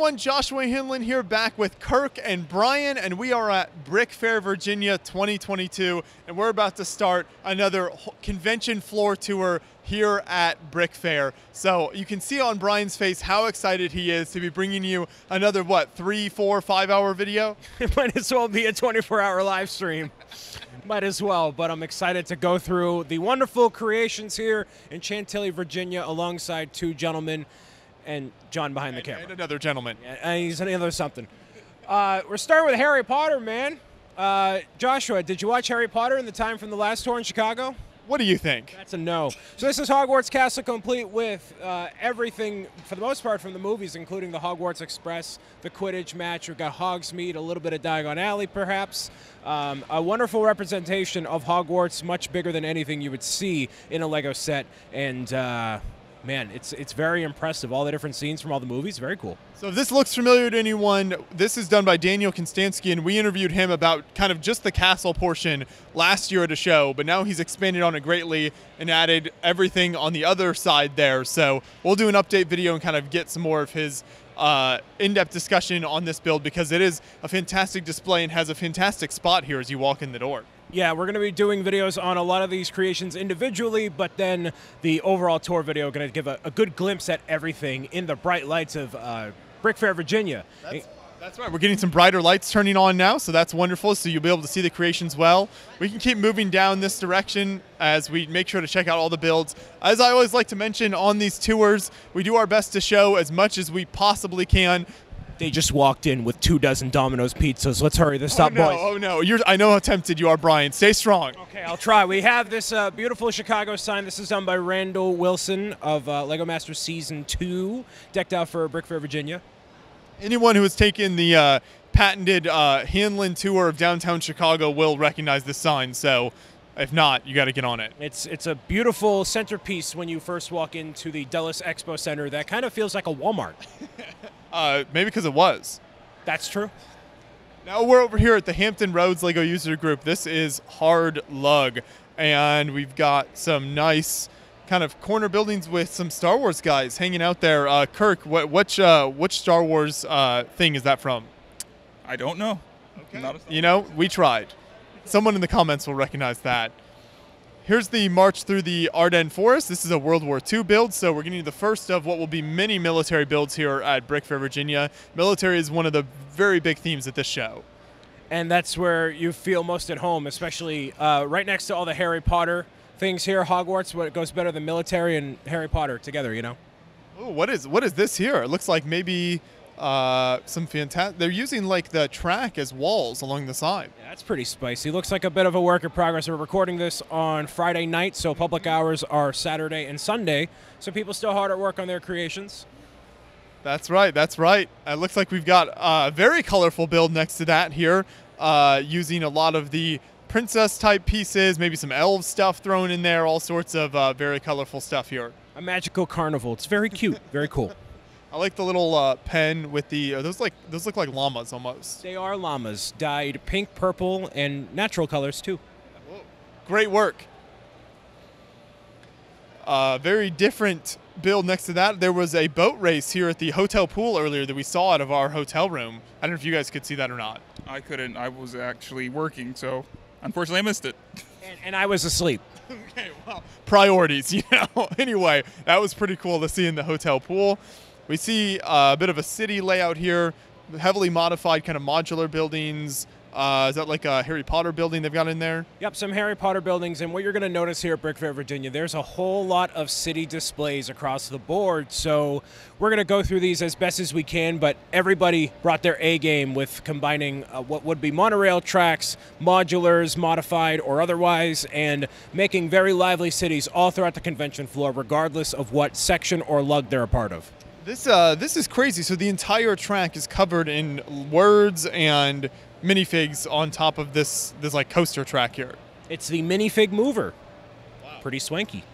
everyone, Joshua Hinlin here, back with Kirk and Brian, and we are at Brick Fair, Virginia 2022, and we're about to start another convention floor tour here at Brick Fair. So you can see on Brian's face how excited he is to be bringing you another, what, 3, 4, 5 hour video? It might as well be a 24-hour live stream. Might as well, but I'm excited to go through the wonderful creations here in Chantilly, Virginia, alongside two gentlemen and John behind the camera. And another gentleman. And he's another something. We're starting with Harry Potter, man. Joshua, did you watch Harry Potter in the time from the last tour in Chicago? What do you think? That's a no. So this is Hogwarts Castle, complete with everything, for the most part, from the movies, including the Hogwarts Express, the Quidditch match. We've got Hogsmeade, a little bit of Diagon Alley, perhaps. A wonderful representation of Hogwarts, much bigger than anything you would see in a Lego set. And, man, it's very impressive. All the different scenes from all the movies, very cool. So if this looks familiar to anyone, this is done by Daniel Konstansky, and we interviewed him about kind of just the castle portion last year at a show, but now he's expanded on it greatly and added everything on the other side there. So we'll do an update video and kind of get some more of his in-depth discussion on this build, because it is a fantastic display and has a fantastic spot here as you walk in the door. Yeah, we're going to be doing videos on a lot of these creations individually, but then the overall tour video going to give a good glimpse at everything in the bright lights of Brick Fair, Virginia. That's right. We're getting some brighter lights turning on now, so that's wonderful. So you'll be able to see the creations well. We can keep moving down this direction as we make sure to check out all the builds. As I always like to mention on these tours, we do our best to show as much as we possibly can. They just walked in with 2 dozen Domino's pizzas. Let's hurry this up, boys. Oh, no. I know how tempted you are, Brian. Stay strong. Okay, I'll try. We have this beautiful Chicago sign. This is done by Randall Wilson of Lego Masters Season 2, decked out for Brick Fair, Virginia. Anyone who has taken the patented Hinlin tour of downtown Chicago will recognize this sign, so if not, you got to get on it. It's a beautiful centerpiece when you first walk into the Dulles Expo Center that kind of feels like a Walmart. Maybe because it was. That's true. Now we're over here at the Hampton Roads Lego User Group. This is Hard Lug, and we've got some nice kind of corner buildings with some Star Wars guys hanging out there. Kirk, which Star Wars thing is that from? I don't know. Okay. Not a Star Wars. You know, we tried. Someone in the comments will recognize that. Here's the March Through the Ardennes Forest. This is a World War II build, so we're getting the first of what will be many military builds here at Brick Fair, Virginia. Military is one of the very big themes at this show. And that's where you feel most at home, especially right next to all the Harry Potter things here. Hogwarts, what goes better than military and Harry Potter together, you know? Ooh, what is this here? It looks like maybe some fantastic. They're using like the track as walls along the side. Yeah, that's pretty spicy. Looks like a bit of a work in progress. We're recording this on Friday night, so public hours are Saturday and Sunday. So people still hard at work on their creations. That's right. That's right. It looks like we've got a very colorful build next to that here, using a lot of the princess type pieces, maybe some elf stuff thrown in there, all sorts of very colorful stuff here. A magical carnival. It's very cute. Very cool. I like the little pen with the those look like llamas almost. They are llamas, dyed pink, purple, and natural colors too. Whoa. Great work. Very different build next to that. There was a boat race here at the hotel pool earlier that we saw out of our hotel room. I don't know if you guys could see that or not. I couldn't. I was actually working, so unfortunately I missed it. And I was asleep. Okay, well, priorities, you know. Anyway, that was pretty cool to see in the hotel pool. We see a bit of a city layout here, heavily modified kind of modular buildings. Is that like a Harry Potter building they've got in there? Yep, some Harry Potter buildings. And what you're going to notice here at Brick Fair, Virginia, there's a whole lot of city displays across the board. So we're going to go through these as best as we can, but everybody brought their A game with combining what would be monorail tracks, modulars, modified or otherwise, and making very lively cities all throughout the convention floor, regardless of what section or lug they're a part of. This is crazy. So the entire track is covered in words and minifigs on top of this like coaster track here. It's the minifig mover. Wow. Pretty swanky.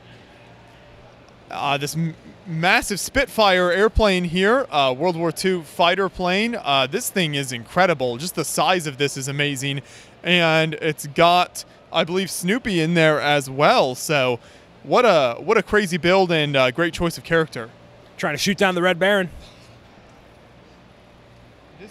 This massive Spitfire airplane here, World War II fighter plane. This thing is incredible. Just the size of this is amazing, and it's got, I believe, Snoopy in there as well. So what a crazy build and great choice of character. Trying to shoot down the Red Baron.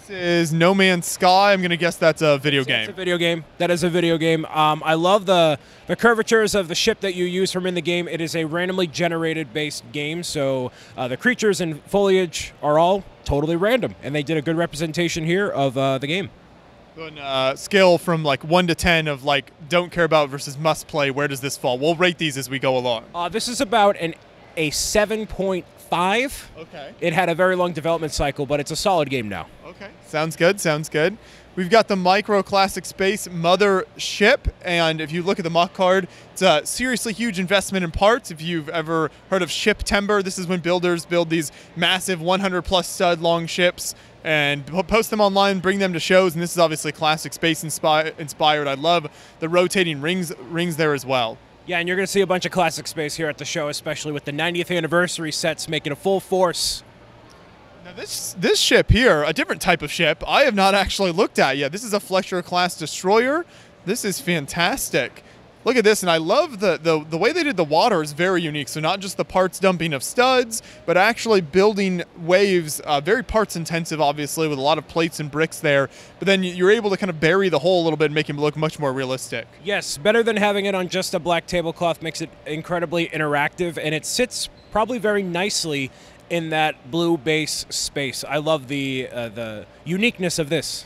This is No Man's Sky. I'm going to guess that's a video game. It's a video game. That is a video game. I love the curvatures of the ship that you use from in the game. It is a randomly generated based game, so the creatures and foliage are all totally random, and they did a good representation here of the game. On scale from like 1 to 10 of like don't care about versus must play, where does this fall? We'll rate these as we go along. This is about a 7.5. Okay. It had a very long development cycle, but it's a solid game now. Okay. Sounds good. Sounds good. We've got the Micro Classic Space Mothership, and if you look at the mock card, it's a seriously huge investment in parts. If you've ever heard of ship timber, this is when builders build these massive 100-plus stud long ships and post them online, bring them to shows, and this is obviously classic space inspired. I love the rotating rings there as well. Yeah, and you're going to see a bunch of classic space here at the show, especially with the 90th anniversary sets making a full force. Now this ship here, a different type of ship, I have not actually looked at yet. This is a Fletcher-class destroyer. This is fantastic. Look at this, and I love the way they did the water is very unique. So not just the parts dumping of studs, but actually building waves, very parts intensive, obviously, with a lot of plates and bricks there. But then you're able to kind of bury the hole a little bit and make it look much more realistic. Yes, better than having it on just a black tablecloth makes it incredibly interactive, and it sits probably very nicely in that blue base space. I love the uniqueness of this.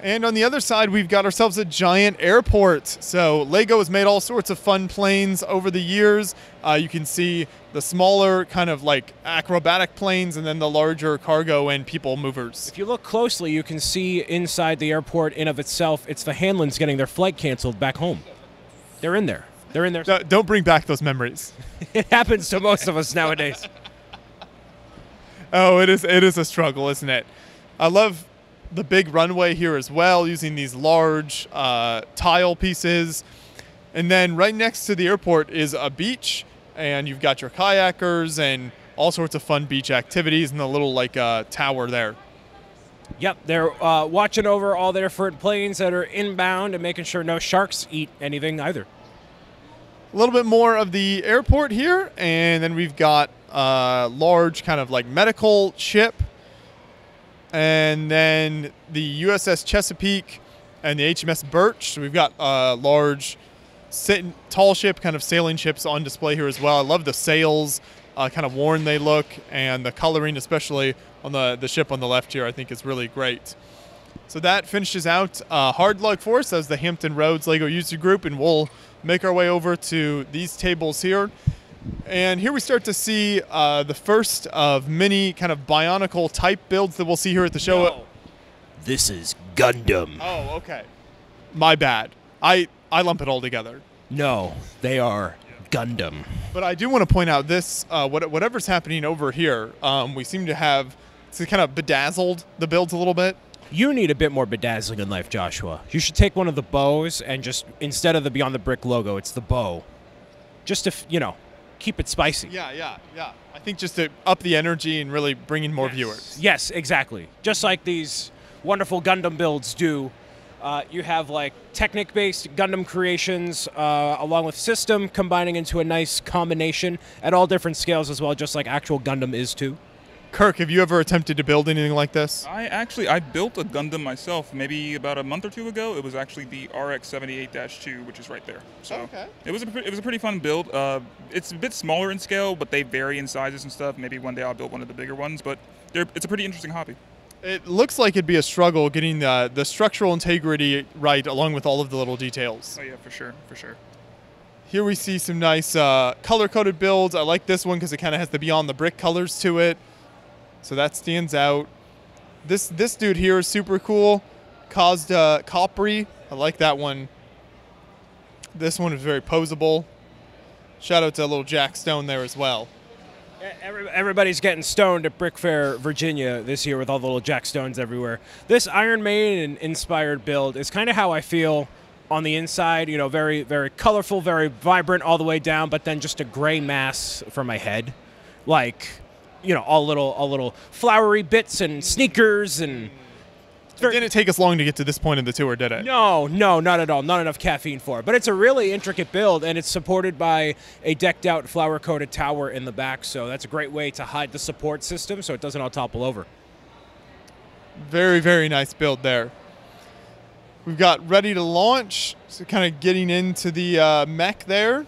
And on the other side, we've got ourselves a giant airport. So LEGO has made all sorts of fun planes over the years. You can see the smaller kind of like acrobatic planes and then the larger cargo and people movers. If you look closely, you can see inside the airport in of itself, it's the Hanlons getting their flight canceled back home. They're in there. They're in there. Don't bring back those memories. It happens to most of us nowadays. Oh, it is a struggle, isn't it? I love the big runway here as well, using these large tile pieces. And then right next to the airport is a beach, and you've got your kayakers and all sorts of fun beach activities and the little like tower there. Yep, they're watching over all the different planes that are inbound and making sure no sharks eat anything either. A little bit more of the airport here, and then we've got a large kind of like medical ship, and then the USS Chesapeake and the HMS Birch. So we've got a large tall ship, kind of sailing ships on display here as well. I love the sails, kind of worn they look, and the coloring, especially on the ship on the left here, I think is really great. So that finishes out Hard Luck for us as the Hampton Roads LEGO user group, and we'll make our way over to these tables here. And here we start to see the first of many kind of Bionicle type builds that we'll see here at the show. No. This is Gundam. Oh, okay. My bad. I lump it all together. No, they are Gundam. But I do want to point out this, whatever's happening over here, we seem to have kind of bedazzled the builds a little bit. You need a bit more bedazzling in life, Joshua. You should take one of the bows and just, instead of the Beyond the Brick logo, it's the bow. Just to, you know, keep it spicy. Yeah. I think just to up the energy and really bring in more viewers. Yes, exactly. Just like these wonderful Gundam builds do. You have like Technic-based Gundam creations along with System combining into a nice combination at all different scales as well, just like actual Gundam is too. Kirk, have you ever attempted to build anything like this? I built a Gundam myself maybe about a month or two ago. It was actually the RX-78-2, which is right there. So okay. It was a pretty fun build. It's a bit smaller in scale, but they vary in sizes and stuff. Maybe one day I'll build one of the bigger ones, but it's a pretty interesting hobby. It looks like it'd be a struggle getting the structural integrity right along with all of the little details. Oh yeah, for sure, for sure. Here we see some nice color-coded builds. I like this one because it kind of has the Beyond the Brick colors to it. So that stands out. This dude here is super cool. Kazda Kopri. I like that one. This one is very posable. Shout out to little Jack Stone there as well. Everybody's getting stoned at Brick Fair, Virginia this year with all the little Jack Stones everywhere. This Iron Maiden inspired build is kind of how I feel on the inside. You know, very, very colorful, very vibrant all the way down, but then just a gray mass for my head. Like, you know, all little flowery bits and sneakers, and it didn't take us long to get to this point in the tour, did it? No, not at all. Not enough caffeine for it. But it's a really intricate build, and it's supported by a decked out flower coated tower in the back, so that's a great way to hide the support system so it doesn't all topple over. Very, very nice build there. We've got ready to launch, so kind of getting into the mech there.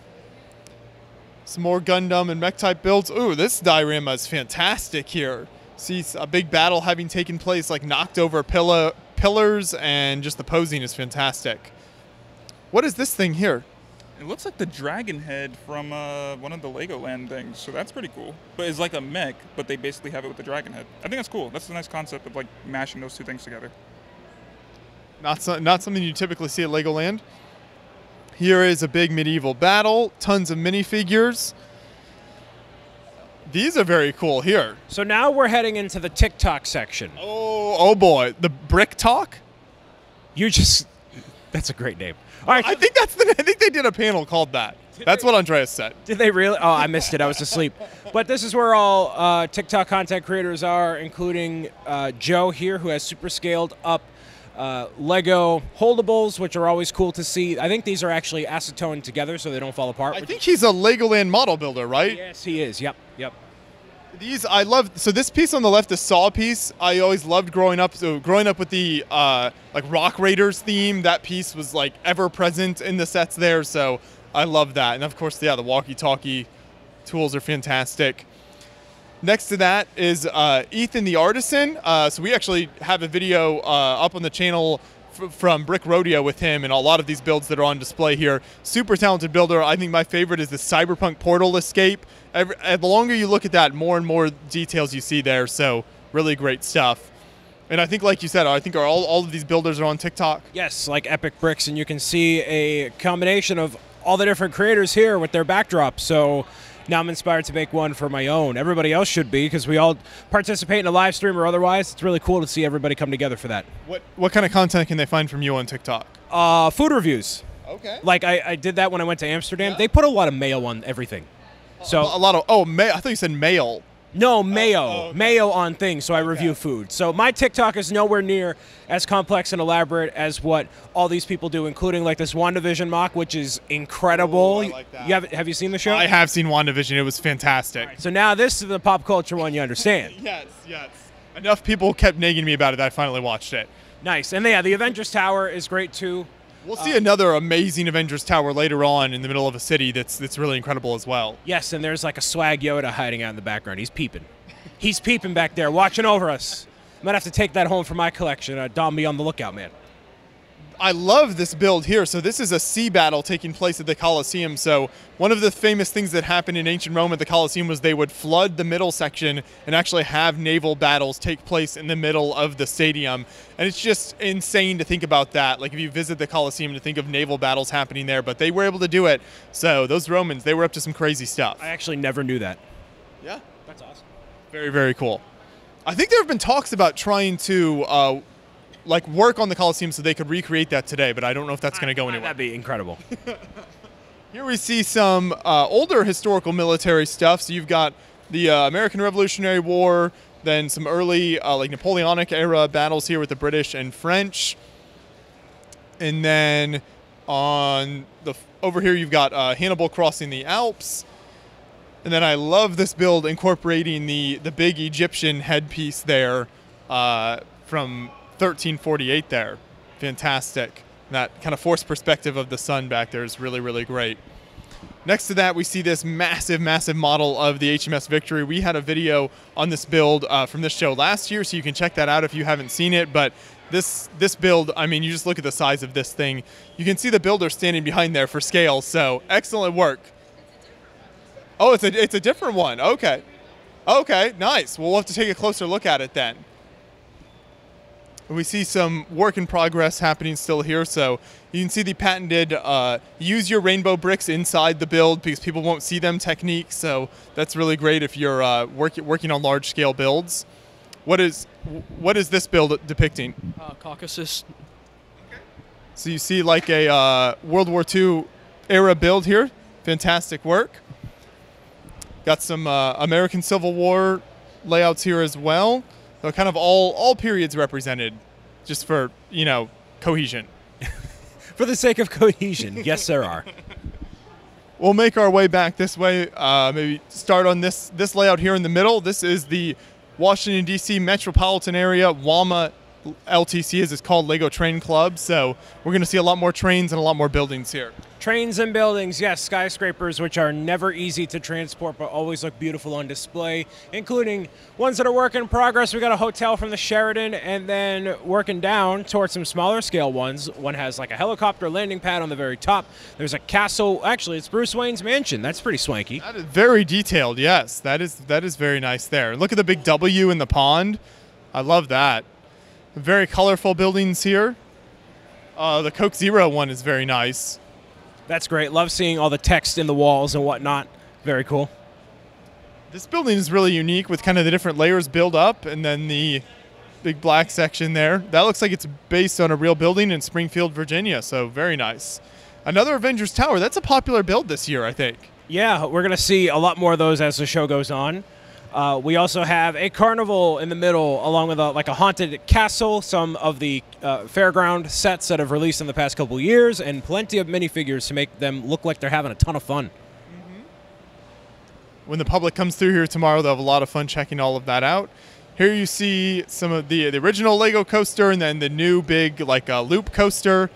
Some more Gundam and mech type builds. Ooh, this diorama is fantastic here. See a big battle having taken place, like knocked over pillars, and just the posing is fantastic. What is this thing here? It looks like the dragon head from one of the Legoland things, so that's pretty cool. But it's like a mech, but they basically have it with the dragon head. I think that's cool. That's a nice concept of like mashing those two things together. Not something you typically see at Legoland. Here is a big medieval battle, tons of minifigures. These are very cool here. So now we're heading into the TikTok section. Oh boy, the brick talk? That's a great name. All right, I think they did a panel called that. That's what Andreas said. Did they really? Oh, I missed it. I was asleep. But this is where all TikTok content creators are, including Joe here, who has super scaled up Lego holdables, which are always cool to see. I think these are actually acetoned together so they don't fall apart. I think he's a Legoland model builder, right? Yes, he is. Yep. These I love. So this piece on the left, the saw piece, I always loved growing up. So growing up with the like Rock Raiders theme, that piece was like ever present in the sets there. So I love that. And of course, yeah, the walkie-talkie tools are fantastic. Next to that is Ethan the Artisan. So we actually have a video up on the channel from Brick Rodeo with him and a lot of these builds that are on display here. Super talented builder. I think my favorite is the Cyberpunk Portal Escape. The longer you look at that, more and more details you see there. So really great stuff. And I think, like you said, I think all of these builders are on TikTok. Yes, like Epic Bricks. And you can see a combination of all the different creators here with their backdrops. So now I'm inspired to make one for my own. Everybody else should be, because we all participate in a live stream or otherwise. It's really cool to see everybody come together for that. What kind of content can they find from you on TikTok? Food reviews. Okay. Like I did that when I went to Amsterdam. Yeah. They put a lot of mayo on everything. So a lot of I thought you said mail. No, mayo. Oh, okay. Mayo on things, so I review food. So my TikTok is nowhere near as complex and elaborate as what all these people do, including like this WandaVision mock, which is incredible. Ooh, I like that. Have you seen the show? I have seen WandaVision. It was fantastic. Right, so now this is the pop culture one, you understand. Yes. Enough people kept nagging me about it that I finally watched it. Nice. And yeah, the Avengers Tower is great too. We'll see another amazing Avengers Tower later on in the middle of a city that's really incredible as well. Yes, and there's like a swag Yoda hiding out in the background. He's peeping. He's peeping back there, watching over us. I might have to take that home for my collection. Dom, be on the lookout, man. I love this build here. So this is a sea battle taking place at the Colosseum. So one of the famous things that happened in ancient Rome at the Colosseum was they would flood the middle section and actually have naval battles take place in the middle of the stadium. And it's just insane to think about that. Like if you visit the Colosseum, to think of naval battles happening there, but they were able to do it. So those Romans, they were up to some crazy stuff. I actually never knew that. Yeah. That's awesome. Very, very cool. I think there have been talks about trying to like work on the Colosseum so they could recreate that today, but I don't know if that's going to go anywhere. That'd be incredible. Here we see some older historical military stuff. So you've got the American Revolutionary War, then some early like Napoleonic era battles here with the British and French. And then on the over here you've got Hannibal crossing the Alps. And then I love this build incorporating the big Egyptian headpiece there from 1348 there. Fantastic. That kind of forced perspective of the sun back there is really, really great. Next to that, we see this massive, massive model of the HMS Victory. We had a video on this build from this show last year, so you can check that out if you haven't seen it. But this build, I mean, you just look at the size of this thing. You can see the builder standing behind there for scale, so excellent work. Oh, it's a different one. Okay. Okay, nice. Well, we'll have to take a closer look at it then. We see some work in progress happening still here, so you can see the patented use your rainbow bricks inside the build because people won't see them technique, so that's really great if you're working on large-scale builds. What is this build depicting? Caucasus. Okay. So you see like a World War II era build here. Fantastic work. Got some American Civil War layouts here as well. So kind of all periods represented, just for, you know, cohesion. For the sake of cohesion, yes, there are. We'll make our way back this way. Maybe start on this layout here in the middle. This is the Washington, D.C. metropolitan area WAMA LTC is. It's called LEGO Train Club, so we're going to see a lot more trains and a lot more buildings here. Trains and buildings, yes, skyscrapers, which are never easy to transport but always look beautiful on display, including ones that are work in progress. We got a hotel from the Sheraton, and then working down towards some smaller scale ones. One has like a helicopter landing pad on the very top. There's a castle. Actually, it's Bruce Wayne's mansion. That's pretty swanky. That is very detailed, yes. That is very nice there. Look at the big W in the pond. I love that. Very colorful buildings here. The Coke Zero one is very nice. That's great. Love seeing all the text in the walls and whatnot. Very cool. This building is really unique with kind of the different layers build up and then the big black section there. That looks like it's based on a real building in Springfield, Virginia, so very nice. Another Avengers Tower. That's a popular build this year, I think. Yeah, we're going to see a lot more of those as the show goes on. We also have a carnival in the middle, along with like a haunted castle, some of the fairground sets that have released in the past couple years, and plenty of minifigures to make them look like they're having a ton of fun. Mm-hmm. When the public comes through here tomorrow, they'll have a lot of fun checking all of that out. Here you see some of the original LEGO coaster and then the new big like loop coaster,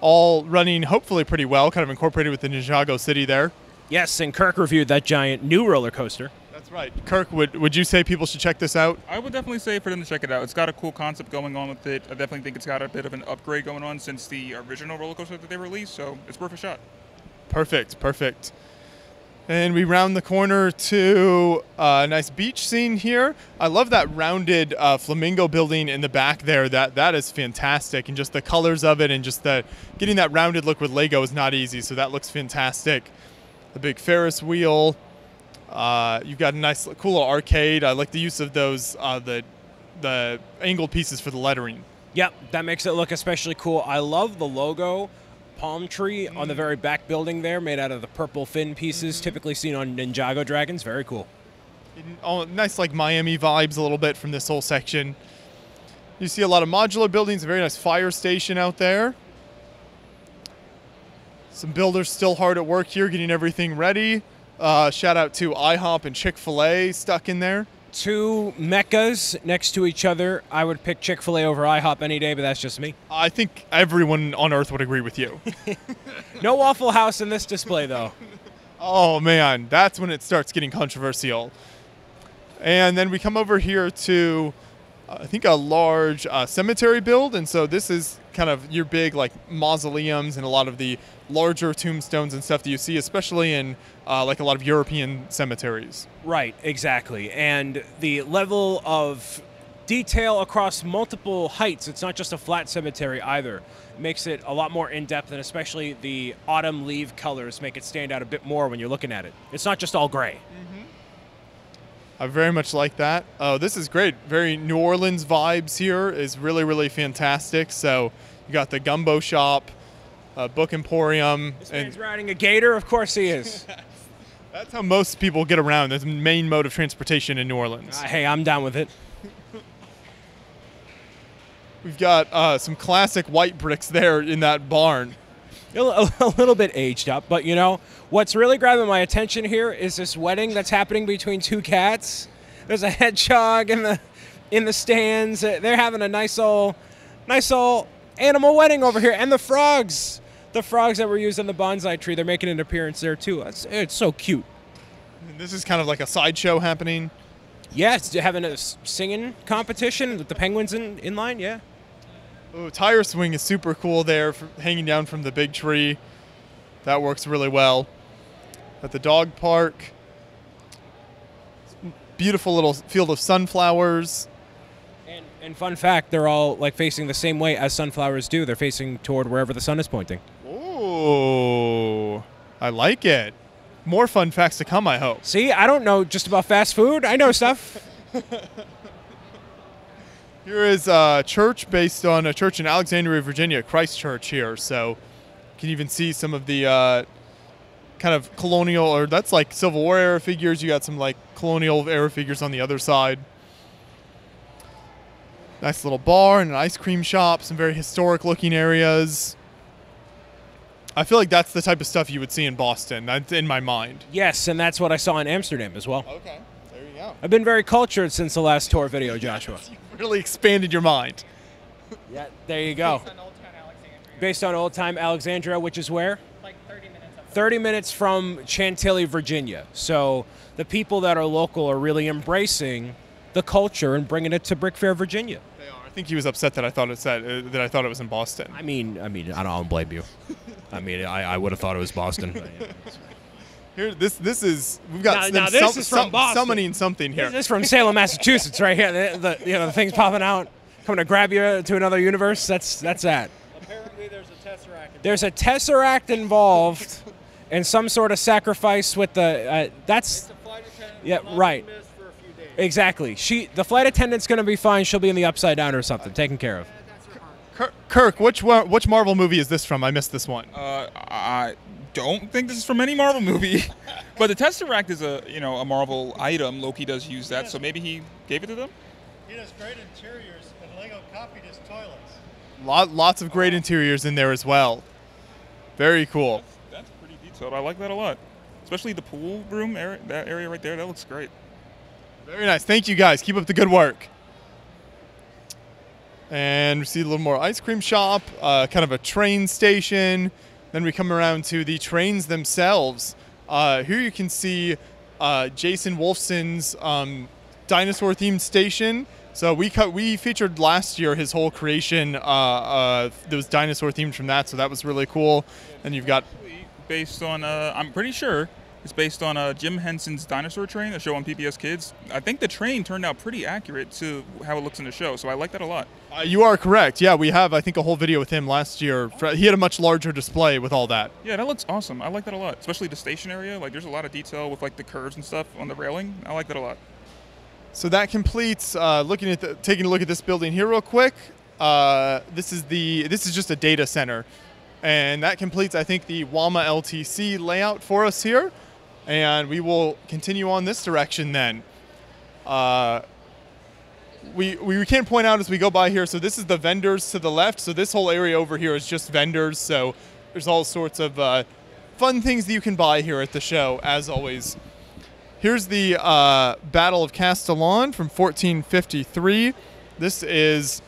all running hopefully pretty well, kind of incorporated with the Ninjago City there. Yes, and Kirk reviewed that giant new roller coaster. That's right. Kirk, would you say people should check this out? I would definitely say for them to check it out. It's got a cool concept going on with it. I definitely think it's got a bit of an upgrade going on since the original roller coaster that they released, so it's worth a shot. Perfect, perfect. And we round the corner to a nice beach scene here. I love that rounded flamingo building in the back there. That is fantastic. And just the colors of it and just the getting that rounded look with LEGO is not easy, so that looks fantastic. The big Ferris wheel. You've got a nice, cool little arcade. I like the use of those, the angled pieces for the lettering. Yep, that makes it look especially cool. I love the logo, palm tree on the very back building there, made out of the purple fin pieces, typically seen on Ninjago Dragons. Very cool. Oh, nice, like Miami vibes a little bit from this whole section. You see a lot of modular buildings, a very nice fire station out there. Some builders still hard at work here, getting everything ready. Shout out to IHOP and Chick-fil-A stuck in there. Two meccas next to each other. I would pick Chick-fil-A over IHOP any day, but that's just me. I think everyone on earth would agree with you. No Waffle House in this display, though. Oh, man. That's when it starts getting controversial. And then we come over here to, I think, a large cemetery build. And so this is kind of your big like mausoleums and a lot of the larger tombstones and stuff that you see, especially in like a lot of European cemeteries. Right, exactly. And the level of detail across multiple heights, it's not just a flat cemetery either, makes it a lot more in-depth, and especially the autumn leaf colors make it stand out a bit more when you're looking at it. It's not just all gray. Mm-hmm. I very much like that. Oh, this is great. Very New Orleans vibes here is really, really fantastic. So you got the gumbo shop, book emporium. This man's riding a gator. Of course he is. That's how most people get around. That's the main mode of transportation in New Orleans. Hey, I'm down with it. We've got some classic white bricks there in that barn. A little bit aged up, but you know, what's really grabbing my attention here is this wedding that's happening between two cats. There's a hedgehog in the stands. They're having a nice old animal wedding over here. And the frogs that were used on the bonsai tree, they're making an appearance there too. It's so cute. This is kind of like a sideshow happening. Yes, having a singing competition with the penguins in line, yeah. Oh, tire swing is super cool there, for hanging down from the big tree. That works really well. At the dog park, beautiful little field of sunflowers. And fun fact, they're all like facing the same way as sunflowers do. They're facing toward wherever the sun is pointing. Oh, I like it. More fun facts to come, I hope. See, I don't know just about fast food. I know stuff. Here is a church based on a church in Alexandria, Virginia, Christ Church here. So you can even see some of the kind of colonial, or that's like Civil War era figures. You got some like colonial era figures on the other side. Nice little bar and an ice cream shop, some very historic looking areas. I feel like that's the type of stuff you would see in Boston. That's in my mind. Yes, and that's what I saw in Amsterdam as well. Okay, there you go. I've been very cultured since the last tour video, Joshua. Really expanded your mind. Yeah, there you go. Based on old-time Alexandria. Based on old-time Alexandria, which is where? Like 30 minutes. 30 minutes from Chantilly, Virginia. So the people that are local are really embracing the culture and bringing it to Brick Fair, Virginia. They are. I think he was upset that I thought it said that I thought it was in Boston. I mean, I don't blame you. I mean, I would have thought it was Boston. But yeah, here, this is we've got now, this is from Boston. Summoning something here. This is from Salem, Massachusetts, right here. The you know, the thing's popping out, coming to grab you to another universe. That's that. Apparently, there's a tesseract involved. There's a tesseract involved, and some sort of sacrifice with the. That's. It's a flight attendant. Yeah, right. For a few days. Exactly. The flight attendant's going to be fine. She'll be in the upside down or something, taken care of. Kirk, which Marvel movie is this from? I missed this one. I don't think this is from any Marvel movie, but the Tesseract is a Marvel item. Loki does use that, so maybe he gave it to them. He does great interiors, and Lego copied his toilets. Lots of great interiors in there as well. Very cool. That's pretty detailed. I like that a lot, especially the pool room area, that area right there. That looks great. Very nice. Thank you guys. Keep up the good work. And we see a little more ice cream shop, kind of a train station. Then we come around to the trains themselves. Here you can see Jason Wolfson's dinosaur-themed station. So we featured last year his whole creation that was dinosaur-themed from that, so that was really cool. And you've got... Based on, I'm pretty sure it's based on Jim Henson's Dinosaur Train, a show on PBS Kids. I think the train turned out pretty accurate to how it looks in the show, so I like that a lot. You are correct. Yeah, we have, I think, a whole video with him last year. He had a much larger display with all that. Yeah, that looks awesome. I like that a lot, especially the station area. Like, there's a lot of detail with, like, the curves and stuff on the railing. I like that a lot. So that completes taking a look at this building here real quick. This is just a data center. And that completes, I think, the WAMA LTC layout for us here. And we will continue on this direction then. We can point out as we go by here, so this is the vendors to the left. So this whole area over here is just vendors. So there's all sorts of fun things that you can buy here at the show, as always. Here's the Battle of Castellon from 1453. This is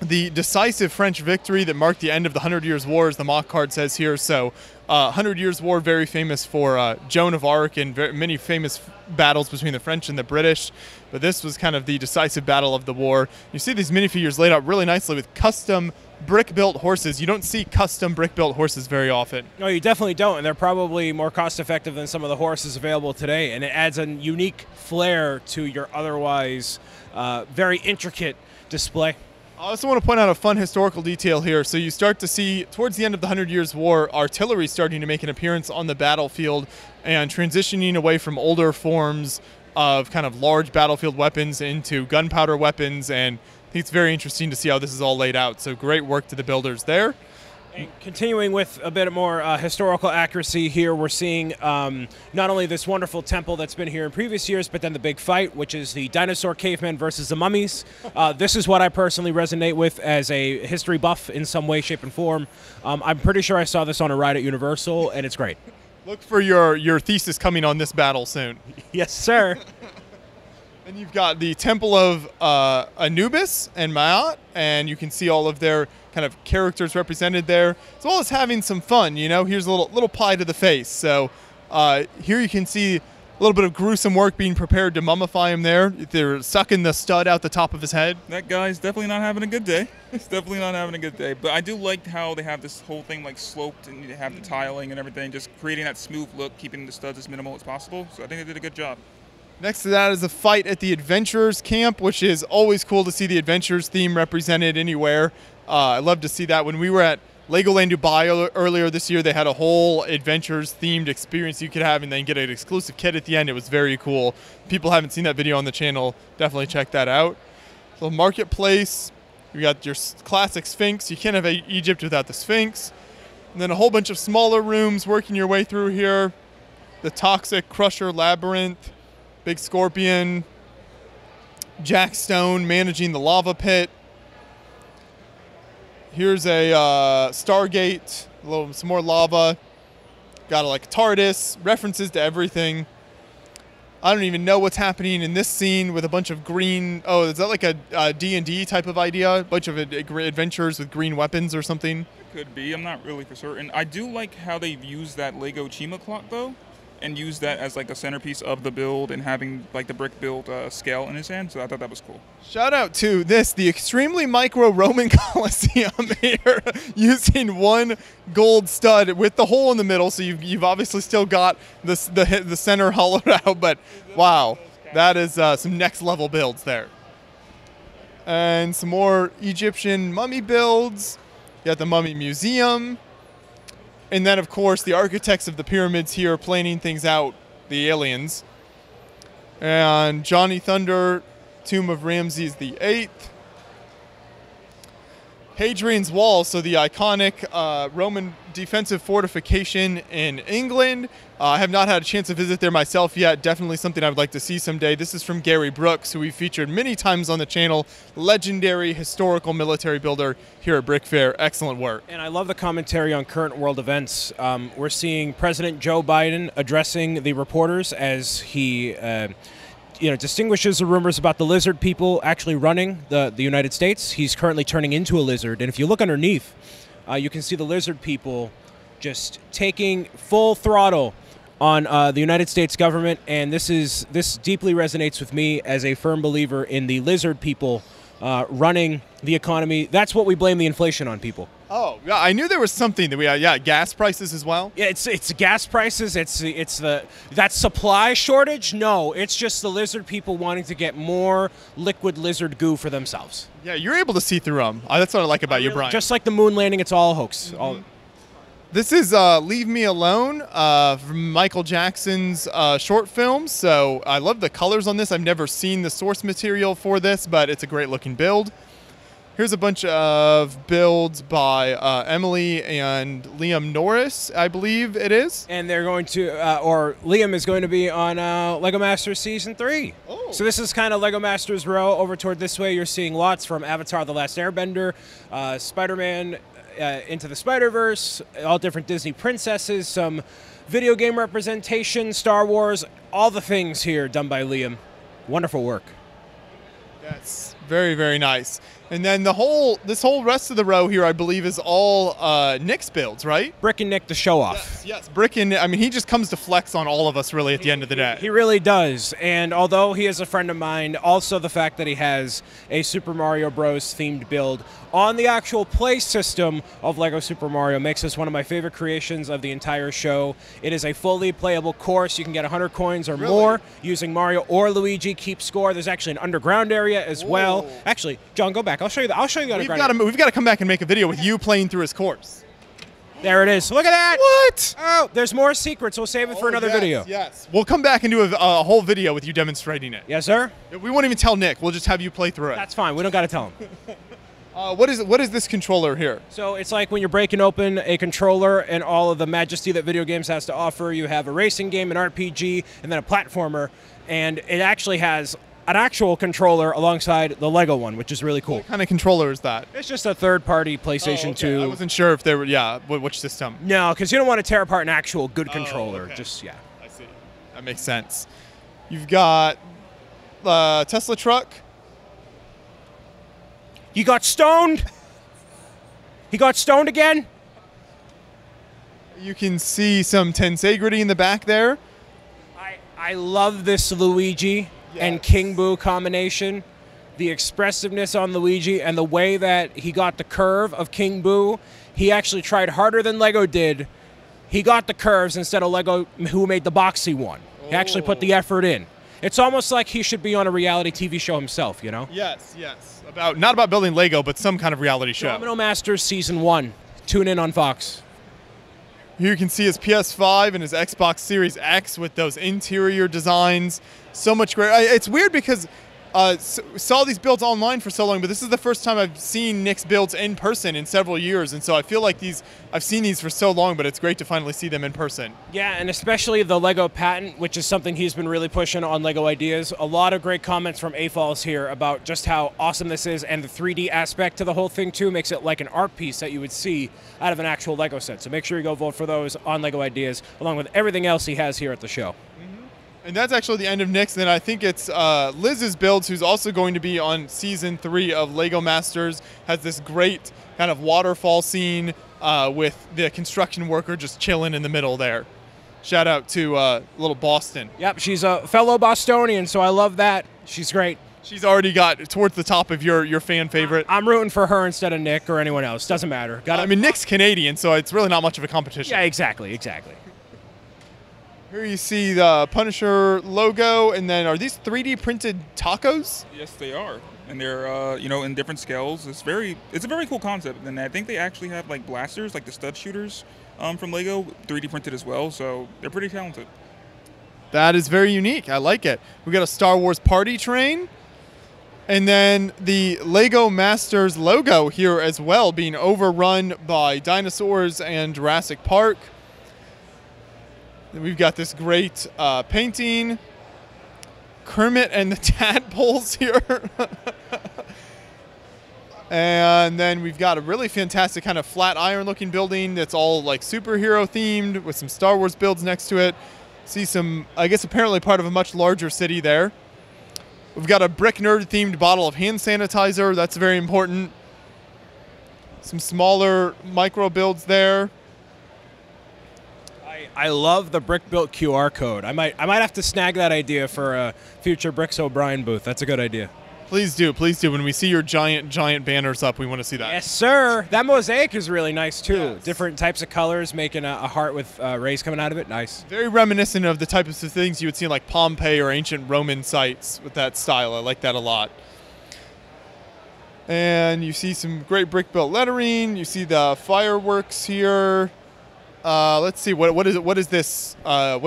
the decisive French victory that marked the end of the 100 Years' War, as the mock card says here. So 100 Years' War, very famous for Joan of Arc and many famous battles between the French and the British. But this was kind of the decisive battle of the war. You see these minifigures laid out really nicely with custom brick-built horses. You don't see custom brick-built horses very often. No, you definitely don't. And they're probably more cost-effective than some of the horses available today. And it adds a unique flair to your otherwise very intricate display. I also want to point out a fun historical detail here. So you start to see, towards the end of the 100 Years' War, artillery starting to make an appearance on the battlefield and transitioning away from older forms of kind of large battlefield weapons into gunpowder weapons. And I think it's very interesting to see how this is all laid out. So great work to the builders there. And continuing with a bit more historical accuracy here, we're seeing not only this wonderful temple that's been here in previous years, but then the big fight, which is the dinosaur cavemen versus the mummies. This is what I personally resonate with as a history buff in some way, shape, and form. I'm pretty sure I saw this on a ride at Universal, and it's great. Look for your thesis coming on this battle soon. Yes, sir. And you've got the Temple of Anubis and Maat, and you can see all of their kind of characters represented there, as well as having some fun. You know, here's a little pie to the face. So here you can see a little bit of gruesome work being prepared to mummify him there. They're sucking the stud out the top of his head. That guy's definitely not having a good day. He's definitely not having a good day. But I do like how they have this whole thing like sloped, and you have the tiling and everything, just creating that smooth look, keeping the studs as minimal as possible. So I think they did a good job. Next to that is a fight at the Adventurers Camp, which is always cool to see the Adventurers theme represented anywhere. I love to see that. When we were at Legoland Dubai earlier this year, they had a whole Adventures-themed experience you could have and then get an exclusive kit at the end. It was very cool. People haven't seen that video on the channel. Definitely check that out. Little marketplace. You got your classic Sphinx. You can't have Egypt without the Sphinx. And then a whole bunch of smaller rooms working your way through here. The Toxic Crusher Labyrinth. Big Scorpion, Jack Stone managing the lava pit. Here's a Stargate, some more lava. Got a TARDIS, references to everything. I don't even know what's happening in this scene with a bunch of green. Oh, is that like a D&D type of idea? A bunch of adventures with green weapons or something? It could be. I'm not really for certain. I do like how they've used that Lego Chima clock, though, and used that as like a centerpiece of the build and having like the brick build scale in his hand. So I thought that was cool. Shout out to the extremely micro Roman Colosseum here using one gold stud with the hole in the middle. So you've obviously still got this, the center hollowed out, but wow, that is some next level builds there. And some more Egyptian mummy builds. You got the Mummy Museum. And then, of course, the architects of the pyramids here are planning things out, the aliens. And Johnny Thunder, Tomb of Ramses VIII. Hadrian's Wall, so the iconic Roman defensive fortification in England. I have not had a chance to visit there myself yet. Definitely something I would like to see someday. This is from Gary Brooks, who we've featured many times on the channel. Legendary historical military builder here at Brick Fair. Excellent work. And I love the commentary on current world events. We're seeing President Joe Biden addressing the reporters as he distinguishes the rumors about the lizard people actually running the United States. He's currently turning into a lizard. And if you look underneath, you can see the lizard people just taking full throttle on the United States government. And this deeply resonates with me as a firm believer in the lizard people running the economy. That's what we blame the inflation on, people. Oh, yeah, I knew there was something that we had. Yeah, gas prices as well. Yeah, it's gas prices. It's that supply shortage. No, it's just the lizard people wanting to get more liquid lizard goo for themselves. Yeah, you're able to see through them. That's what I like about you, Brian. Just like the moon landing, it's all a hoax. Mm-hmm. This is Leave Me Alone from Michael Jackson's short film. So I love the colors on this. I've never seen the source material for this, but it's a great looking build. Here's a bunch of builds by Emily and Liam Norris, I believe it is. And they're going to, or Liam is going to be on LEGO Masters Season 3. Oh. So this is kind of LEGO Masters Row. Over toward this way, you're seeing lots from Avatar The Last Airbender, Spider-Man Into the Spider-Verse, all different Disney princesses, some video game representation, Star Wars, all the things here done by Liam. Wonderful work. That's very, very nice. And then this whole rest of the row here, I believe, is all Nick's builds, right? Brick and Nick to show off. Yes, Brick and Nick. I mean, he just comes to flex on all of us, really, at the end of the day. He really does. And although he is a friend of mine, also the fact that he has a Super Mario Bros. Themed build on the actual play system of LEGO Super Mario makes this one of my favorite creations of the entire show. It is a fully playable course. You can get 100 coins or more using Mario or Luigi. Keep score. There's actually an underground area as well. Actually, John, go back. I'll show you. We've got to come back and make a video with you playing through his course. There it is. Look at that. What? Oh, there's more secrets. We'll save it for another video. Yes. We'll come back and do a whole video with you demonstrating it. Yes, sir. We won't even tell Nick. We'll just have you play through it. That's fine. We don't got to tell him. What is this controller here? So it's like when you're breaking open a controller and all of the majesty that video games has to offer. You have a racing game, an RPG, and then a platformer, and it actually has an actual controller alongside the LEGO one, which is really cool. What kind of controller is that? It's just a third-party PlayStation 2. I wasn't sure if they were, which system. No, because you don't want to tear apart an actual good controller. Okay. Just, yeah. I see. That makes sense. You've got Tesla truck. You got stoned? He got stoned again? You can see some tensegrity in the back there. I love this Luigi. Yes. And King Boo combination, the expressiveness on Luigi and the way that he got the curve of King Boo. He actually tried harder than LEGO did. He got the curves instead of LEGO, who made the boxy one. Oh. He actually put the effort in. It's almost like he should be on a reality TV show himself, you know? Yes, yes. Not about building LEGO, but some kind of reality show. Domino Masters Season 1. Tune in on Fox. Here you can see his PS5 and his Xbox Series X with those interior designs. So much great. It's weird because saw these builds online for so long, but this is the first time I've seen Nick's builds in person in several years. And so I feel like I've seen these for so long, but it's great to finally see them in person. Yeah, and especially the LEGO patent, which is something he's been really pushing on LEGO Ideas. A lot of great comments from AFalls here about just how awesome this is, and the 3D aspect to the whole thing too makes it like an art piece that you would see out of an actual LEGO set. So make sure you go vote for those on LEGO Ideas, along with everything else he has here at the show. Mm-hmm. And that's actually the end of Nick's, and I think it's Liz's Builds, who's also going to be on Season 3 of LEGO Masters, has this great kind of waterfall scene with the construction worker just chilling in the middle there. Shout out to little Boston. Yep, she's a fellow Bostonian, so I love that. She's great. She's already got towards the top of your fan favorite. I'm rooting for her instead of Nick or anyone else. Doesn't matter. Got it. I mean, Nick's Canadian, so it's really not much of a competition. Yeah, exactly, exactly. Here you see the Punisher logo, and then are these 3D printed tacos? Yes, they are, and they're you know, in different scales. It's a very cool concept, and I think they actually have like blasters, like the stud shooters from LEGO, 3D printed as well. So they're pretty talented. That is very unique. I like it. We got a Star Wars party train, and then the LEGO Masters logo here as well, being overrun by dinosaurs and Jurassic Park. We've got this great painting, Kermit and the Tadpoles here. And then we've got a really fantastic kind of flat iron looking building that's all like superhero themed with some Star Wars builds next to it. See some, I guess apparently part of a much larger city there. We've got a Brick Nerd themed bottle of hand sanitizer. That's very important. Some smaller micro builds there. I love the brick built QR code. I might have to snag that idea for a future Bricks O'Brien booth. That's a good idea. Please do, please do. When we see your giant banners up, we want to see that. Yes, sir. That mosaic is really nice too. Yes. Different types of colors, making a heart with rays coming out of it. Nice. Very reminiscent of the types of things you would see in like Pompeii or ancient Roman sites with that style. I like that a lot. And you see some great brick built lettering. You see the fireworks here. Let's see, what is this? This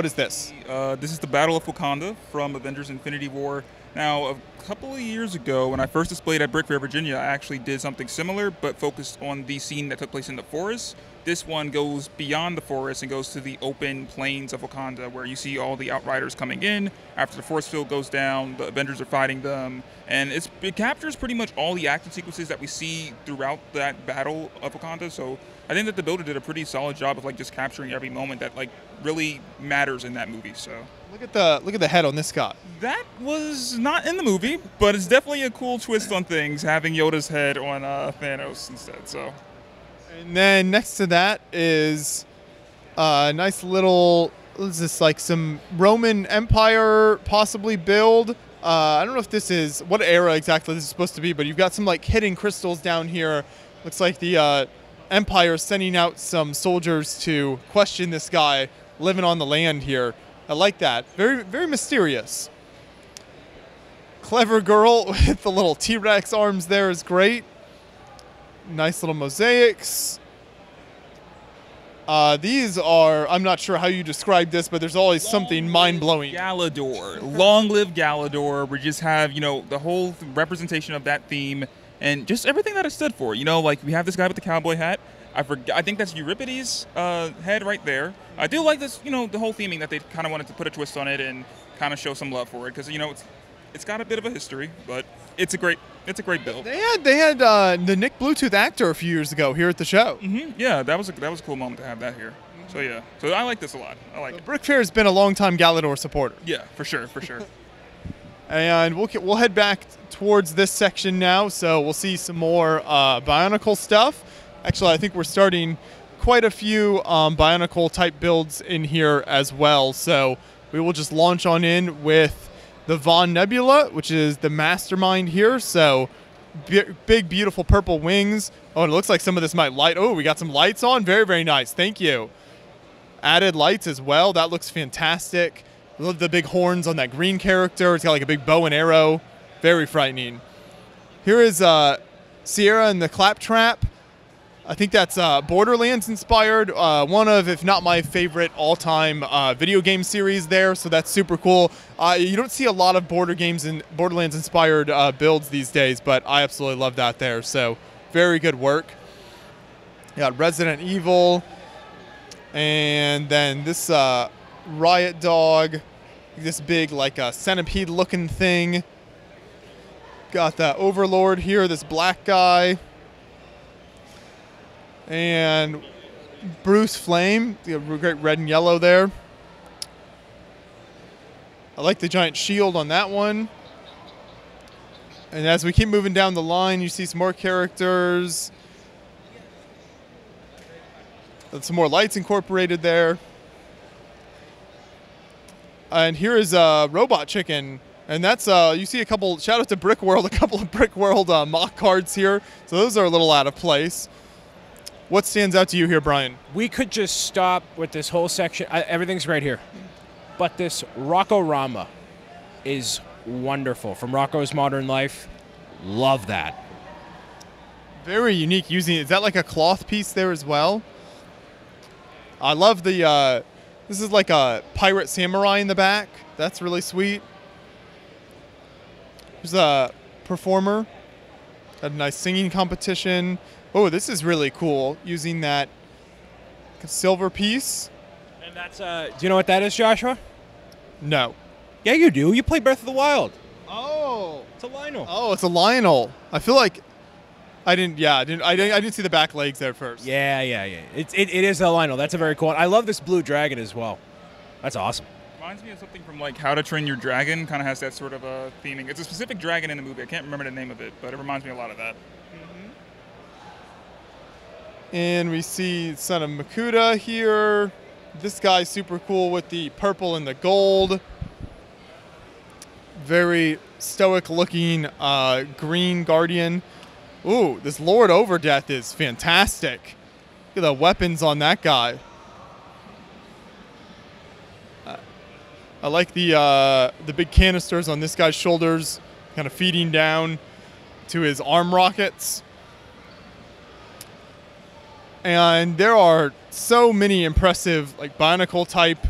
is the Battle of Wakanda from Avengers Infinity War. Now, a couple of years ago, when I first displayed at Brick Fair Virginia, I actually did something similar, but focused on the scene that took place in the forest. This one goes beyond the forest and goes to the open plains of Wakanda, where you see all the Outriders coming in. After the force field goes down, the Avengers are fighting them. And it captures pretty much all the action sequences that we see throughout that Battle of Wakanda. So I think that the builder did a pretty solid job of like just capturing every moment that like really matters in that movie. So look at the head on this guy. That was not in the movie, but it's definitely a cool twist on things, having Yoda's head on Thanos instead. So. And then next to that is a nice little, what is this, like some Roman Empire possibly build? I don't know if this is, what era exactly this is supposed to be, but you've got some like hidden crystals down here. Looks like the Empire sending out some soldiers to question this guy living on the land here. I like that. Very, very mysterious. Clever girl with the little T-Rex arms there is great. Nice little mosaics. These are, I'm not sure how you describe this, but there's always something mind-blowing. Galador. Long live Galador. We just have, you know, the whole representation of that theme and just everything that it stood for. You know, like we have this guy with the cowboy hat. I think that's Euripides' head right there. I do like this, you know, the whole theming that they kind of wanted to put a twist on it and kind of show some love for it because, you know, it's got a bit of a history, but it's a great build. They had the Nick Bluetooth actor a few years ago here at the show. Mm-hmm. Yeah, that was a cool moment to have that here. Mm-hmm. So yeah, so I like this a lot. I like it. Brick Fair has been a long time Galador supporter. Yeah, for sure, for sure. And we'll head back towards this section now, so we'll see some more Bionicle stuff. Actually, I think we're starting quite a few Bionicle type builds in here as well. So we will just launch on in with the Von Nebula, which is the mastermind here, so big, beautiful purple wings. Oh, and it looks like some of this might light. Oh, we got some lights on. Very, very nice. Thank you. Added lights as well. That looks fantastic. Love the big horns on that green character. It's got like a big bow and arrow. Very frightening. Here is Sierra and the Claptrap. I think that's Borderlands inspired, one of, if not my favorite all-time video game series there, so that's super cool. You don't see a lot of Borderlands inspired builds these days, but I absolutely love that there, so very good work. You got Resident Evil, and then this Riot Dog, this big like centipede looking thing. Got the Overlord here, this black guy. And Bruce Flame, the great red and yellow there. I like the giant shield on that one. And as we keep moving down the line, you see some more characters. And some more lights incorporated there. And here is Robot Chicken. And that's, you see a couple, shout out to Brick World, a couple of Brick World mock cards here. So those are a little out of place. What stands out to you here, Brian? We could just stop with this whole section. Everything's right here. But this Rockorama is wonderful. From Rocko's Modern Life. Love that. Very unique using it. Is that like a cloth piece there as well? I love the, this is like a pirate samurai in the back. That's really sweet. There's a performer. Got a nice singing competition. Oh, this is really cool using that silver piece. And that's, do you know what that is, Joshua? No. Yeah, you do. You play Breath of the Wild. Oh. It's a Lionel. Oh, it's a Lionel. I feel like I didn't, yeah, I didn't see the back legs there first. Yeah. It is a Lionel. That's a very cool one. I love this blue dragon as well. That's awesome. Reminds me of something from like How to Train Your Dragon. Kind of has that sort of a theming. It's a specific dragon in the movie. I can't remember the name of it, but it reminds me a lot of that. And we see Son of Makuta here. This guy's super cool with the purple and the gold. Very stoic looking green guardian. Ooh, this Lord Overdeath is fantastic. Look at the weapons on that guy. I like the big canisters on this guy's shoulders, kind of feeding down to his arm rockets. And there are so many impressive, like, Bionicle type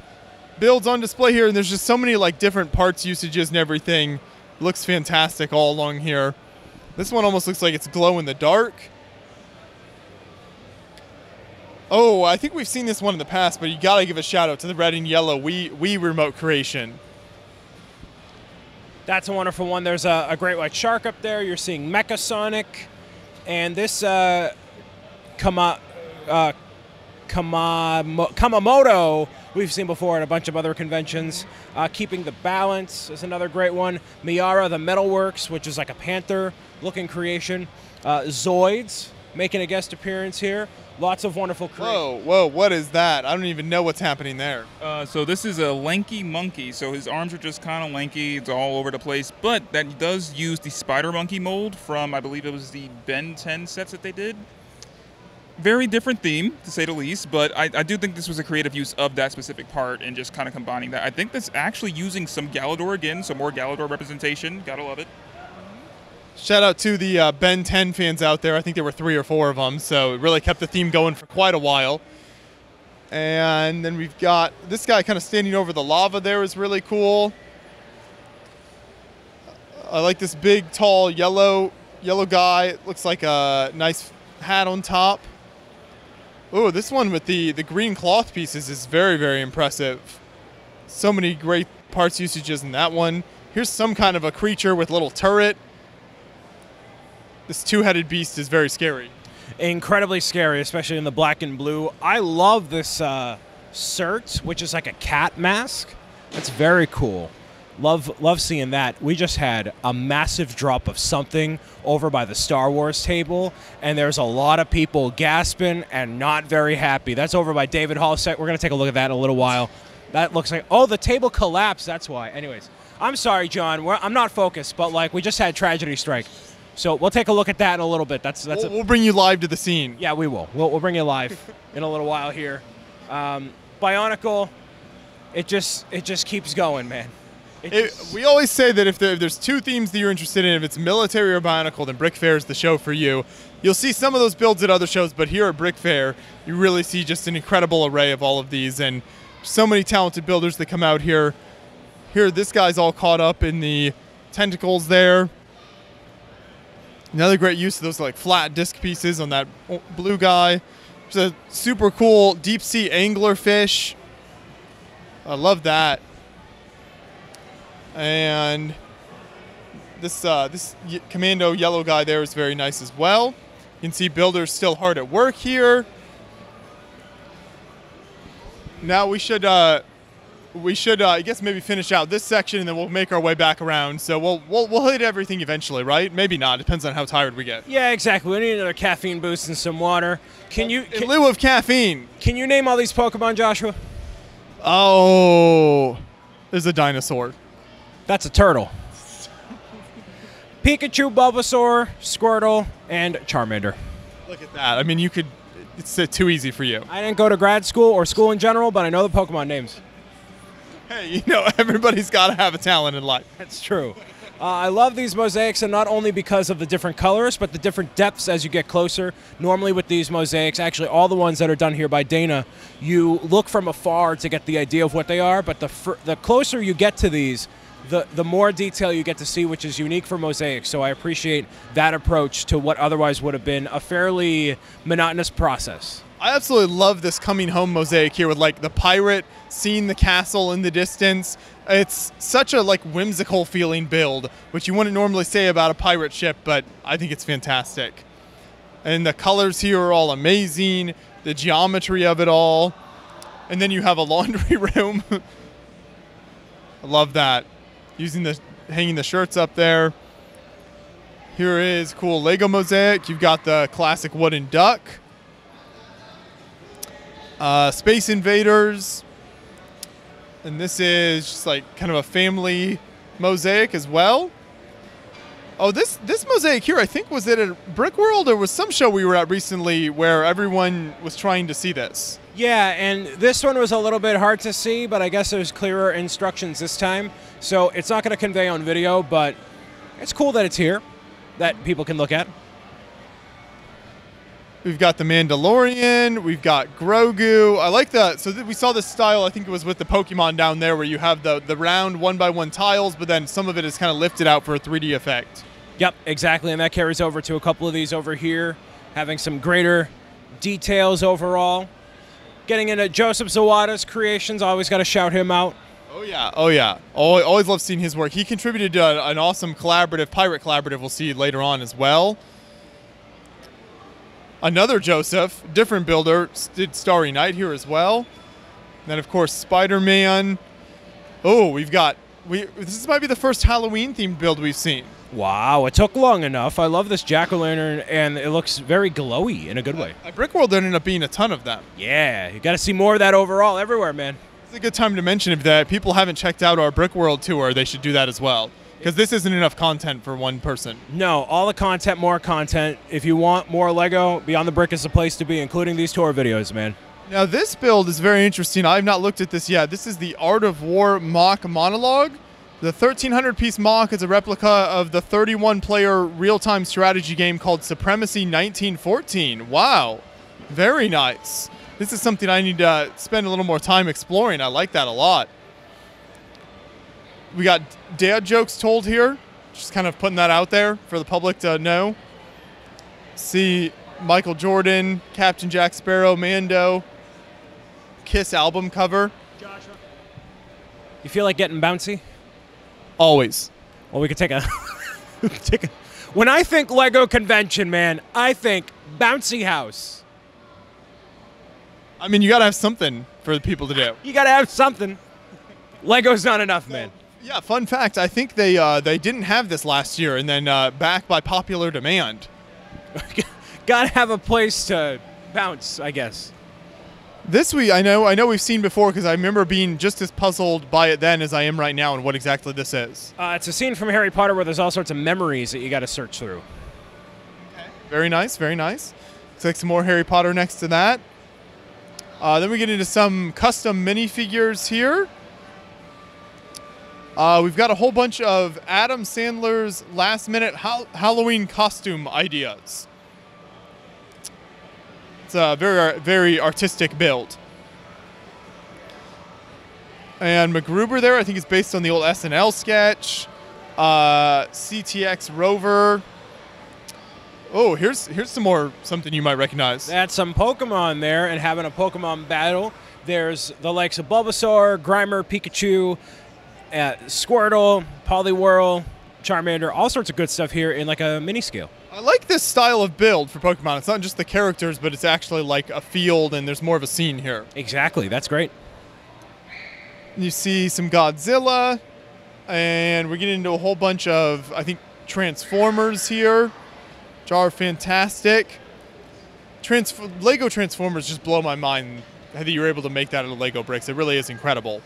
builds on display here. And there's just so many, like, different parts usages and everything. Looks fantastic all along here. This one almost looks like it's glow in the dark. Oh, I think we've seen this one in the past, but you got to give a shout out to the red and yellow Wii remote creation. That's a wonderful one. There's a great white shark up there. You're seeing Mechasonic. And this Kamamoto, we've seen before at a bunch of other conventions. Keeping the Balance is another great one. Miara the Metalworks, which is like a panther-looking creation. Zoids making a guest appearance here. Lots of wonderful creations. Whoa, what is that? I don't even know what's happening there. So this is a lanky monkey. So his arms are just kind of lanky. It's all over the place. But that does use the spider monkey mold from, I believe it was the Ben 10 sets that they did. Very different theme, to say the least, but I do think this was a creative use of that specific part and just kind of combining that. I think that's actually using some Galador again, so more Galador representation. Gotta love it. Shout out to the Ben 10 fans out there. I think there were 3 or 4 of them, so it really kept the theme going for quite a while. And then we've got this guy kind of standing over the lava there is really cool. I like this big, tall, yellow guy. It looks like a nice hat on top. Oh, this one with the green cloth pieces is very, very impressive. So many great parts usages in that one. Here's some kind of a creature with a little turret. This two-headed beast is very scary. Incredibly scary, especially in the black and blue. I love this Surt, which is like a cat mask. That's very cool. Love seeing that. We just had a massive drop of something over by the Star Wars table, and there's a lot of people gasping and not very happy. That's over by David Hall's set. We're going to take a look at that in a little while. That looks like, oh, the table collapsed. That's why. Anyways, I'm sorry, John. I'm not focused, but, like, we just had Tragedy Strike. So we'll take a look at that in a little bit. We'll bring you live to the scene. Yeah, we will. We'll bring you live in a little while here. Bionicle, it just keeps going, man. We always say that if there's 2 themes that you're interested in, if it's military or Bionicle, then Brick Fair is the show for you. You'll see some of those builds at other shows, but here at Brick Fair, you really see just an incredible array of all of these, and so many talented builders that come out here. Here, this guy's all caught up in the tentacles there. Another great use of those like flat disc pieces on that blue guy. There's a super cool deep-sea angler fish. I love that. And this this commando yellow guy there is very nice as well. You can see builders still hard at work here. Now we should we should, I guess, maybe finish out this section, and then we'll make our way back around. So we'll hit everything eventually, right? Maybe not. Depends on how tired we get. Yeah, exactly. We need another caffeine boost and some water. In lieu of caffeine, can you name all these Pokemon, Joshua? Oh, there's a dinosaur. That's a turtle. Pikachu, Bulbasaur, Squirtle, and Charmander. Look at that. I mean, you could. It's too easy for you. I didn't go to grad school or school in general, but I know the Pokemon names. Hey, you know, everybody's got to have a talent in life. That's true. I love these mosaics, and not only because of the different colors, but the different depths as you get closer. Normally with these mosaics, actually all the ones that are done here by Dana, you look from afar to get the idea of what they are, but the closer you get to these, the more detail you get to see, which is unique for mosaics. So I appreciate that approach to what otherwise would have been a fairly monotonous process. I absolutely love this coming home mosaic here with like the pirate, seeing the castle in the distance. It's such a like whimsical feeling build, which you wouldn't normally say about a pirate ship, but I think it's fantastic. And the colors here are all amazing, the geometry of it all. And then you have a laundry room. I love that. Using the, hanging the shirts up there. Here is cool Lego mosaic. You've got the classic wooden duck. Space Invaders, and this is just like kind of a family mosaic as well. Oh, this mosaic here, I think, was it at Brick World or was some show we were at recently where everyone was trying to see this? Yeah, and this one was a little bit hard to see, but I guess there's clearer instructions this time. So it's not going to convey on video, but it's cool that it's here, that people can look at. We've got the Mandalorian, we've got Grogu. I like that. So we saw this style, I think it was with the Pokemon down there, where you have the round 1x1 tiles, but then some of it is kind of lifted out for a 3D effect. Yep, exactly, and that carries over to a couple of these over here, having some greater details overall. Getting into Joseph Zawada's creations, always got to shout him out. Oh yeah, oh yeah. Oh, always love seeing his work. He contributed to an awesome collaborative, pirate collaborative we'll see later on as well. Another Joseph, different builder, did Starry Night here as well. And then, of course, Spider-Man. Oh, we've got... This might be the first Halloween-themed build we've seen. Wow, it took long enough. I love this jack-o'-lantern, and it looks very glowy in a good way. At Brick World, there ended up being a ton of them. Yeah, you got to see more of that overall everywhere, man. It's a good time to mention if that people haven't checked out our Brick World tour, they should do that as well. Because this isn't enough content for one person. No, all the content, more content. If you want more Lego, Beyond the Brick is the place to be, including these tour videos, man. Now, this build is very interesting. I've not looked at this yet. This is the Art of War mock monologue. The 1,300-piece mock is a replica of the 31-player real-time strategy game called Supremacy 1914. Wow, very nice. This is something I need to spend a little more time exploring. I like that a lot. We got dad jokes told here, just kind of putting that out there for the public to know. See Michael Jordan, Captain Jack Sparrow, Mando, Kiss album cover. Joshua, you feel like getting bouncy? Always. Well, we could take a... When I think Lego convention, man, I think bouncy house. I mean, you got to have something for the people to do. You got to have something. Lego's not enough, man. Yeah, fun fact, I think they didn't have this last year, and then back by popular demand. Gotta have a place to bounce, I guess. This week, I know we've seen before, because I remember being just as puzzled by it then as I am right now and what exactly this is. It's a scene from Harry Potter where there's all sorts of memories that you gotta search through. Okay. Very nice, very nice. Looks like some more Harry Potter next to that. Then we get into some custom minifigures here. We've got a whole bunch of Adam Sandler's last-minute Halloween costume ideas. It's a very, very artistic build. And MacGruber there, I think, is based on the old SNL sketch. CTX Rover. Oh, here's some more something you might recognize. That's some Pokemon there, and having a Pokemon battle. There's the likes of Bulbasaur, Grimer, Pikachu. Squirtle, Poliwhirl, Charmander, all sorts of good stuff here in like a mini scale. I like this style of build for Pokemon. It's not just the characters, but it's actually like a field and there's more of a scene here. Exactly. That's great. And you see some Godzilla, and we're getting into a whole bunch of, I think, Transformers here, which are fantastic. Lego Transformers just blow my mind. How you were able to make that out of Lego bricks. It really is incredible.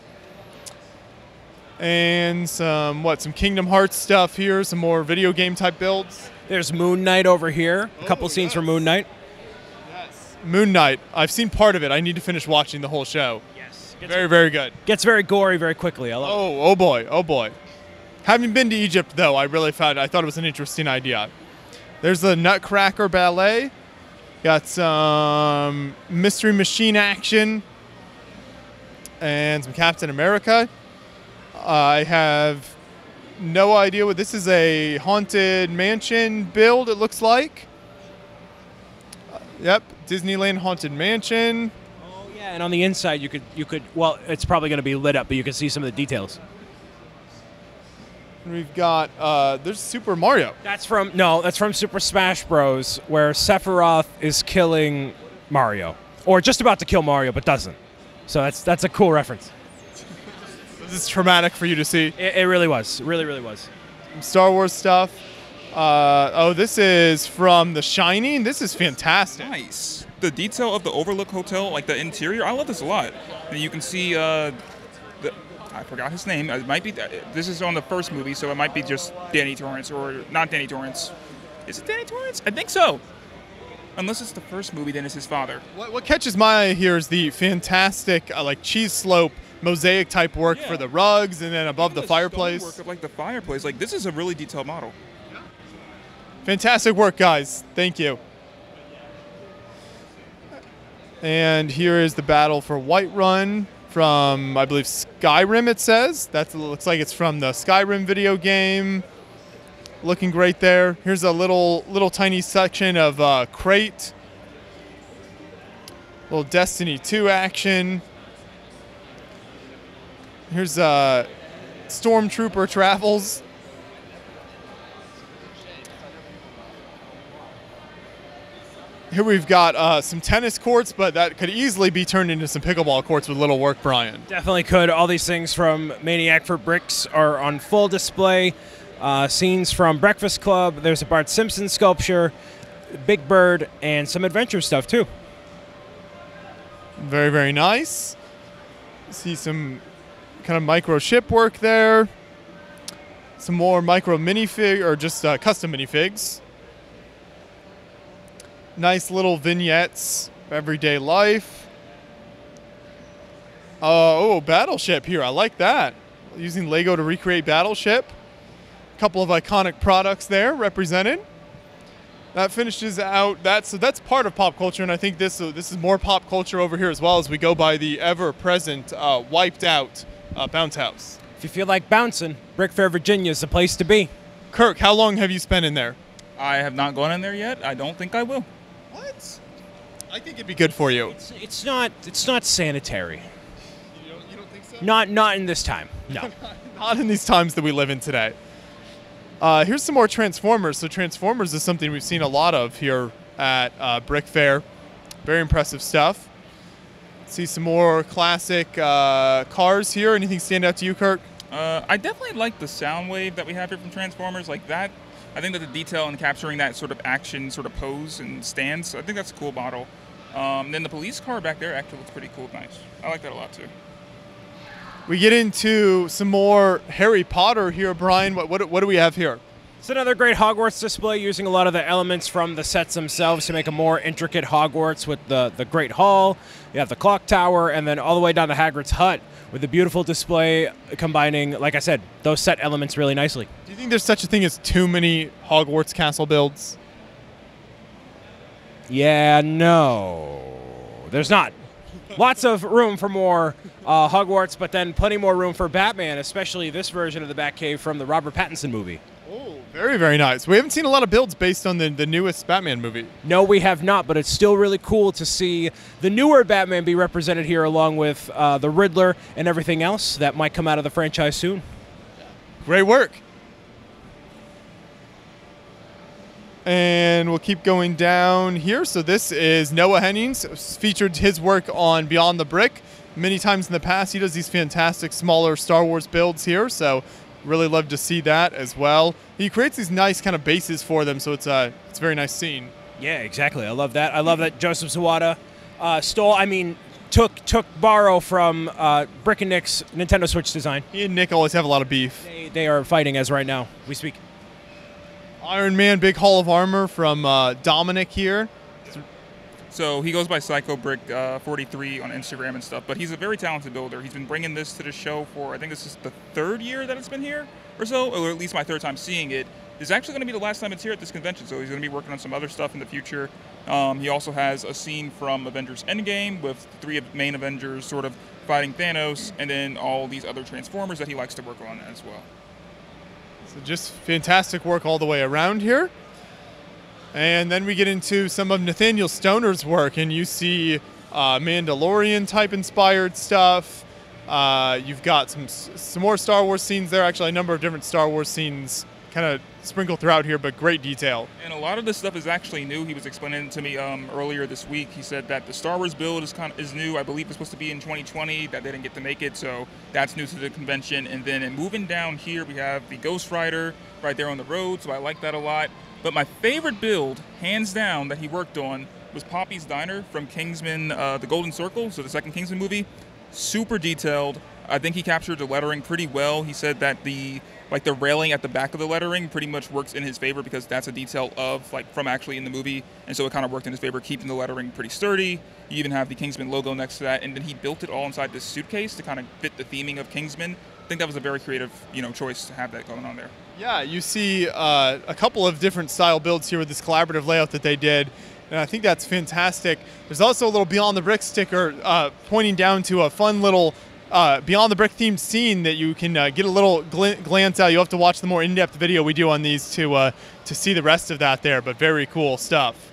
And some Kingdom Hearts stuff here, some more video game type builds. There's Moon Knight over here. A couple scenes from Moon Knight. Yes. Moon Knight. I've seen part of it. I need to finish watching the whole show. Yes. Very, very good. Gets very gory very quickly. I love it. Oh boy. Oh boy. Having been to Egypt though, I thought it was an interesting idea. There's the Nutcracker ballet. Got some Mystery Machine action and some Captain America. I have no idea what this is. A haunted mansion build, it looks like. Yep, Disneyland Haunted Mansion. Oh yeah, and on the inside you could well, it's probably going to be lit up, but you can see some of the details. We've got, there's Super Mario. That's from Super Smash Bros. Where Sephiroth is killing Mario. Or just about to kill Mario, but doesn't. So that's a cool reference. This is traumatic for you to see. It really was. It really, really was. Some Star Wars stuff. Oh, this is from The Shining. This is fantastic. Nice. The detail of the Overlook Hotel, like the interior, I love this a lot. And you can see, I forgot his name. It might be. This is on the first movie, so it might be just Danny Torrance or not Danny Torrance. Is it Danny Torrance? I think so. Unless it's the first movie, then it's his father. What catches my eye here is the fantastic, like cheese slope mosaic type work for the rugs, and then above the fireplace. Work of, like the fireplace. Like this is a really detailed model. Yeah. Fantastic work, guys. Thank you. And here is the battle for Whiterun. From, I believe, Skyrim, it says. That looks like it's from the Skyrim video game. Looking great there. Here's a little tiny section of Crate. Little Destiny 2 action. Here's Stormtrooper Travels. Here we've got some tennis courts, but that could easily be turned into some pickleball courts with little work, Brian. Definitely could. All these things from Maniac for Bricks are on full display. Scenes from Breakfast Club. There's a Bart Simpson sculpture, Big Bird, and some adventure stuff, too. Very, very nice. See some kind of micro ship work there. Some more micro minifig, or just custom minifigs. Nice little vignettes of everyday life. Battleship here. I like that. Using Lego to recreate Battleship. A couple of iconic products there represented. That finishes out that. So that's part of pop culture, and I think this is more pop culture over here as well as we go by the ever-present wiped out bounce house. If you feel like bouncing, Brick Fair, Virginia is the place to be. Kirk, how long have you spent in there? I have not gone in there yet. I don't think I will. What? I think it'd be good for you. It's not sanitary. You don't think so? Not in this time. No. Not in these times that we live in today. Here's some more Transformers. So Transformers is something we've seen a lot of here at Brick Fair. Very impressive stuff. See some more classic cars here. Anything stand out to you, Kirk? I definitely like the sound wave that we have here from Transformers. Like that. I think that the detail in capturing that sort of action, sort of pose and stance, I think that's a cool model. Then the police car back there actually looks pretty cool, nice. I like that a lot too. We get into some more Harry Potter here, Brian. What do we have here? It's another great Hogwarts display using a lot of the elements from the sets themselves to make a more intricate Hogwarts with the Great Hall, you have the Clock Tower, and then all the way down to Hagrid's Hut with a beautiful display combining, like I said, those set elements really nicely. Do you think there's such a thing as too many Hogwarts castle builds? Yeah, no. There's not. Lots of room for more Hogwarts, but then plenty more room for Batman, especially this version of the Batcave from the Robert Pattinson movie. Oh, very, very nice. We haven't seen a lot of builds based on the newest Batman movie. No, we have not, but it's still really cool to see the newer Batman be represented here along with the Riddler and everything else that might come out of the franchise soon. Great work. And we'll keep going down here. So this is Noah Hennings, featured his work on Beyond the Brick many times in the past. He does these fantastic smaller Star Wars builds here, so really love to see that as well. He creates these nice kind of bases for them, so it's a very nice scene. Yeah, exactly. I love that. I love that Joseph Zawada borrow from Brick and Nick's Nintendo Switch design. He and Nick always have a lot of beef. They are fighting as right now we speak. Iron Man, big Hall of Armor from Dominic here. So he goes by PsychoBrick43 on Instagram and stuff, but he's a very talented builder. He's been bringing this to the show for, I think this is the third year that it's been here or so, or at least my third time seeing it. It's actually going to be the last time it's here at this convention, so he's going to be working on some other stuff in the future. He also has a scene from Avengers Endgame with three main Avengers sort of fighting Thanos, and then all these other Transformers that he likes to work on as well. So just fantastic work all the way around here. And then we get into some of Nathaniel Stoner's work, and you see Mandalorian-type inspired stuff. You've got some more Star Wars scenes there. Actually, a number of different Star Wars scenes kind of sprinkled throughout here, but great detail. And a lot of this stuff is actually new. He was explaining it to me earlier this week. He said that the Star Wars build is new. I believe it's supposed to be in 2020, that they didn't get to make it, so that's new to the convention. And then moving down here, we have the Ghost Rider right there on the road, so I like that a lot. But my favorite build, hands down, that he worked on was Poppy's Diner from Kingsman, The Golden Circle, so the second Kingsman movie. Super detailed. I think he captured the lettering pretty well. He said that the railing at the back of the lettering pretty much works in his favor because that's a detail of, from actually in the movie, and so it kind of worked in his favor, keeping the lettering pretty sturdy. You even have the Kingsman logo next to that, and then he built it all inside this suitcase to kind of fit the theming of Kingsman. I think that was a very creative, choice to have that going on there. Yeah, you see a couple of different style builds here with this collaborative layout that they did, and I think that's fantastic. There's also a little Beyond the Brick sticker pointing down to a fun little Beyond the Brick themed scene that you can get a little glance at. You'll have to watch the more in-depth video we do on these to see the rest of that there, but very cool stuff.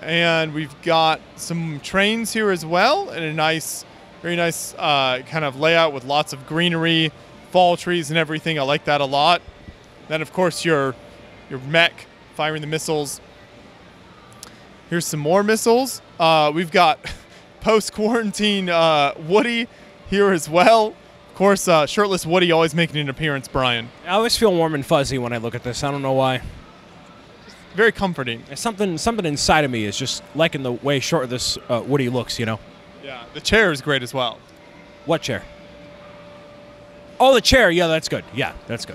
And we've got some trains here as well, and a nice, very nice kind of layout with lots of greenery, fall trees and everything. I like that a lot. Then of course your mech firing the missiles. Here's some more missiles. We've got post-quarantine Woody here as well. Of course, shirtless Woody always making an appearance, Brian. I always feel warm and fuzzy when I look at this. I don't know why. Just very comforting. It's something inside of me is just liking the way short this Woody looks, Yeah, the chair is great as well. What chair? Oh, the chair. Yeah, that's good. Yeah, that's good.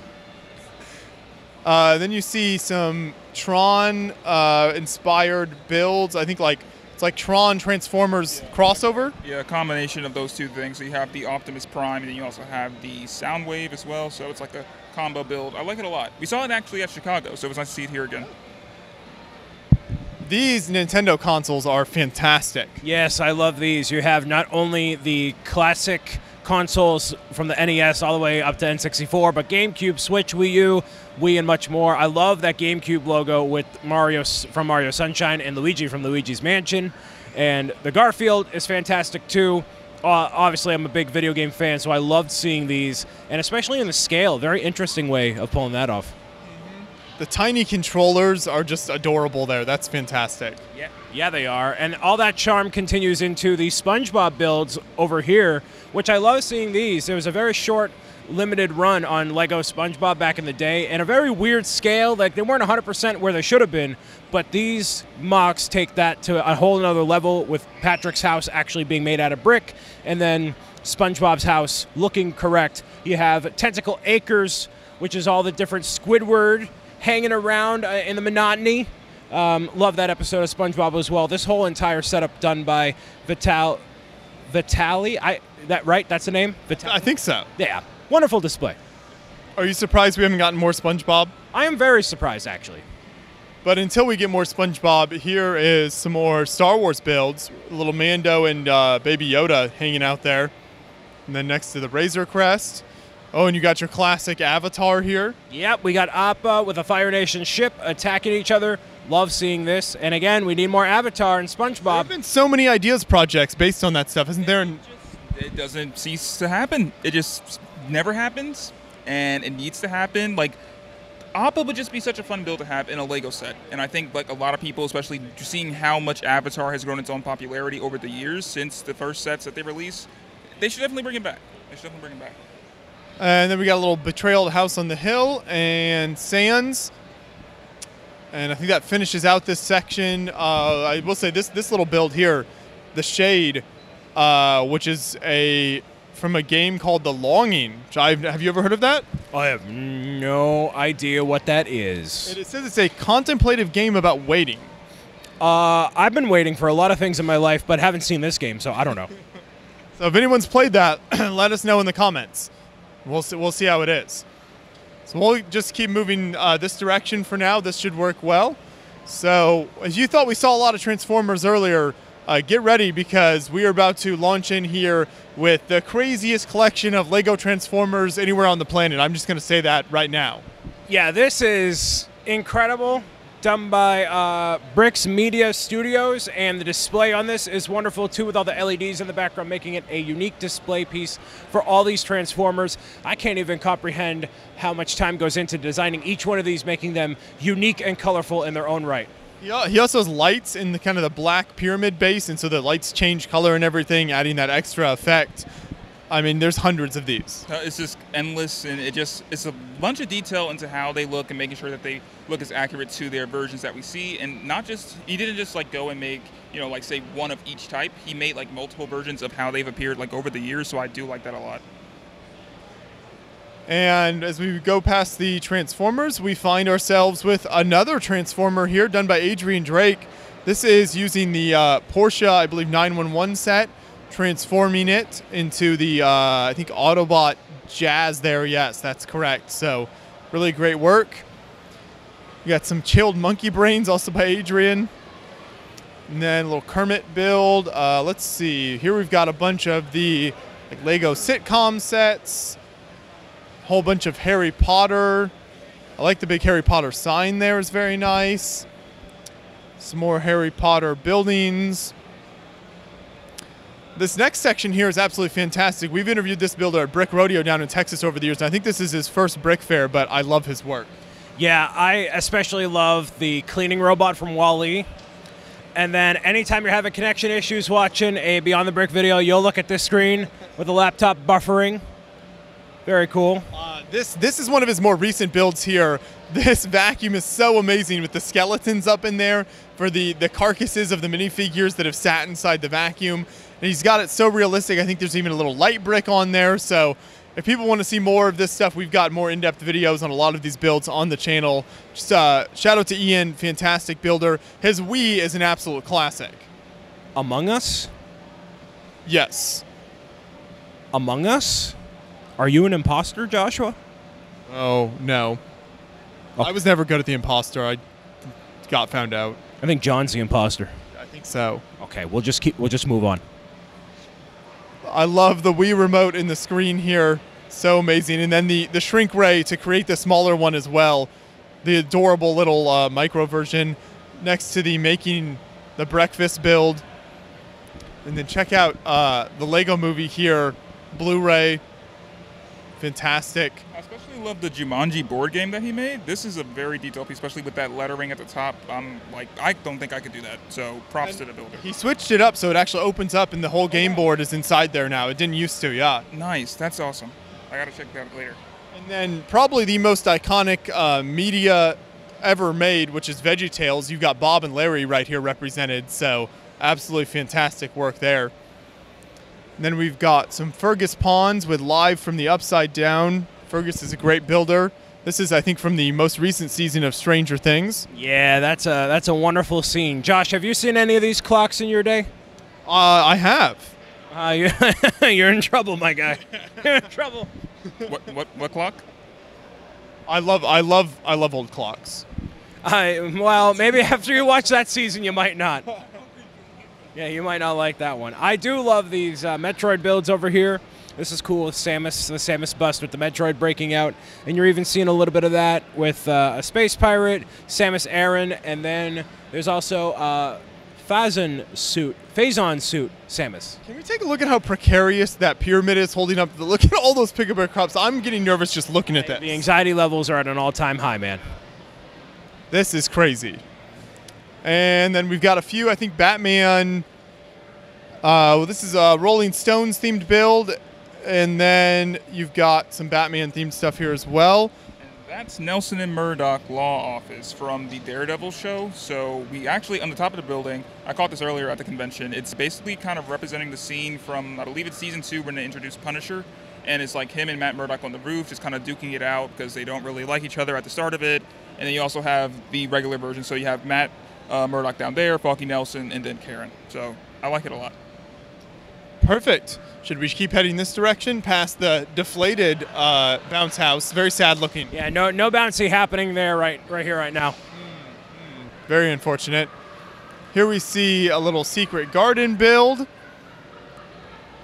Then you see some Tron-inspired builds. I think it's like Tron Transformers crossover. Yeah, a combination of those two things. So you have the Optimus Prime, and then you also have the Soundwave as well. So it's like a combo build. I like it a lot. We saw it actually at Chicago, so it was nice to see it here again. These Nintendo consoles are fantastic. Yes, I love these. You have not only the classic consoles from the NES all the way up to N64, but GameCube, Switch, Wii U, Wii, and much more. I love that GameCube logo with Mario from Mario Sunshine and Luigi from Luigi's Mansion. And the Garfield is fantastic too. Obviously, I'm a big video game fan, so I loved seeing these, and especially in the scale. Very interesting way of pulling that off. The tiny controllers are just adorable there. That's fantastic. Yeah, they are. And all that charm continues into the SpongeBob builds over here, which I love seeing these. There was a very short, limited run on Lego SpongeBob back in the day, and a very weird scale. Like, they weren't 100% where they should have been, but these mocks take that to a whole nother level, with Patrick's house actually being made out of brick, and then SpongeBob's house looking correct. You have Tentacle Acres, which is all the different Squidward hanging around in the monotony. Love that episode of SpongeBob as well. This whole entire setup done by Vitali. That right? That's the name? Vitali? I think so. Yeah. Wonderful display. Are you surprised we haven't gotten more SpongeBob? I am very surprised, actually. But until we get more SpongeBob, here is some more Star Wars builds. Little Mando and Baby Yoda hanging out there. And then next to the Razor Crest. Oh, and you got your classic Avatar here. Yep, we got Appa with a Fire Nation ship attacking each other. Love seeing this. And again, we need more Avatar and SpongeBob. There have been so many ideas projects based on that stuff, isn't there? It doesn't cease to happen. It just never happens, and it needs to happen. Like, Appa would just be such a fun build to have in a LEGO set. And I think like a lot of people, especially seeing how much Avatar has grown its own popularity over the years since the first sets that they released, they should definitely bring it back. They should definitely bring it back. And then we got a little Betrayal at House on the Hill and Sans. And I think that finishes out this section. I will say this little build here, the Shade, which is from a game called The Longing. Have you ever heard of that? I have no idea what that is. It says it's a contemplative game about waiting. I've been waiting for a lot of things in my life, but haven't seen this game, so I don't know. So if anyone's played that, let us know in the comments. We'll see how it is. So we'll just keep moving this direction for now. This should work well. So as you thought we saw a lot of Transformers earlier, get ready because we are about to launch in here with the craziest collection of LEGO Transformers anywhere on the planet. I'm just going to say that right now. Yeah, this is incredible. Done by Bricks Media Studios, and the display on this is wonderful too, with all the LEDs in the background, making it a unique display piece for all these Transformers. I can't even comprehend how much time goes into designing each one of these, making them unique and colorful in their own right. Yeah, he also has lights in the kind of the black pyramid base, and so the lights change color and everything, adding that extra effect. I mean, there's hundreds of these. It's just endless, and it's a bunch of detail into how they look and making sure that they look as accurate to their versions that we see. And not just, he didn't just like go and make, you know, like say one of each type. He made like multiple versions of how they've appeared like over the years. So I do like that a lot. And as we go past the Transformers, we find ourselves with another Transformer here done by Adrian Drake. This is using the Porsche, I believe, 911 set. Transforming it into the, I think, Autobot Jazz there. Yes, that's correct. So really great work. We got some Chilled Monkey Brains, also by Adrian. And then a little Kermit build. Let's see. Here we've got a bunch of the like LEGO sitcom sets. A whole bunch of Harry Potter. I like the big Harry Potter sign there. It's very nice. Some more Harry Potter buildings. This next section here is absolutely fantastic. We've interviewed this builder at Brick Rodeo down in Texas over the years, and I think this is his first Brick Fair, but I love his work. Yeah, I especially love the cleaning robot from WALL-E. And then anytime you're having connection issues watching a Beyond the Brick video, you'll look at this screen with the laptop buffering. Very cool. This is one of his more recent builds here. This vacuum is so amazing with the skeletons up in there for the carcasses of the minifigures that have sat inside the vacuum. And he's got it so realistic. I think there's even a little light brick on there. So if people want to see more of this stuff, we've got more in-depth videos on a lot of these builds on the channel. Just shout out to Ian, fantastic builder. His Wii is an absolute classic. Among Us? Yes. Among Us? Are you an imposter, Joshua? Oh, no. I was never good at the imposter. I got found out. I think John's the imposter. I think so. Okay, we'll just move on. I love the Wii remote in the screen here. So amazing. And then the shrink ray to create the smaller one as well. The adorable little micro version next to the making the breakfast build. And then check out the LEGO Movie here, Blu-ray. Fantastic. I especially love the Jumanji board game that he made. This is a very detailed piece, especially with that lettering at the top. Like, I don't think I could do that, so props to the builder. He switched it up so it actually opens up and the whole game board is inside there now. It didn't used to, yeah. Nice, that's awesome. I gotta check that out later. And then probably the most iconic media ever made, which is VeggieTales. You've got Bob and Larry right here represented, so absolutely fantastic work there. And then we've got some Fergus Pons with Live from the Upside Down. Fergus is a great builder. This is, I think, from the most recent season of Stranger Things. Yeah, that's a wonderful scene. Josh, have you seen any of these clocks in your day? I have. You're in trouble, my guy. You're in trouble. What clock? I love old clocks. Well, maybe after you watch that season, you might not. Yeah, you might not like that one. I do love these Metroid builds over here. This is cool with Samus, the Samus bust with the Metroid breaking out. And you're even seeing a little bit of that with a space pirate, Samus Aran, and then there's also Phazon suit, Samus. Can we take a look at how precarious that pyramid is holding up? Look at all those Pickleberry cups. I'm getting nervous just looking at that. The anxiety levels are at an all-time high, man. This is crazy. And then we've got a few. I think Batman. Well, this is a Rolling Stones themed build, and then you've got some Batman themed stuff here as well. That's Nelson and Murdoch Law Office from the Daredevil show. So we actually, on the top of the building, I caught this earlier at the convention, it's basically kind of representing the scene from, I believe it's season 2 when they introduced Punisher. And it's like him and Matt Murdock on the roof just kind of duking it out because they don't really like each other at the start of it. And then you also have the regular version. So you have Matt Murdock down there, Falky Nelson, and then Karen. So I like it a lot. Perfect. Should we keep heading this direction past the deflated bounce house? Very sad looking. Yeah, no bouncy happening there right here, right now. Very unfortunate. Here we see a little secret garden build.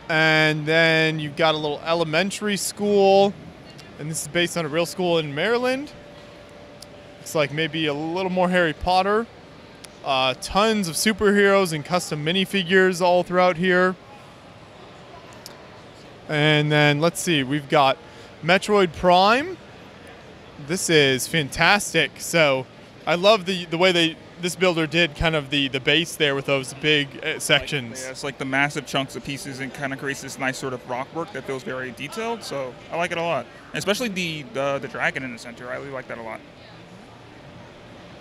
And then you've got a little elementary school. And this is based on a real school in Maryland. Looks like maybe a little more Harry Potter. Tons of superheroes and custom minifigures all throughout here. And then let's see, we've got Metroid Prime. This is fantastic. So I love the way this builder did kind of the base there with those big sections. Yeah, it's like the massive chunks of pieces and kind of creates this nice sort of rock work that feels very detailed. So I like it a lot, and especially the dragon in the center. I really like that a lot.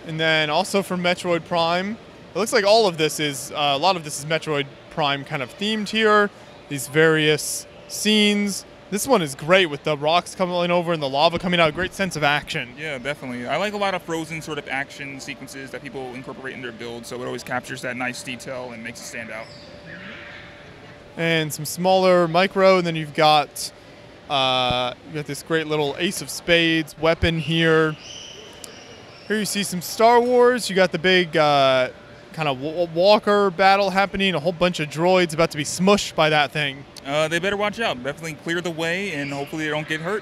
And then also for Metroid Prime, it looks like all of this is a lot of this is Metroid Prime kind of themed here. These various scenes. This one is great with the rocks coming over and the lava coming out. Great sense of action. Yeah, definitely. I like a lot of Frozen sort of action sequences that people incorporate in their build, so it always captures that nice detail and makes it stand out. And some smaller micro, and then you've got this great little Ace of Spades weapon here. Here you see some Star Wars. You got the big kind of walker battle happening, a whole bunch of droids about to be smushed by that thing. They better watch out. Definitely clear the way, and hopefully they don't get hurt.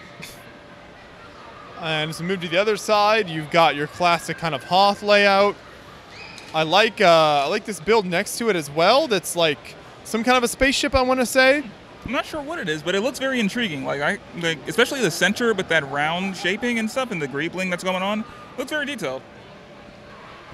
And as we move to the other side, you've got your classic kind of Hoth layout. I like this build next to it as well. That's like some kind of a spaceship, I want to say. I'm not sure what it is, but it looks very intriguing. Like especially the center with that round shaping and stuff, and the greebling that's going on. Looks very detailed.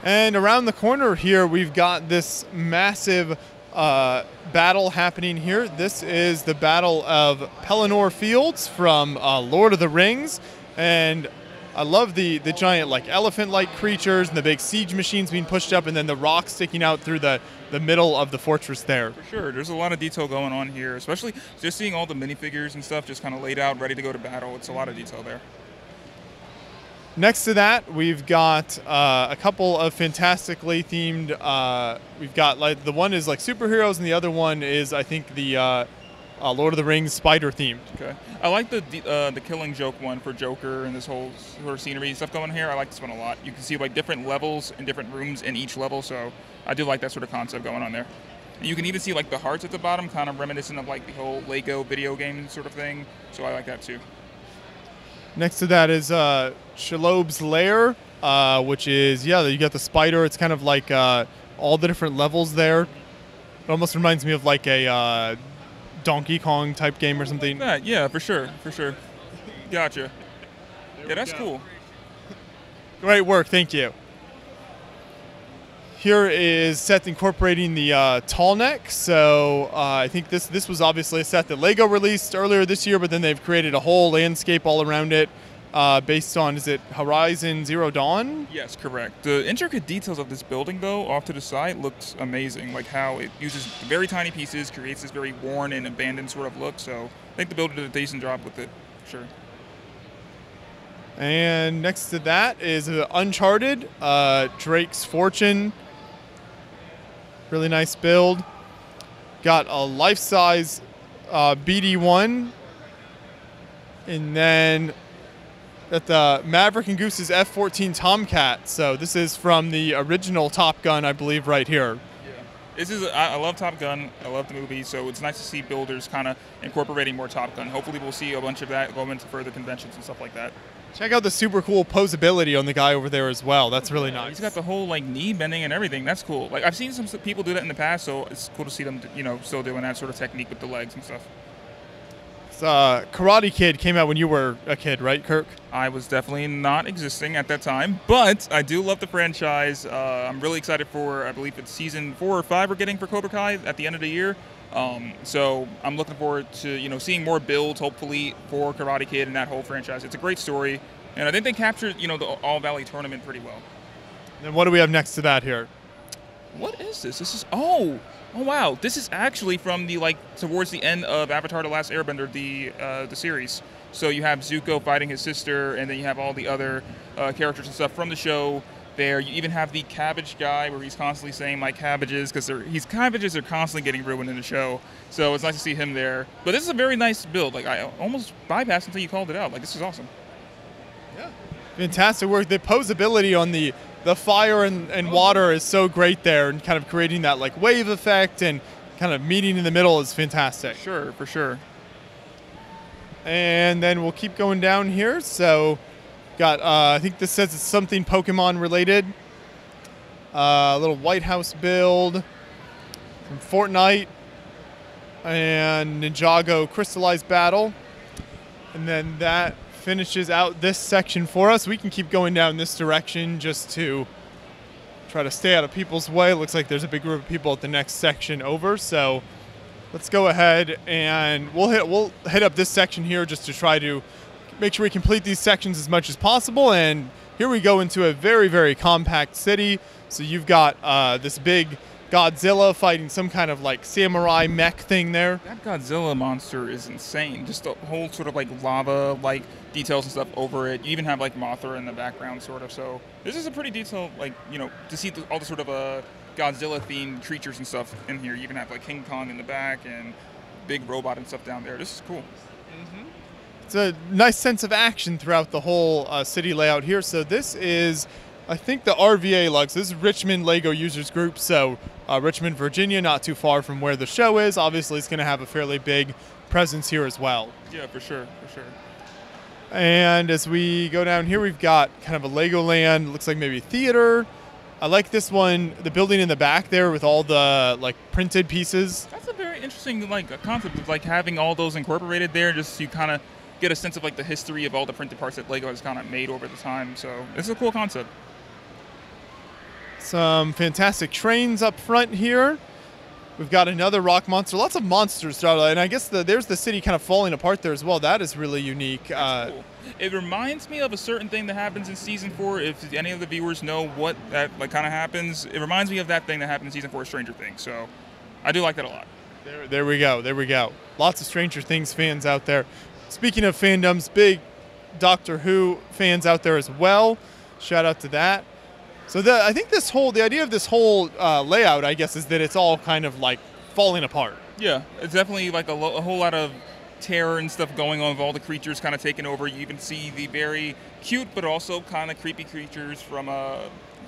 And around the corner here, we've got this massive battle happening here. This is the Battle of Pelennor Fields from Lord of the Rings. And I love the giant like elephant-like creatures and the big siege machines being pushed up and then the rocks sticking out through the middle of the fortress there. For sure. There's a lot of detail going on here, especially just seeing all the minifigures and stuff just kind of laid out, ready to go to battle. It's a lot of detail there. Next to that, we've got a couple of fantastically themed, we've got like the one is like superheroes and the other one is I think the Lord of the Rings spider themed. Okay. I like the Killing Joke one for Joker and this whole sort of scenery stuff going here. I like this one a lot. You can see like different levels and different rooms in each level, so I do like that sort of concept going on there. And you can even see like the hearts at the bottom, kind of reminiscent of like the whole Lego video game sort of thing, so I like that too. Next to that is Shelob's Lair, which is, yeah, you got the spider. It's kind of like all the different levels there. It almost reminds me of like a Donkey Kong type game or something. Like that. Yeah, for sure, for sure. Gotcha. Yeah, that's cool. Great work, thank you. Here is set incorporating the tall neck. So I think this was obviously a set that Lego released earlier this year, but then they've created a whole landscape all around it based on, is it Horizon Zero Dawn? Yes, correct. The intricate details of this building, though, off to the side looks amazing. Like how it uses very tiny pieces, creates this very worn and abandoned sort of look. So I think the builder did a decent job with it, sure. And next to that is Uncharted, Drake's Fortune. Really nice build. Got a life-size BD-1. And then at the Maverick and Goose's F-14 Tomcat. So this is from the original Top Gun, I believe, right here. Yeah. This is I love Top Gun. I love the movie. So it's nice to see builders kind of incorporating more Top Gun. Hopefully we'll see a bunch of that going into further conventions and stuff like that. Check out the super cool posability on the guy over there as well. That's really nice. He's got the whole like knee bending and everything. That's cool. Like I've seen some people do that in the past, so it's cool to see them, you know, still doing that sort of technique with the legs and stuff. Karate Kid came out when you were a kid, right, Kirk? I was definitely not existing at that time, but I do love the franchise. I'm really excited for, I believe it's season 4 or 5 we're getting for Cobra Kai at the end of the year. So I'm looking forward to, you know, seeing more builds, hopefully, for Karate Kid and that whole franchise. It's a great story, and I think they captured, you know, the All Valley tournament pretty well. And what do we have next to that here? What is this? This is, oh wow, this is actually from the, like, towards the end of Avatar: The Last Airbender, the series. So you have Zuko fighting his sister, and then you have all the other characters and stuff from the show there. You even have the cabbage guy where he's constantly saying my cabbages, because his cabbages are constantly getting ruined in the show. So it's nice to see him there. But this is a very nice build. Like, I almost bypassed until you called it out. Like, this is awesome. Yeah. Fantastic work. The posability on the fire and water is so great there, and kind of creating that like wave effect and kind of meeting in the middle is fantastic. Sure, for sure. And then we'll keep going down here. So got, I think this says it's something Pokemon related. A little White House build from Fortnite and Ninjago Crystallized Battle. And then that finishes out this section for us. We can keep going down this direction just to try to stay out of people's way. It looks like there's a big group of people at the next section over, so let's go ahead and we'll hit up this section here just to try to make sure we complete these sections as much as possible. And here we go into a very, very compact city. So you've got this big Godzilla fighting some kind of like samurai mech thing there. That Godzilla monster is insane. Just the whole sort of like lava like details and stuff over it. You even have like Mothra in the background sort of. So this is a pretty detailed, like, you know, to see all the sort of Godzilla themed creatures and stuff in here. You can have like King Kong in the back and big robot and stuff down there. This is cool. Mm-hmm. It's a nice sense of action throughout the whole city layout here. So this is, I think, the RVA Lux. This is Richmond LEGO Users Group, so Richmond, Virginia, not too far from where the show is. Obviously, it's going to have a fairly big presence here as well. Yeah, for sure, for sure. And as we go down here, we've got kind of a Legoland. Looks like maybe theater. I like this one, the building in the back there with all the like printed pieces. That's a very interesting like concept of like having all those incorporated there, just so you kind of get a sense of like the history of all the printed parts that LEGO has kind of made over the time. So it's a cool concept. Some fantastic trains up front here. We've got another rock monster. Lots of monsters throughout, and I guess there's the city kind of falling apart there as well. That is really unique. Cool. It reminds me of a certain thing that happens in season 4. If any of the viewers know what that like kind of happens, it reminds me of that thing that happened in season 4, Stranger Things. So I do like that a lot. There we go. There we go. Lots of Stranger Things fans out there. Speaking of fandoms, big Doctor Who fans out there as well. Shout out to that. So I think the idea of this whole layout, I guess, is that it's all kind of like falling apart. Yeah, it's definitely like a whole lot of terror and stuff going on with all the creatures kind of taking over. You even see the very cute but also kind of creepy creatures from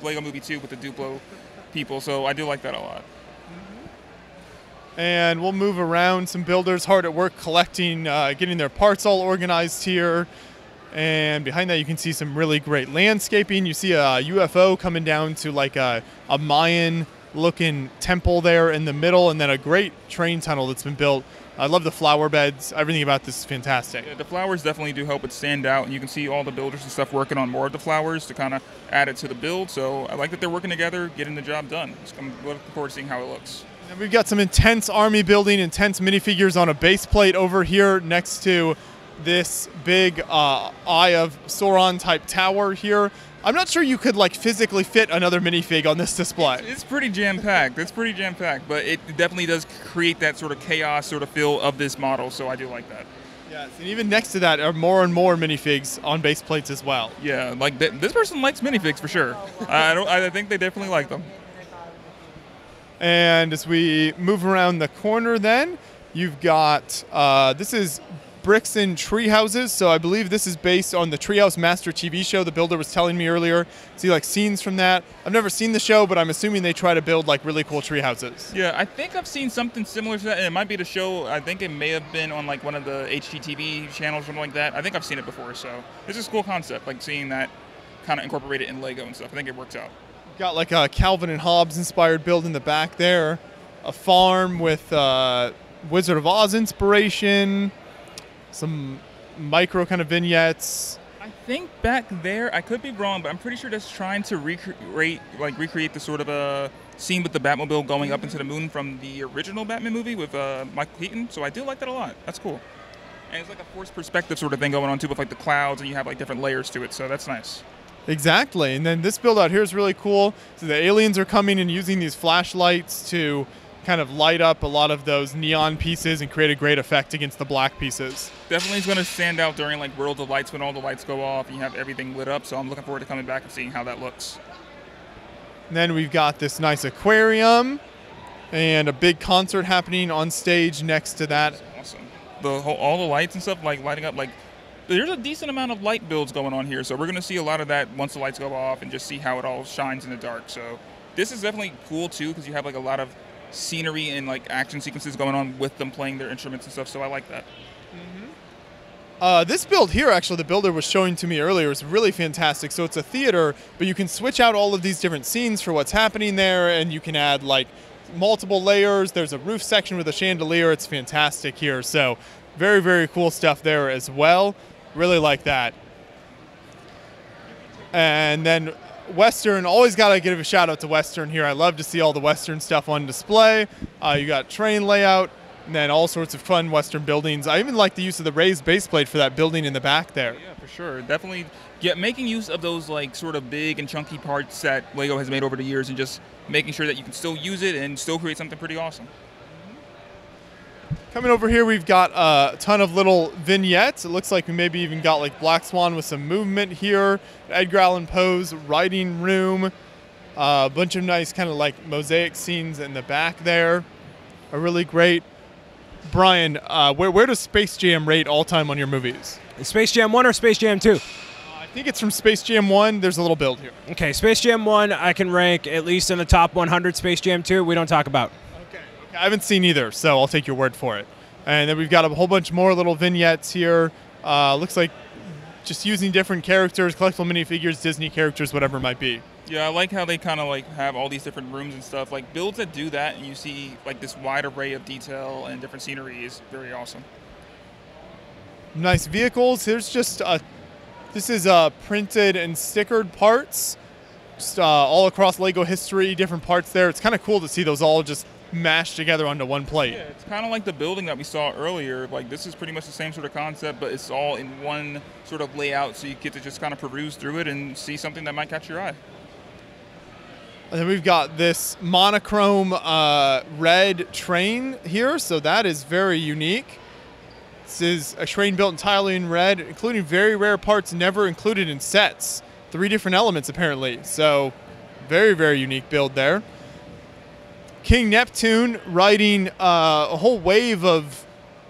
Lego Movie 2 with the Duplo people. So I do like that a lot. And we'll move around. Some builders hard at work collecting, getting their parts all organized here. And behind that, you can see some really great landscaping. You see a UFO coming down to like a Mayan-looking temple there in the middle, and then a great train tunnel that's been built. I love the flower beds. Everything about this is fantastic. Yeah, the flowers definitely do help it stand out. And you can see all the builders and stuff working on more of the flowers to kind of add it to the build. So I like that they're working together, getting the job done. I'm looking forward to seeing how it looks. And we've got some intense army building, intense minifigures on a base plate over here next to this big Eye of Sauron type tower here. I'm not sure you could like physically fit another minifig on this display. It's pretty jam-packed. It's pretty jam-packed, but it definitely does create that sort of chaos sort of feel of this model, so I do like that. Yes, and even next to that are more and more minifigs on base plates as well. Yeah, like this person likes minifigs for sure. I think they definitely like them. And as we move around the corner then, you've got, this is bricks in tree houses. So I believe this is based on the Treehouse Master TV show. The builder was telling me earlier. See like scenes from that. I've never seen the show, but I'm assuming they try to build like really cool tree houses. Yeah, I think I've seen something similar to that. And it might be the show. I think it may have been on like one of the HGTV channels or something like that. I think I've seen it before. So it's just a cool concept, like seeing that kind of incorporated in Lego and stuff. I think it works out. Got like a Calvin and Hobbes inspired build in the back there. A farm with Wizard of Oz inspiration, some micro kind of vignettes. I think back there, I could be wrong, but I'm pretty sure that's trying to recreate the sort of a scene with the Batmobile going up into the moon from the original Batman movie with Michael Keaton. So I do like that a lot. That's cool. And it's like a forced perspective sort of thing going on too with like the clouds, and you have like different layers to it. So that's nice. Exactly. And then this build out here is really cool. So the aliens are coming and using these flashlights to kind of light up a lot of those neon pieces and create a great effect against the black pieces. Definitely is going to stand out during like World of Lights when all the lights go off and you have everything lit up. So I'm looking forward to coming back and seeing how that looks. And then we've got this nice aquarium and a big concert happening on stage next to that. That's awesome. The whole, all the lights and stuff like lighting up, like there's a decent amount of light builds going on here. So we're going to see a lot of that once the lights go off and just see how it all shines in the dark. So this is definitely cool too, because you have like a lot of scenery and like action sequences going on with them playing their instruments and stuff, so I like that. This build here, actually, the builder was showing to me earlier, is really fantastic. So it's a theater, but you can switch out all of these different scenes for what's happening there, and you can add like multiple layers. There's a roof section with a chandelier. It's fantastic here. So very, very cool stuff there as well. Really like that. And then Western, always got to give a shout out to Western here. I love to see all the Western stuff on display. You got train layout and then all sorts of fun Western buildings. I even like the use of the raised base plate for that building in the back there. Yeah, for sure. Definitely making use of those like sort of big and chunky parts that Lego has made over the years and just making sure that you can still use it and still create something pretty awesome. Coming over here, we've got a ton of little vignettes. It looks like we maybe even got like Black Swan with some movement here. Edgar Allan Poe's writing room. A bunch of nice kind of like mosaic scenes in the back there. A really great. Brian, where does Space Jam rate all time on your movies? Is Space Jam 1 or Space Jam 2? I think it's from Space Jam 1. There's a little build here. Okay, Space Jam 1 I can rank at least in the top 100. Space Jam 2 we don't talk about. I haven't seen either, so I'll take your word for it. And then we've got a whole bunch more little vignettes here. Looks like just using different characters, collectible minifigures, Disney characters, whatever it might be. Yeah, I like how they kind of like have all these different rooms and stuff. Like builds that do that, and you see like this wide array of detail and different scenery is very awesome. Nice vehicles. Here's just this is printed and stickered parts, just all across Lego history, different parts there. It's kind of cool to see those all just mashed together onto one plate. Yeah, it's kind of like the building that we saw earlier. Like this is pretty much the same sort of concept, but it's all in one sort of layout, so you get to just kind of peruse through it and see something that might catch your eye. And then we've got this monochrome red train here, so that is very unique. This is a train built entirely in red, including very rare parts never included in sets. 3 different elements apparently, so very, very unique build there. King Neptune riding a whole wave of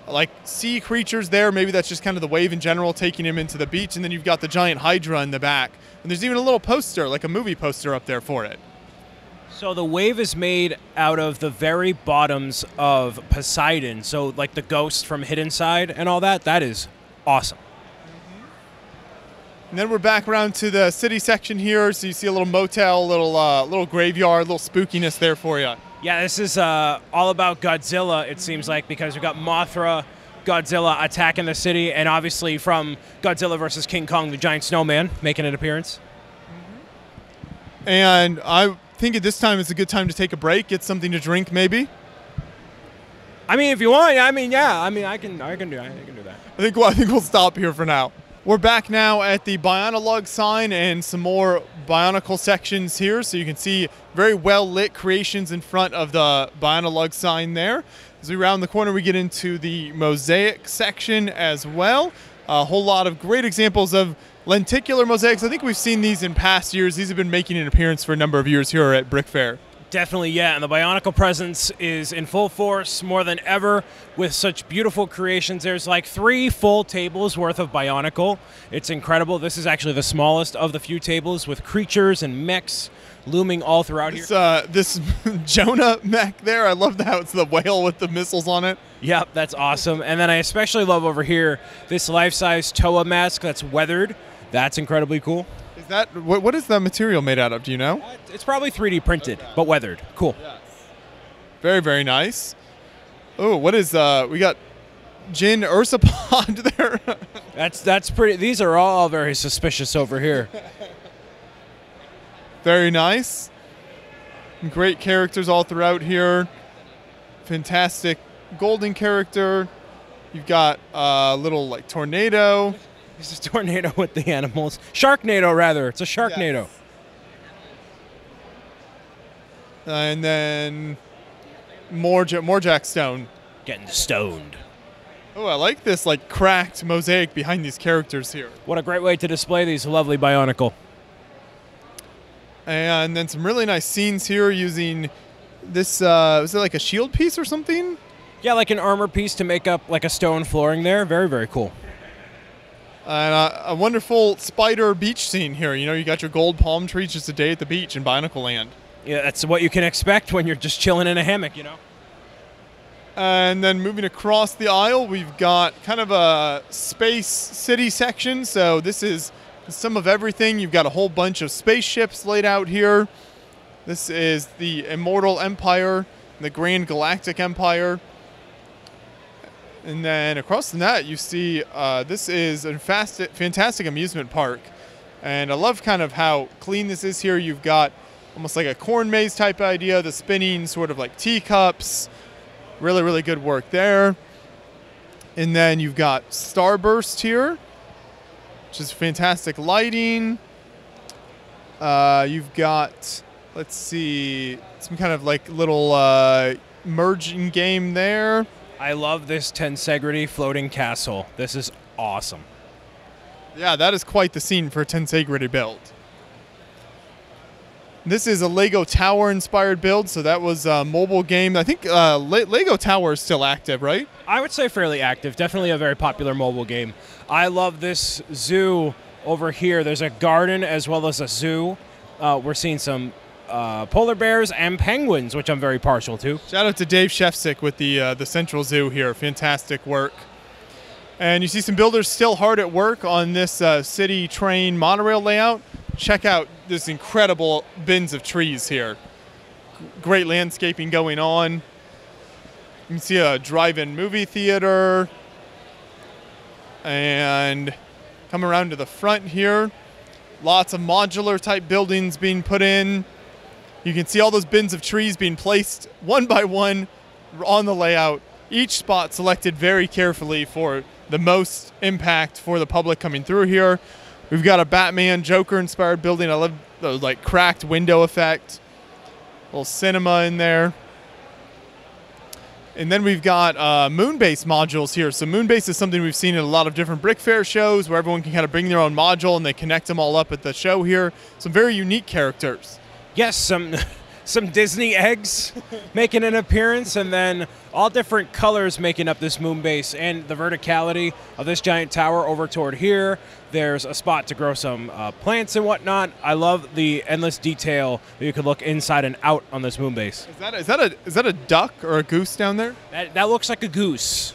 like sea creatures there. Maybe that's just kind of the wave in general taking him into the beach. And then you've got the giant Hydra in the back. And there's even a little poster, like a movie poster up there for it. So the wave is made out of the very bottoms of Poseidon. So like the ghost from Hidden Side and all that. That is awesome. And then we're back around to the city section here. So you see a little motel, a little graveyard, a little spookiness there for you. Yeah, this is all about Godzilla, it seems like, because we've got Mothra, Godzilla attacking the city, and obviously from Godzilla versus King Kong, the giant snowman, making an appearance. And I think at this time it's a good time to take a break, get something to drink maybe. I mean, if you want, I can do that. I think we'll stop here for now. We're back now at the Bionologue sign and some more Bionicle sections here. So you can see very well-lit creations in front of the Bionologue sign there. As we round the corner, we get into the mosaic section as well. A whole lot of great examples of lenticular mosaics. I think we've seen these in past years. These have been making an appearance for a number of years here at Brick Fair. Definitely, yeah, and the Bionicle presence is in full force more than ever with such beautiful creations. There's like 3 full tables worth of Bionicle. It's incredible. This is actually the smallest of the few tables with creatures and mechs looming all throughout here. This Jonah mech there, I love how it's the whale with the missiles on it. Yep, that's awesome. And then I especially love over here this life-size Toa mask that's weathered. That's incredibly cool. Is that what is the material made out of? Do you know? It's probably 3D printed, okay, but weathered. Cool. Yes. Very, very nice. Oh, what is we got? Jyn Ursapod there. that's pretty. These are all very suspicious over here. Very nice. Great characters all throughout here. Fantastic golden character. You've got a little like tornado. It's a tornado with the animals. Sharknado, rather. It's a Sharknado. Yes. And then more Jack Stone. Getting stoned. Oh, I like this like cracked mosaic behind these characters here. What a great way to display these lovely Bionicle. And then some really nice scenes here using this, is it like a shield piece or something? Yeah, like an armor piece to make up like a stone flooring there. Very, very cool. And a wonderful spider beach scene here. You know, you got your gold palm trees just a day at the beach in Bionicle Land. Yeah, that's what you can expect when you're just chilling in a hammock, you know. And then moving across the aisle, we've got kind of a space city section. So this is some of everything. You've got a whole bunch of spaceships laid out here. This is the Immortal Empire, the Grand Galactic Empire. And then across the net, you see this is a fantastic amusement park. And I love kind of how clean this is here. You've got almost like a corn maze type idea, the spinning sort of like teacups. Really, really good work there. And then you've got Starburst here, which is fantastic lighting. You've got, let's see, some kind of like little merging game there. I love this Tensegrity floating castle. This is awesome. Yeah, that is quite the scene for a Tensegrity build. This is a Lego Tower inspired build, so that was a mobile game. I think Lego Tower is still active, right? I would say fairly active. Definitely a very popular mobile game. I love this zoo over here. There's a garden as well as a zoo. We're seeing some polar bears and penguins, which I'm very partial to. Shout out to Dave Shefcik with the Central Zoo here. Fantastic work. And you see some builders still hard at work on this city train monorail layout. Check out this incredible bins of trees here. Great landscaping going on. You can see a drive-in movie theater. And come around to the front here. Lots of modular type buildings being put in. You can see all those bins of trees being placed one by one on the layout. Each spot selected very carefully for the most impact for the public coming through here. We've got a Batman, Joker-inspired building. I love the like cracked window effect. A little cinema in there. And then we've got Moonbase modules here. So Moonbase is something we've seen in a lot of different Brick Fair shows where everyone can kind of bring their own module and they connect them all up at the show here. Some very unique characters. Yes, some Disney eggs making an appearance, and then all different colors making up this moon base and the verticality of this giant tower over toward here. There's a spot to grow some plants and whatnot. I love the endless detail that you can look inside and out on this moon base. Is that a duck or a goose down there? That looks like a goose.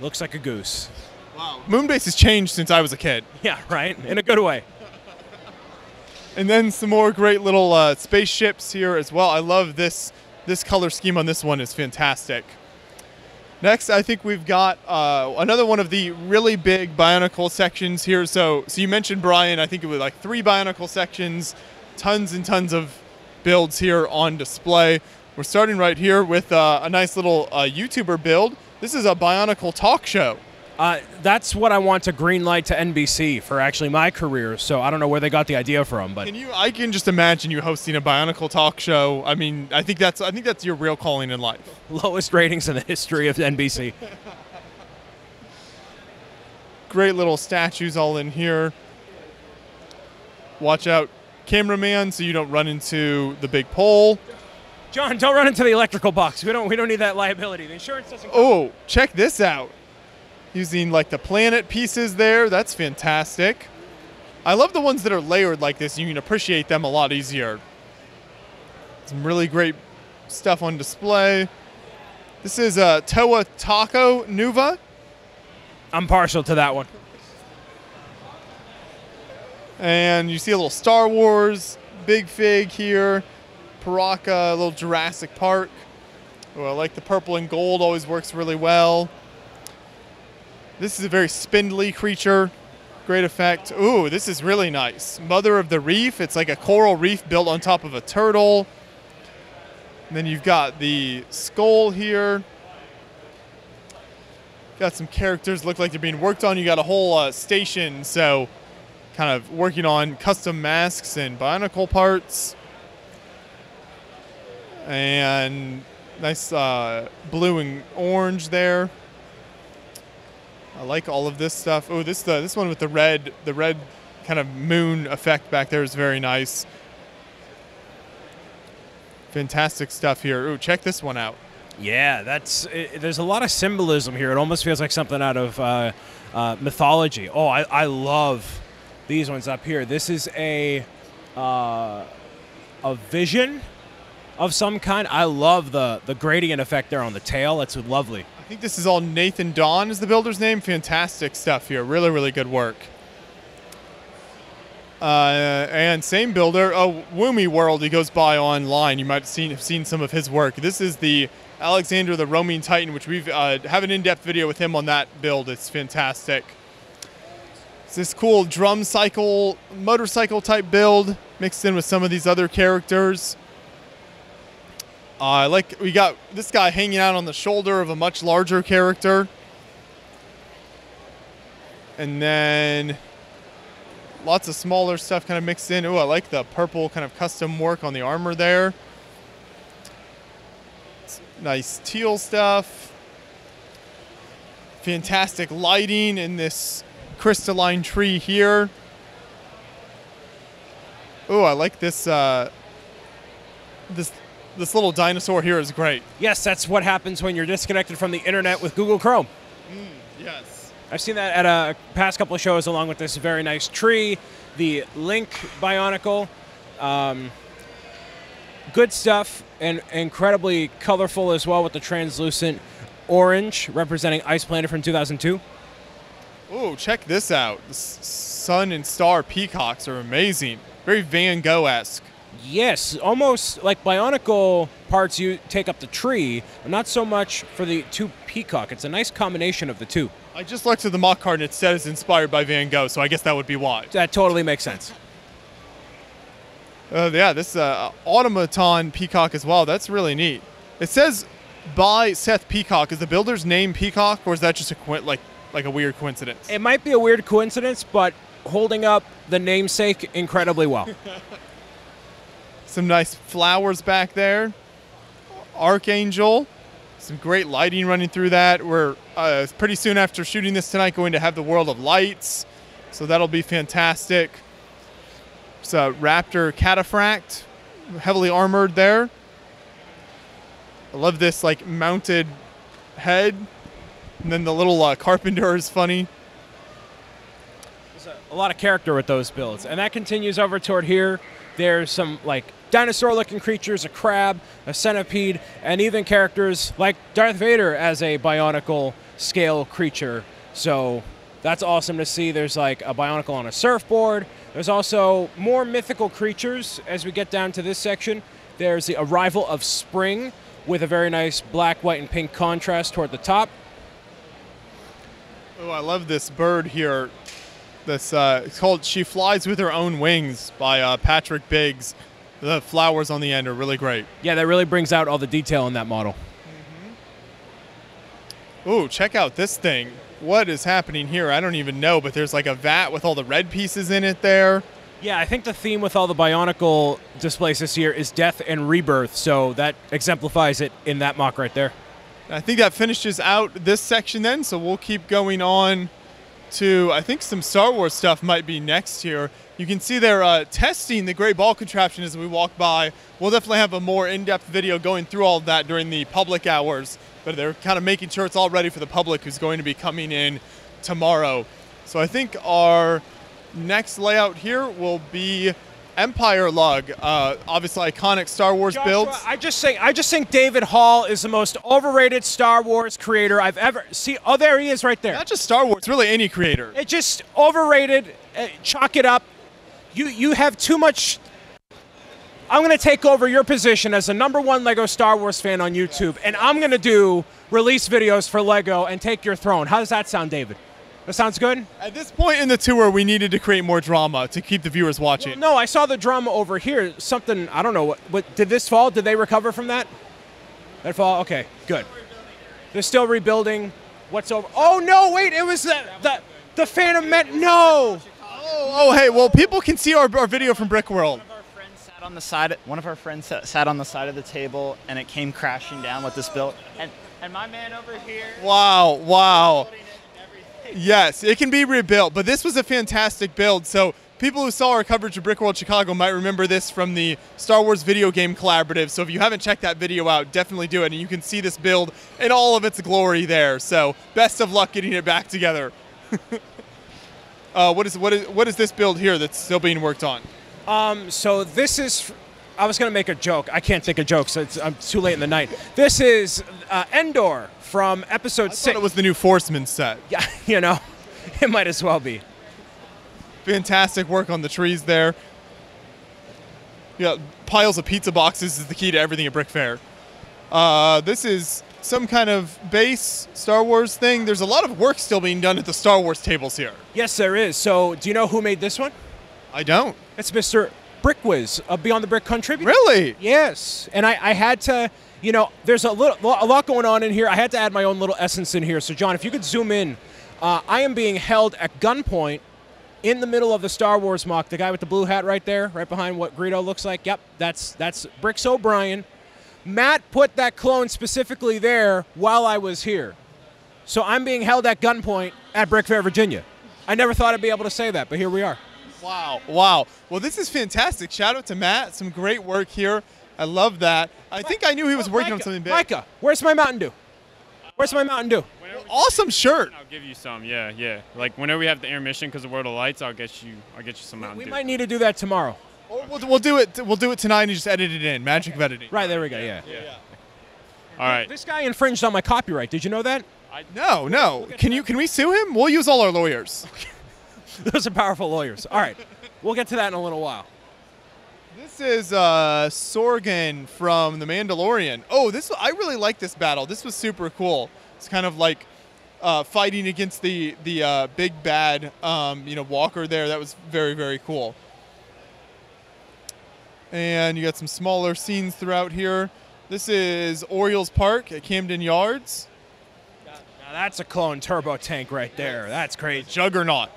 Looks like a goose. Wow. Moon base has changed since I was a kid. Yeah, right? In a good way. And then some more great little spaceships here as well. I love this color scheme on this one is fantastic. Next, I think we've got another one of the really big Bionicle sections here. So you mentioned, Brian, I think it was like 3 Bionicle sections, tons and tons of builds here on display. We're starting right here with a nice little YouTuber build. This is a Bionicle talk show. That's what I want to green light to NBC for actually my career, so I don't know where they got the idea from. But I can just imagine you hosting a Bionicle talk show. I mean, I think that's your real calling in life. Lowest ratings in the history of NBC. Great little statues all in here. Watch out, cameraman, so you don't run into the big pole. John, don't run into the electrical box. We don't need that liability. The insurance doesn't cover. Oh, check this out. Using like the planet pieces there. That's fantastic. I love the ones that are layered like this. You can appreciate them a lot easier. Some really great stuff on display. This is a Toa Taco Nuva. I'm partial to that one. And you see a little Star Wars Big Fig here. Paraka, a little Jurassic Park. Oh, I like the purple and gold. Always works really well. This is a very spindly creature. Great effect. Ooh, this is really nice. Mother of the Reef. It's like a coral reef built on top of a turtle. And then you've got the skull here. Got some characters look like they're being worked on. You got a whole station, so kind of working on custom masks and bionicle parts. And nice blue and orange there. I like all of this stuff. Oh, this one with the red kind of moon effect back there is very nice. Fantastic stuff here. Oh, check this one out. Yeah, there's a lot of symbolism here. It almost feels like something out of mythology. Oh, I love these ones up here. This is a vision of some kind. I love the gradient effect there on the tail. That's lovely. I think this is all Nathan Dawn is the builder's name. Fantastic stuff here. Really, really good work. And same builder, Woomy World, he goes by online. You might have seen some of his work. This is the Alexander the Roaming Titan, which we have an in-depth video with him on that build. It's fantastic. It's this cool drum cycle, motorcycle type build mixed in with some of these other characters. We got this guy hanging out on the shoulder of a much larger character. And then lots of smaller stuff kind of mixed in. Ooh, I like the purple kind of custom work on the armor there. Nice teal stuff. Fantastic lighting in this crystalline tree here. Ooh, I like this This little dinosaur here is great. Yes, that's what happens when you're disconnected from the internet with Google Chrome. Yes. I've seen that at a past couple of shows along with this very nice tree, the Link Bionicle. Good stuff and incredibly colorful as well with the translucent orange representing Ice Planet from 2002. Oh, check this out. The sun and star peacocks are amazing. Very Van Gogh-esque. Yes, almost like Bionicle parts you take up the tree, but not so much for the two peacock. It's a nice combination of the two. I just looked at the mock card and it says inspired by Van Gogh, so I guess that would be why. That totally makes sense. Yeah, this automaton peacock as well. That's really neat. It says by Seth Peacock. Is the builder's name Peacock, or is that just like a weird coincidence? It might be a weird coincidence, but holding up the namesake incredibly well. Some nice flowers back there. Archangel. Some great lighting running through that. We're pretty soon after shooting this tonight going to have the World of Lights. So that'll be fantastic. It's a Raptor Cataphract. Heavily armored there. I love this like mounted head. And then the little Carpenter is funny. There's a lot of character with those builds. And that continues over toward here. There's some like dinosaur-looking creatures, a crab, a centipede, and even characters like Darth Vader as a Bionicle scale creature. So that's awesome to see. There's like a Bionicle on a surfboard. There's also more mythical creatures as we get down to this section. There's the arrival of spring with a very nice black, white, and pink contrast toward the top. Oh, I love this bird here. This it's called She Flies With Her Own Wings by Patrick Biggs. The flowers on the end are really great. Yeah, that really brings out all the detail in that model. Mm-hmm. Ooh, check out this thing. What is happening here? I don't even know, but there's like a vat with all the red pieces in it there. Yeah, I think the theme with all the Bionicle displays this year is death and rebirth, so that exemplifies it in that mock right there. I think that finishes out this section then, so we'll keep going on to, I think some Star Wars stuff might be next here. You can see they're testing the Great Ball contraption as we walk by. We'll definitely have a more in-depth video going through all of that during the public hours, but they're kind of making sure it's all ready for the public who's going to be coming in tomorrow. So I think our next layout here will be Empire Lug, obviously iconic Star Wars Joshua, builds. I just think David Hall is the most overrated Star Wars creator I've ever seen. Oh, there he is right there. Not just Star Wars, really any creator. It's just overrated. Chalk it up. You have too much. I'm going to take over your position as the #1 LEGO Star Wars fan on YouTube, and I'm going to do release videos for LEGO and take your throne. How does that sound, David? That sounds good? At this point in the tour, we needed to create more drama to keep the viewers watching. Well, no, I saw the drama over here. Something, I don't know. What did this fall? Did they recover from that? That fall? Okay, good. They're still rebuilding. What's over? Oh, no, wait. It was the Phantom Men. No. Oh, hey, well, people can see our video from Brick World. One of our friends sat on the side of the table, and it came crashing down with this build. And my man over here. Wow, wow. Yes, it can be rebuilt, but this was a fantastic build. So people who saw our coverage of Brick World Chicago might remember this from the Star Wars Video Game Collaborative. So if you haven't checked that video out, definitely do it. And you can see this build in all of its glory there. So best of luck getting it back together. What is this build here that's still being worked on? So this is, I was going to make a joke. I can't think of jokes. I'm too late in the night. This is Endor from episode 6. I thought it was the new Forceman set. Yeah, you know, it might as well be. Fantastic work on the trees there. Yeah, piles of pizza boxes is the key to everything at Brick Fair. This is some kind of base Star Wars thing. There's a lot of work still being done at the Star Wars tables here. Yes, there is. So do you know who made this one? I don't. It's Mr. BrickWiz, a Beyond the Brick contributor. Really? Yes. And I had to... You know, there's a lot going on in here. I had to add my own little essence in here. So, John, if you could zoom in. I am being held at gunpoint in the middle of the Star Wars mock. The guy with the blue hat right there, right behind what Greedo looks like. Yep, that's Bricks O'Brien. Matt put that clone specifically there while I was here. So I'm being held at gunpoint at Brick Fair, Virginia. I never thought I'd be able to say that, but here we are. Wow, wow. Well, this is fantastic. Shout out to Matt. Some great work here. I love that. I think I knew he was working on something big. Micah, where's my Mountain Dew? Where's my Mountain Dew? Awesome shirt. I'll give you some. Yeah, yeah. Like whenever we have the intermission because of World of Lights, I'll get you some Mountain Dew. We might need to do that tomorrow. Or we'll do it. We'll do it tonight and just edit it in. Magic of editing. Right there we go. Yeah. Yeah. All right. This guy infringed on my copyright. Did you know that? No. Can we sue him? We'll use all our lawyers. Those are powerful lawyers. All right. We'll get to that in a little while. This is Sorgan from The Mandalorian. Oh, I really like this battle. This was super cool. It's kind of like fighting against the big bad, you know, walker there. That was very, very cool. And you got some smaller scenes throughout here. This is Orioles Park at Camden Yards. Now that's a clone turbo tank right there. That's crazy. Juggernaut.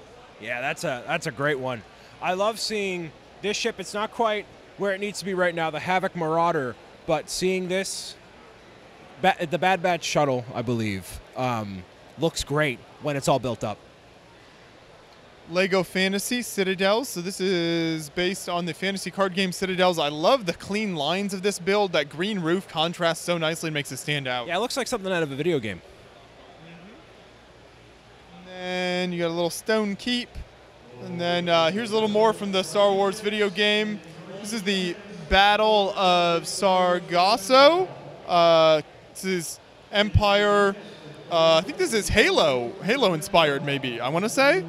Yeah, that's a great one. I love seeing this ship. It's not quite where it needs to be right now, the Havoc Marauder, but seeing this, the Bad Batch shuttle, I believe, looks great when it's all built up. LEGO Fantasy Citadels. So this is based on the fantasy card game Citadels. I love the clean lines of this build. That green roof contrasts so nicely and makes it stand out. Yeah, it looks like something out of a video game. Mm-hmm. And then you got a little stone keep. And then here's a little more from the Star Wars video game. This is the Battle of Sargasso. This is Empire. I think this is Halo inspired, maybe, I want to say.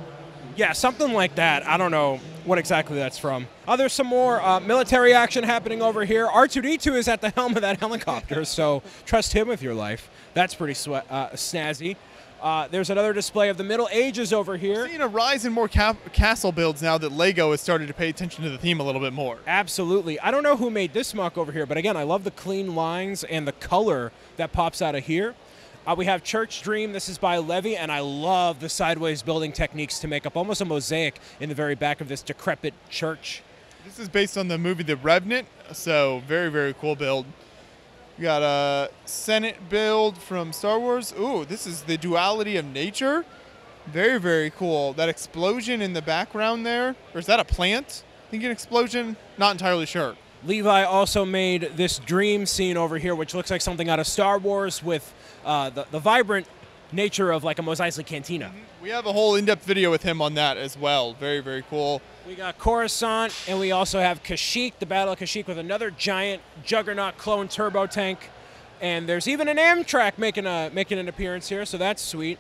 Yeah, something like that. I don't know what exactly that's from. Oh, there's some more military action happening over here. R2-D2 is at the helm of that helicopter, so trust him with your life. That's pretty snazzy. There's another display of the Middle Ages over here. We're seeing a rise in more castle builds now that LEGO has started to pay attention to the theme a little bit more. Absolutely. I don't know who made this mock over here, but again, I love the clean lines and the color that pops out of here. We have Church Dream. This is by Levy, and I love the sideways building techniques to make up almost a mosaic in the very back of this decrepit church. This is based on the movie The Revenant, so very, very cool build. We got a Senate build from Star Wars. Ooh, this is the Duality of Nature. Very, very cool. That explosion in the background there, or is that a plant? I think an explosion? Not entirely sure. Levi also made this dream scene over here, which looks like something out of Star Wars with the vibrant nature of like a Mos Eisley cantina. We have a whole in-depth video with him on that as well. Very, very cool. We got Coruscant, and we also have Kashyyyk, the Battle of Kashyyyk, with another giant juggernaut clone turbo tank. And there's even an Amtrak making an appearance here, so that's sweet.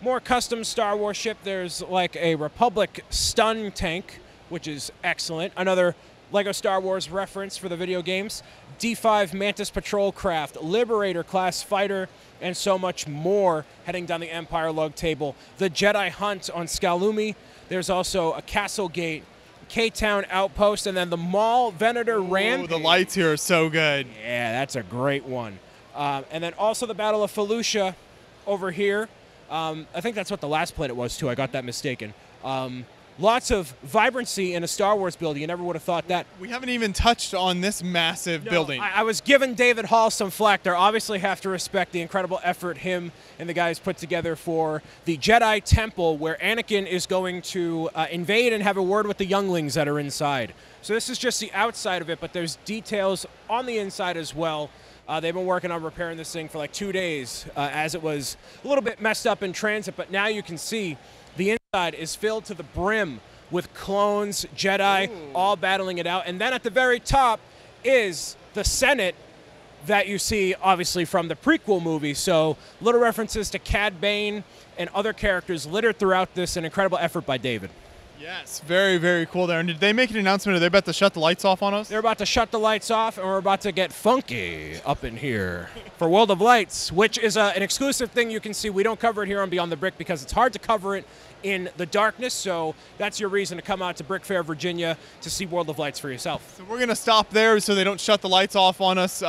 More custom Star Wars ship. There's like a Republic stun tank, which is excellent. Another LEGO Star Wars reference for the video games. D5 Mantis patrol craft, Liberator class fighter, and so much more heading down the Empire log table. The Jedi Hunt on Skaalumi. There's also a Castle Gate, K-Town Outpost, and then the Maul Venator Rampage. The lights here are so good. Yeah, that's a great one. And then also the Battle of Felucia over here. I think that's what the last planet was, too. I got that mistaken. Lots of vibrancy in a Star Wars building. You never would have thought that. We haven't even touched on this massive building. I was giving David Hall some flack there. Obviously have to respect the incredible effort him and the guys put together for the Jedi Temple, where Anakin is going to invade and have a word with the younglings that are inside. So this is just the outside of it, but there's details on the inside as well. They've been working on repairing this thing for like 2 days as it was a little bit messed up in transit, but now you can see the inside is filled to the brim with clones, Jedi, all battling it out. And then at the very top is the Senate that you see, obviously, from the prequel movie. So little references to Cad Bane and other characters littered throughout this. An incredible effort by David. Yes, very, very cool there. And did they make an announcement? Are they about to shut the lights off on us? They're about to shut the lights off, and we're about to get funky up in here for World of Lights, which is an exclusive thing you can see. We don't cover it here on Beyond the Brick because it's hard to cover it in the darkness, so that's your reason to come out to Brick Fair, Virginia, to see World of Lights for yourself. So we're going to stop there so they don't shut the lights off on us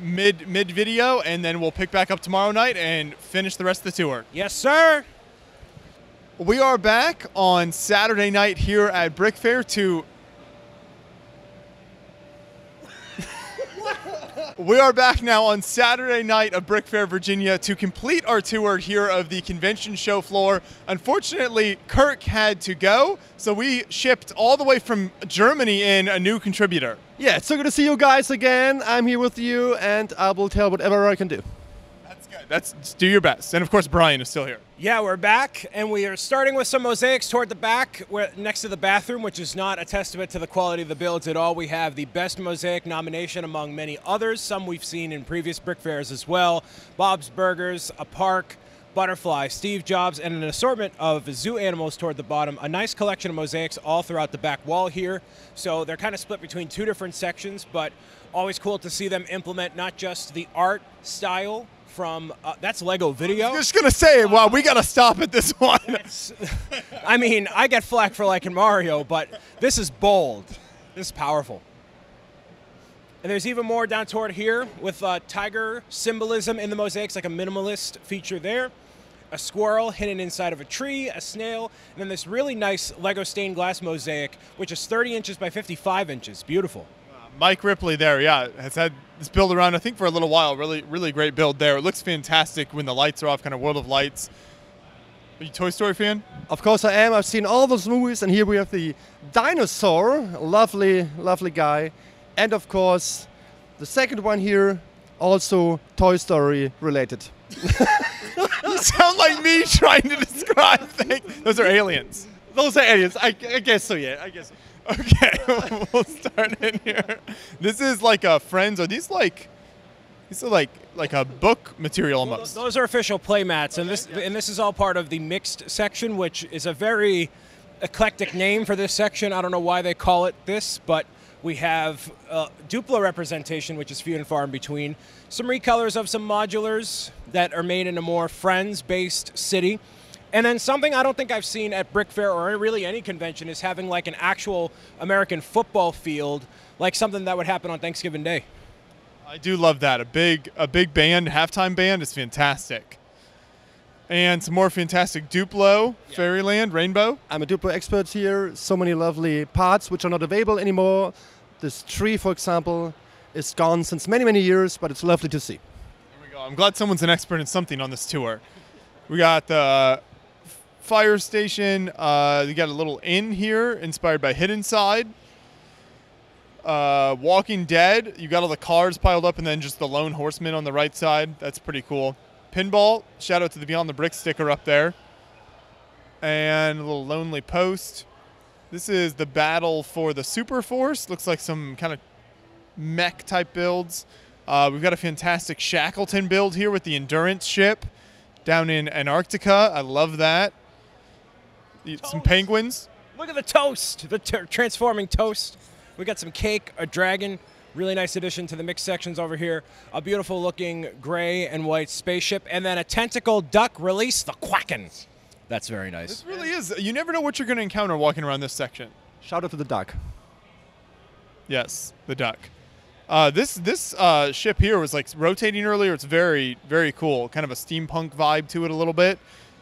mid-video, and then we'll pick back up tomorrow night and finish the rest of the tour. Yes, sir. We are back on Saturday night here at Brick Fair to... We are back now on Saturday night at Brick Fair, Virginia to complete our tour here of the convention show floor. Unfortunately, Kirk had to go, so we shipped all the way from Germany in a new contributor. Yeah, it's so good to see you guys again. I'm here with you, and I will tell whatever I can do. That's do your best. And of course, Brian is still here. Yeah, we're back, and we are starting with some mosaics toward the back next to the bathroom, which is not a testament to the quality of the builds at all. We have the best mosaic nomination among many others, some we've seen in previous Brick Fairs as well. Bob's Burgers, a park, butterfly, Steve Jobs, and an assortment of zoo animals toward the bottom. A nice collection of mosaics all throughout the back wall here. So they're kind of split between two different sections, but always cool to see them implement not just the art style from that's LEGO Video. I was just gonna say, wow, we gotta stop at this one. I mean, I get flack for liking Mario, but this is bold. This is powerful. And there's even more down toward here with tiger symbolism in the mosaics, like a minimalist feature there. A squirrel hidden inside of a tree, a snail, and then this really nice LEGO stained glass mosaic, which is 30 inches by 55 inches. Beautiful. Mike Ripley there, yeah, has had this build around, I think, for a little while. Really, really great build there. It looks fantastic when the lights are off, kind of World of Lights. Are you a Toy Story fan? Of course I am. I've seen all those movies, and here we have the dinosaur. Lovely, lovely guy. And, of course, the second one here, also Toy Story related. You sound like me trying to describe things. Those are aliens. Those are aliens. I guess so, yeah. I guess so. Okay, we'll start in here. This is like a Friends. Are these like, these are like a book material almost? Those are official play mats, and this is all part of the mixed section, which is a very eclectic name for this section. I don't know why they call it this, but we have Duplo representation, which is few and far in between. Some recolors of some modulars that are made in a more Friends-based city. And then something I don't think I've seen at Brick Fair or really any convention is having like an actual American football field, like something that would happen on Thanksgiving Day. I do love that. A big band, halftime band is fantastic. And some more fantastic Duplo, yeah. Fairyland, Rainbow. I'm a Duplo expert here. So many lovely parts which are not available anymore. This tree, for example, is gone since many, many years, but it's lovely to see. There we go. I'm glad someone's an expert in something on this tour. We got the fire station. You got a little inn here, inspired by Hidden Side. Walking Dead. You got all the cars piled up, and then just the lone horseman on the right side. That's pretty cool. Pinball. Shout out to the Beyond the Brick sticker up there. And a little lonely post. This is the battle for the Super Force. Looks like some kind of mech type builds. We've got a fantastic Shackleton build here with the endurance ship down in Antarctica. I love that. Toast. Some penguins. Look at the toast, the transforming toast. We got some cake, a dragon, really nice addition to the mix sections over here. A beautiful looking gray and white spaceship, and then a tentacle duck release, the Quacken. That's very nice. This really is. You never know what you're going to encounter walking around this section. Shout out to the duck. Yes, the duck. This ship here was like rotating earlier. It's very, very cool. Kind of a steampunk vibe to it a little bit.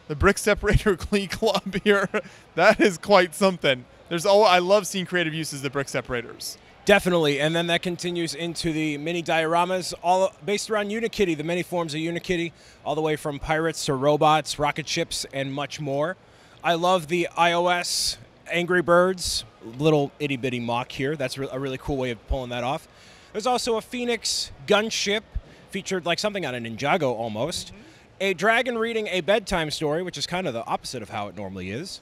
The Brick Separator Glee Club here. That is quite something. I love seeing creative uses of the brick separators. Definitely. And then that continues into the mini dioramas, all based around Unikitty, the many forms of Unikitty, all the way from pirates to robots, rocket ships, and much more. I love the iOS Angry Birds, little itty bitty mock here. That's a really cool way of pulling that off. There's also a Phoenix gunship, featured like something out of Ninjago almost. Mm-hmm. A dragon reading a bedtime story, which is kind of the opposite of how it normally is.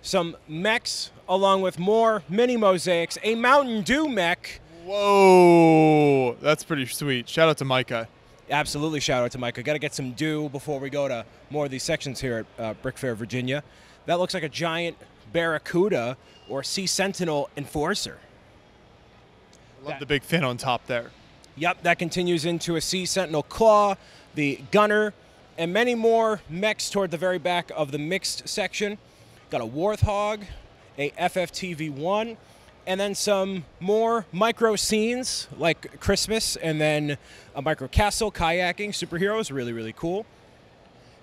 Some mechs, along with more mini mosaics. A Mountain Dew mech. Whoa, that's pretty sweet. Shout out to Micah. Absolutely, shout out to Micah. Got to get some dew before we go to more of these sections here at Brick Fair, Virginia. That looks like a giant barracuda or sea sentinel enforcer. Love the big fin on top there. Yep, that continues into a Sea Sentinel Claw, the Gunner, and many more mechs toward the very back of the mixed section. Got a Warthog, a FFTV1, and then some more micro scenes like Christmas, and then a micro castle, kayaking, superheroes, really, really cool.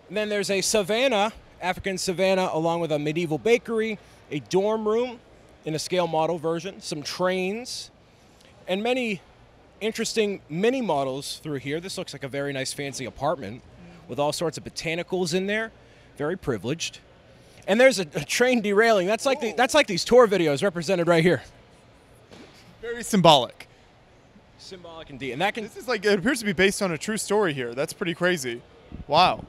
And then there's a savannah, African savannah, along with a medieval bakery, a dorm room in a scale model version, some trains, and many interesting mini models through here. This looks like a very nice fancy apartment with all sorts of botanicals in there. Very privileged. And there's a train derailing. That's like these tour videos represented right here. Very symbolic. Symbolic indeed. And this is like, it appears to be based on a true story here. That's pretty crazy. Wow.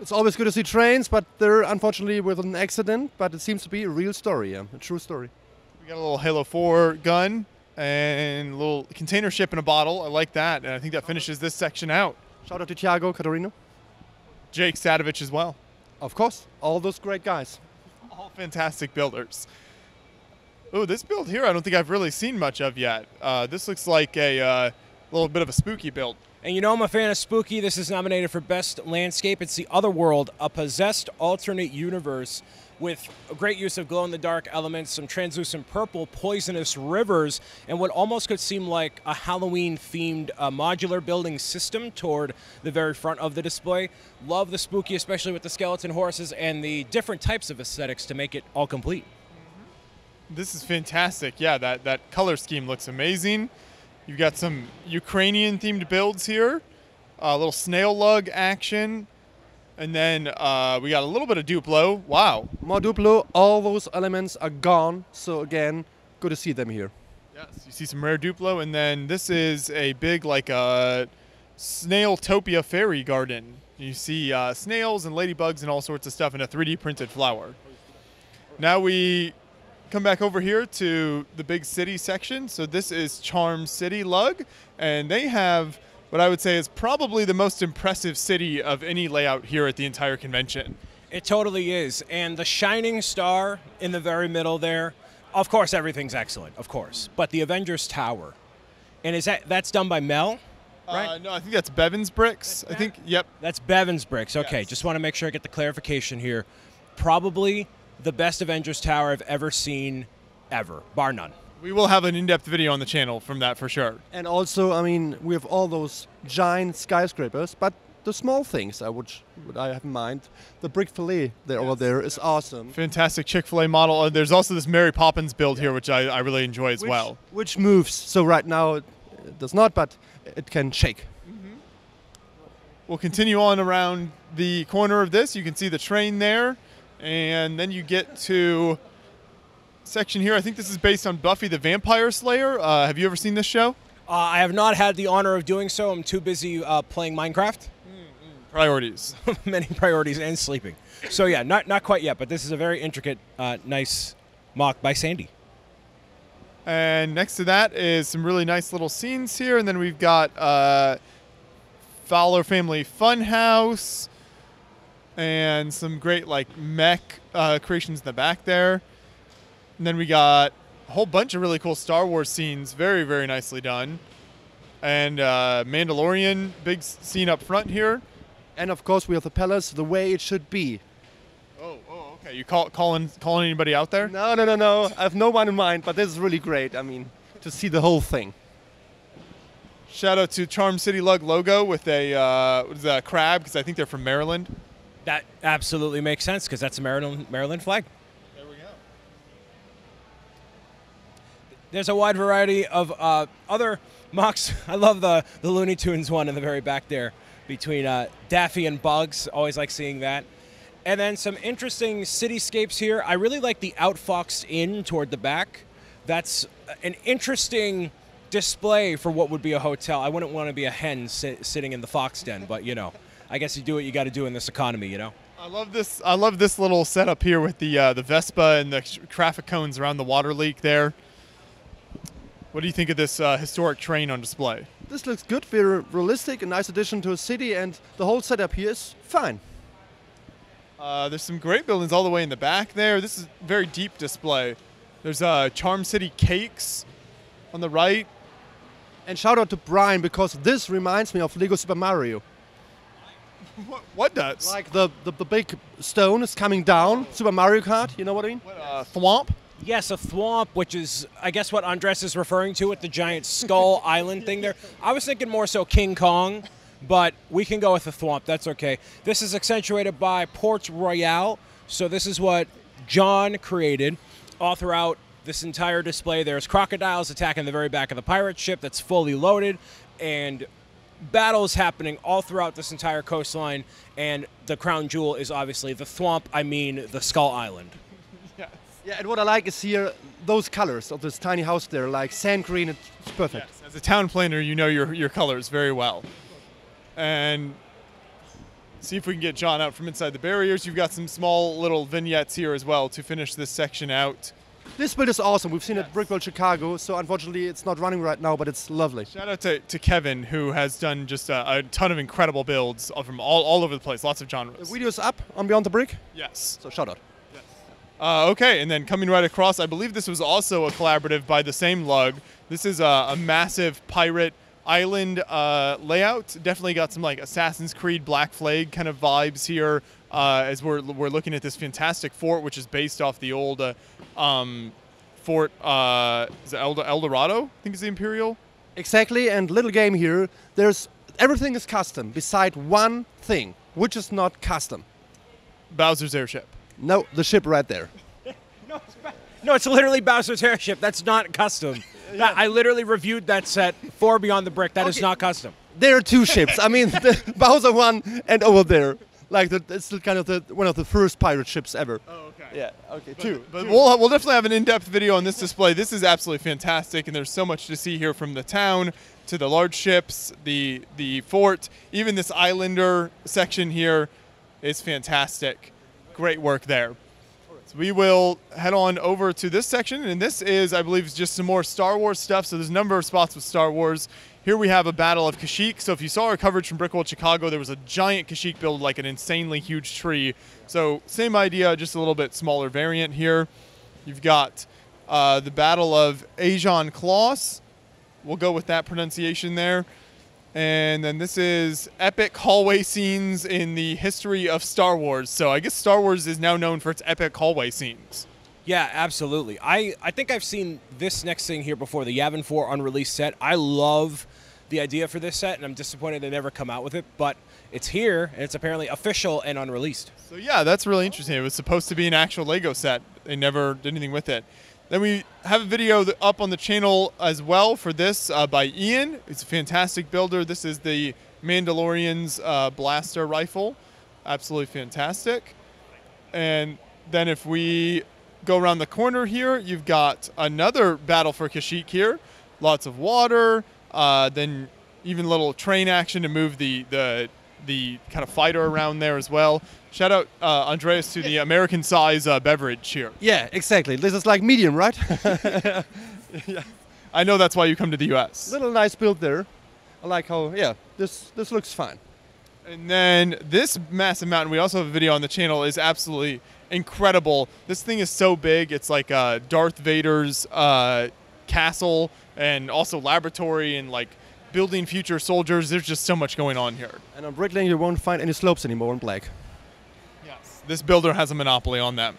It's always good to see trains, but they're unfortunately with an accident, but it seems to be a real story, yeah, a true story. Got a little Halo 4 gun and a little container ship in a bottle. I like that, and I think that finishes this section out. Shout out to Thiago Catarino. Jake Sadovich as well. Of course, all those great guys. All fantastic builders. Oh, this build here I don't think I've really seen much of yet. This looks like a little bit of a spooky build. And you know I'm a fan of spooky. This is nominated for Best Landscape. It's The Otherworld, a possessed alternate universe with a great use of glow-in-the-dark elements, some translucent purple, poisonous rivers, and what almost could seem like a Halloween-themed modular building system toward the very front of the display. Love the spooky, especially with the skeleton horses and the different types of aesthetics to make it all complete. This is fantastic. Yeah, that color scheme looks amazing. You've got some Ukrainian-themed builds here, a little snail lug action. And then we got a little bit of Duplo. Wow. More Duplo. All those elements are gone. So, again, good to see them here. Yes, you see some rare Duplo. And then this is a big, like, Snailtopia fairy garden. You see snails and ladybugs and all sorts of stuff in a 3D printed flower. Now we come back over here to the big city section. So this is Charm City Lug. And they have what I would say is probably the most impressive city of any layout here at the entire convention. It totally is. And the shining star in the very middle there, of course, everything's excellent, of course. But the Avengers Tower. And that's done by Mel, right? No, I think that's Bevan's Bricks. I think, yep. That's Bevan's Bricks. Okay, yes. Just want to make sure I get the clarification here. Probably the best Avengers Tower I've ever seen, ever, bar none. We will have an in-depth video on the channel from that for sure. And also, I mean, we have all those giant skyscrapers, but the small things I have in mind. The brick fillet over there is awesome. Fantastic Chick-fil-A model. And there's also this Mary Poppins build here, which I really enjoy as well. Which moves. So right now it does not, but it can shake. Mm-hmm. We'll continue on around the corner of this. You can see the train there. And then you get to section here. I think this is based on Buffy the Vampire Slayer. Have you ever seen this show? I have not had the honor of doing so. I'm too busy playing Minecraft. Priorities. Many priorities and sleeping. So yeah, not quite yet, but this is a very intricate, nice mock by Sandy. And next to that is some really nice little scenes here. And then we've got Fowler Family Funhouse and some great like mech creations in the back there. And then we got a whole bunch of really cool Star Wars scenes. Very, very nicely done. And Mandalorian, big scene up front here. And of course we have the palace the way it should be. Oh, okay. You calling anybody out there? No. I have no one in mind, but this is really great. I mean, to see the whole thing. Shout out to Charm City Lug Logo with a what is that, crab, because I think they're from Maryland. That absolutely makes sense because that's a Maryland flag. There we go. There's a wide variety of other mocks. I love the Looney Tunes one in the very back there between Daffy and Bugs. Always like seeing that. And then some interesting cityscapes here. I really like the Outfoxed Inn toward the back. That's an interesting display for what would be a hotel. I wouldn't want to be a hen sitting in the fox den, but you know, I guess you do what you got to do in this economy, you know. I love this little setup here with the Vespa and the traffic cones around the water leak there. What do you think of this historic train on display? This looks good, very realistic, a nice addition to a city, and the whole setup here is fine. There's some great buildings all the way in the back there. This is a very deep display. There's Charm City Cakes on the right. And shout out to Brian, because this reminds me of Lego Super Mario. What does? Like the big stone is coming down, Super Mario Kart, you know what I mean? Thwomp? Yes, a thwomp, which is, I guess, what Andres is referring to with the giant skull island thing there. I was thinking more so King Kong. But we can go with a thwomp. That's okay. This is accentuated by Port Royal. So this is what John created all throughout this entire display. There's crocodiles attacking the very back of the pirate ship that's fully loaded, and battles happening all throughout this entire coastline. And the crown jewel is obviously the thwomp. I mean, the Skull Island. Yes. Yeah, and what I like is here, those colors of this tiny house there, like sand green, it's perfect. Yes. As a town planner, you know your colors very well. And see if we can get John out from inside the barriers. You've got some small little vignettes here as well to finish this section out. This build is awesome. We've seen it at Brick World Chicago, so unfortunately it's not running right now, but it's lovely. Shout out to Kevin, who has done just a ton of incredible builds from all over the place, lots of genres. The video's up on Beyond the Brick? Yes. So shout out. Yes. Okay, and then coming right across, I believe this was also a collaborative by the same Lug. This is a massive pirate island layout. Definitely got some like Assassin's Creed Black Flag kind of vibes here as we're looking at this fantastic fort, which is based off the old fort is it El Dorado, I think it's the Imperial. Exactly, and little game here. There's everything is custom beside one thing, which is not custom. Bowser's airship. No, the ship right there. No, it's literally Bowser's airship. That's not custom. Yeah. I literally reviewed that set for Beyond the Brick. That okay. Is not custom. There are two ships. I mean, the Bowser one and over there. Like, it's kind of one of the first pirate ships ever. Oh, okay. Yeah, okay, two. But two. We'll definitely have an in-depth video on this display. This is absolutely fantastic, and there's so much to see here from the town to the large ships, the fort. Even this Islander section here is fantastic. Great work there. So we will head on over to this section, and this is, I believe, just some more Star Wars stuff. So there's a number of spots with Star Wars. Here we have a Battle of Kashyyyk. So if you saw our coverage from Brick World Chicago, there was a giant Kashyyyk build, like an insanely huge tree. So same idea, just a little bit smaller variant here. You've got the Battle of Ajan Kloss. We'll go with that pronunciation there. And then this is epic hallway scenes in the history of Star Wars. So I guess Star Wars is now known for its epic hallway scenes. Yeah, absolutely. I think I've seen this next thing here before, the Yavin 4 unreleased set. I love the idea for this set, and I'm disappointed they never come out with it, but it's here, and it's apparently official and unreleased. So yeah, that's really interesting. It was supposed to be an actual Lego set. They never did anything with it. Then we have a video up on the channel as well for this by Ian. He's a fantastic builder. This is the Mandalorian's blaster rifle. Absolutely fantastic. And then if we go around the corner here, you've got another battle for Kashyyyk here. Lots of water, then even little train action to move the kind of fighter around there as well. Shout out, Andreas, to the American size beverage here. Yeah, exactly. This is like medium, right? Yeah. I know that's why you come to the U.S. Little nice build there. I like how, yeah, this looks fine. And then this massive mountain, we also have a video on the channel, is absolutely incredible. This thing is so big. It's like Darth Vader's castle and also laboratory and like building future soldiers. There's just so much going on here. And on Brick Lane, you won't find any slopes anymore in black. Yes, this builder has a monopoly on them.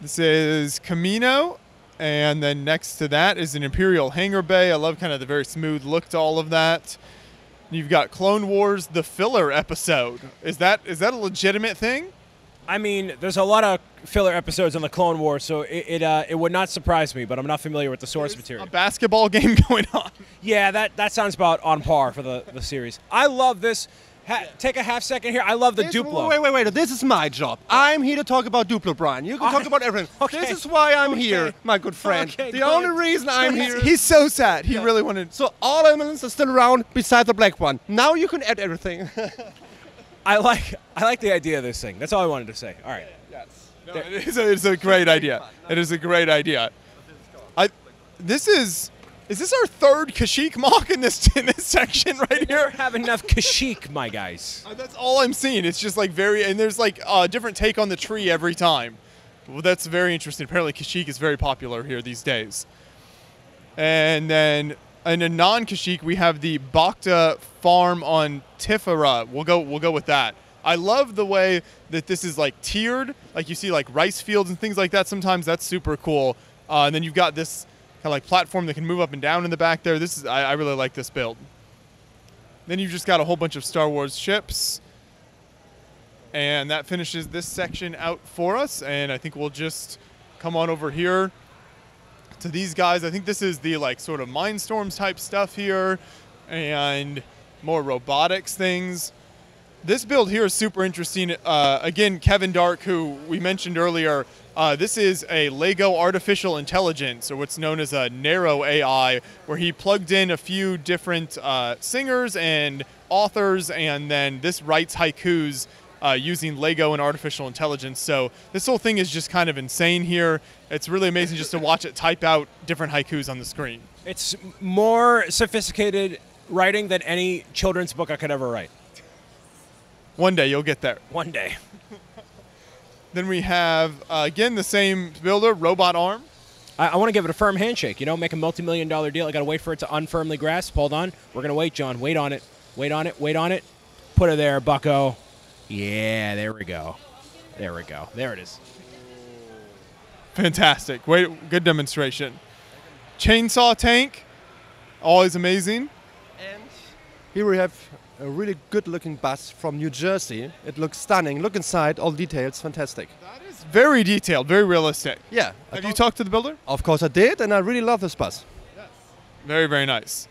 This is Camino. And then next to that is an Imperial hangar bay. I love kind of the very smooth look to all of that. You've got Clone Wars, the filler episode. Is that a legitimate thing? I mean, there's a lot of filler episodes on the Clone Wars, so it would not surprise me, but I'm not familiar with the source material. A basketball game going on. Yeah, that sounds about on par for the series. I love this. Take a half second here. I love the Duplo. Wait. This is my job. I'm here to talk about Duplo, Brian. You can talk about everything. Okay. This is why I'm here, my good friend. Okay, the only reason I'm here. He's so sad. He really wanted. So all elements are still around besides the black one. Now you can add everything. I like the idea of this thing. That's all I wanted to say. All right. Yes. No, it's a great idea. It is a great idea. Is this our third Kashyyyk mock in this section right here? We have enough Kashyyyk, my guys. That's all I'm seeing. It's just like and there's like a different take on the tree every time. Well, that's very interesting. Apparently Kashyyyk is very popular here these days. And then in a non-Kashyyyk, we have the Bacta farm on Tifera. We'll go with that. I love the way that this is like tiered. Like you see like rice fields and things like that sometimes. That's super cool. And then you've got this kind of like platform that can move up and down in the back there. This is I really like this build. Then you've just got a whole bunch of Star Wars ships. And that finishes this section out for us. And I think we'll just come on over here to these guys. I think this is the like sort of Mindstorms type stuff here and more robotics things. This build here is super interesting. Again, Kevin Dark, who we mentioned earlier, this is a LEGO artificial intelligence, or what's known as a Nero AI, where he plugged in a few different singers and authors, and then this writes haikus using LEGO and artificial intelligence. So this whole thing is just kind of insane here. It's really amazing just to watch it type out different haikus on the screen. It's more sophisticated writing than any children's book I could ever write. One day, you'll get there. One day. Then we have, again, the same builder, Robot Arm. I want to give it a firm handshake, you know, make a multi-million-dollar deal. I got to wait for it to unfirmly grasp. Hold on. We're going to wait, John. Wait on it. Wait on it. Wait on it. Put her there, bucko. Yeah, there we go. There we go. There it is. Fantastic. Wait, good demonstration. Chainsaw tank. Always amazing. And here we have a really good-looking bus from New Jersey. It looks stunning. Look inside, all details, fantastic. That is very detailed, very realistic. Yeah. Have you talked to the builder? Of course I did, and I really love this bus. Yes. Very, very nice.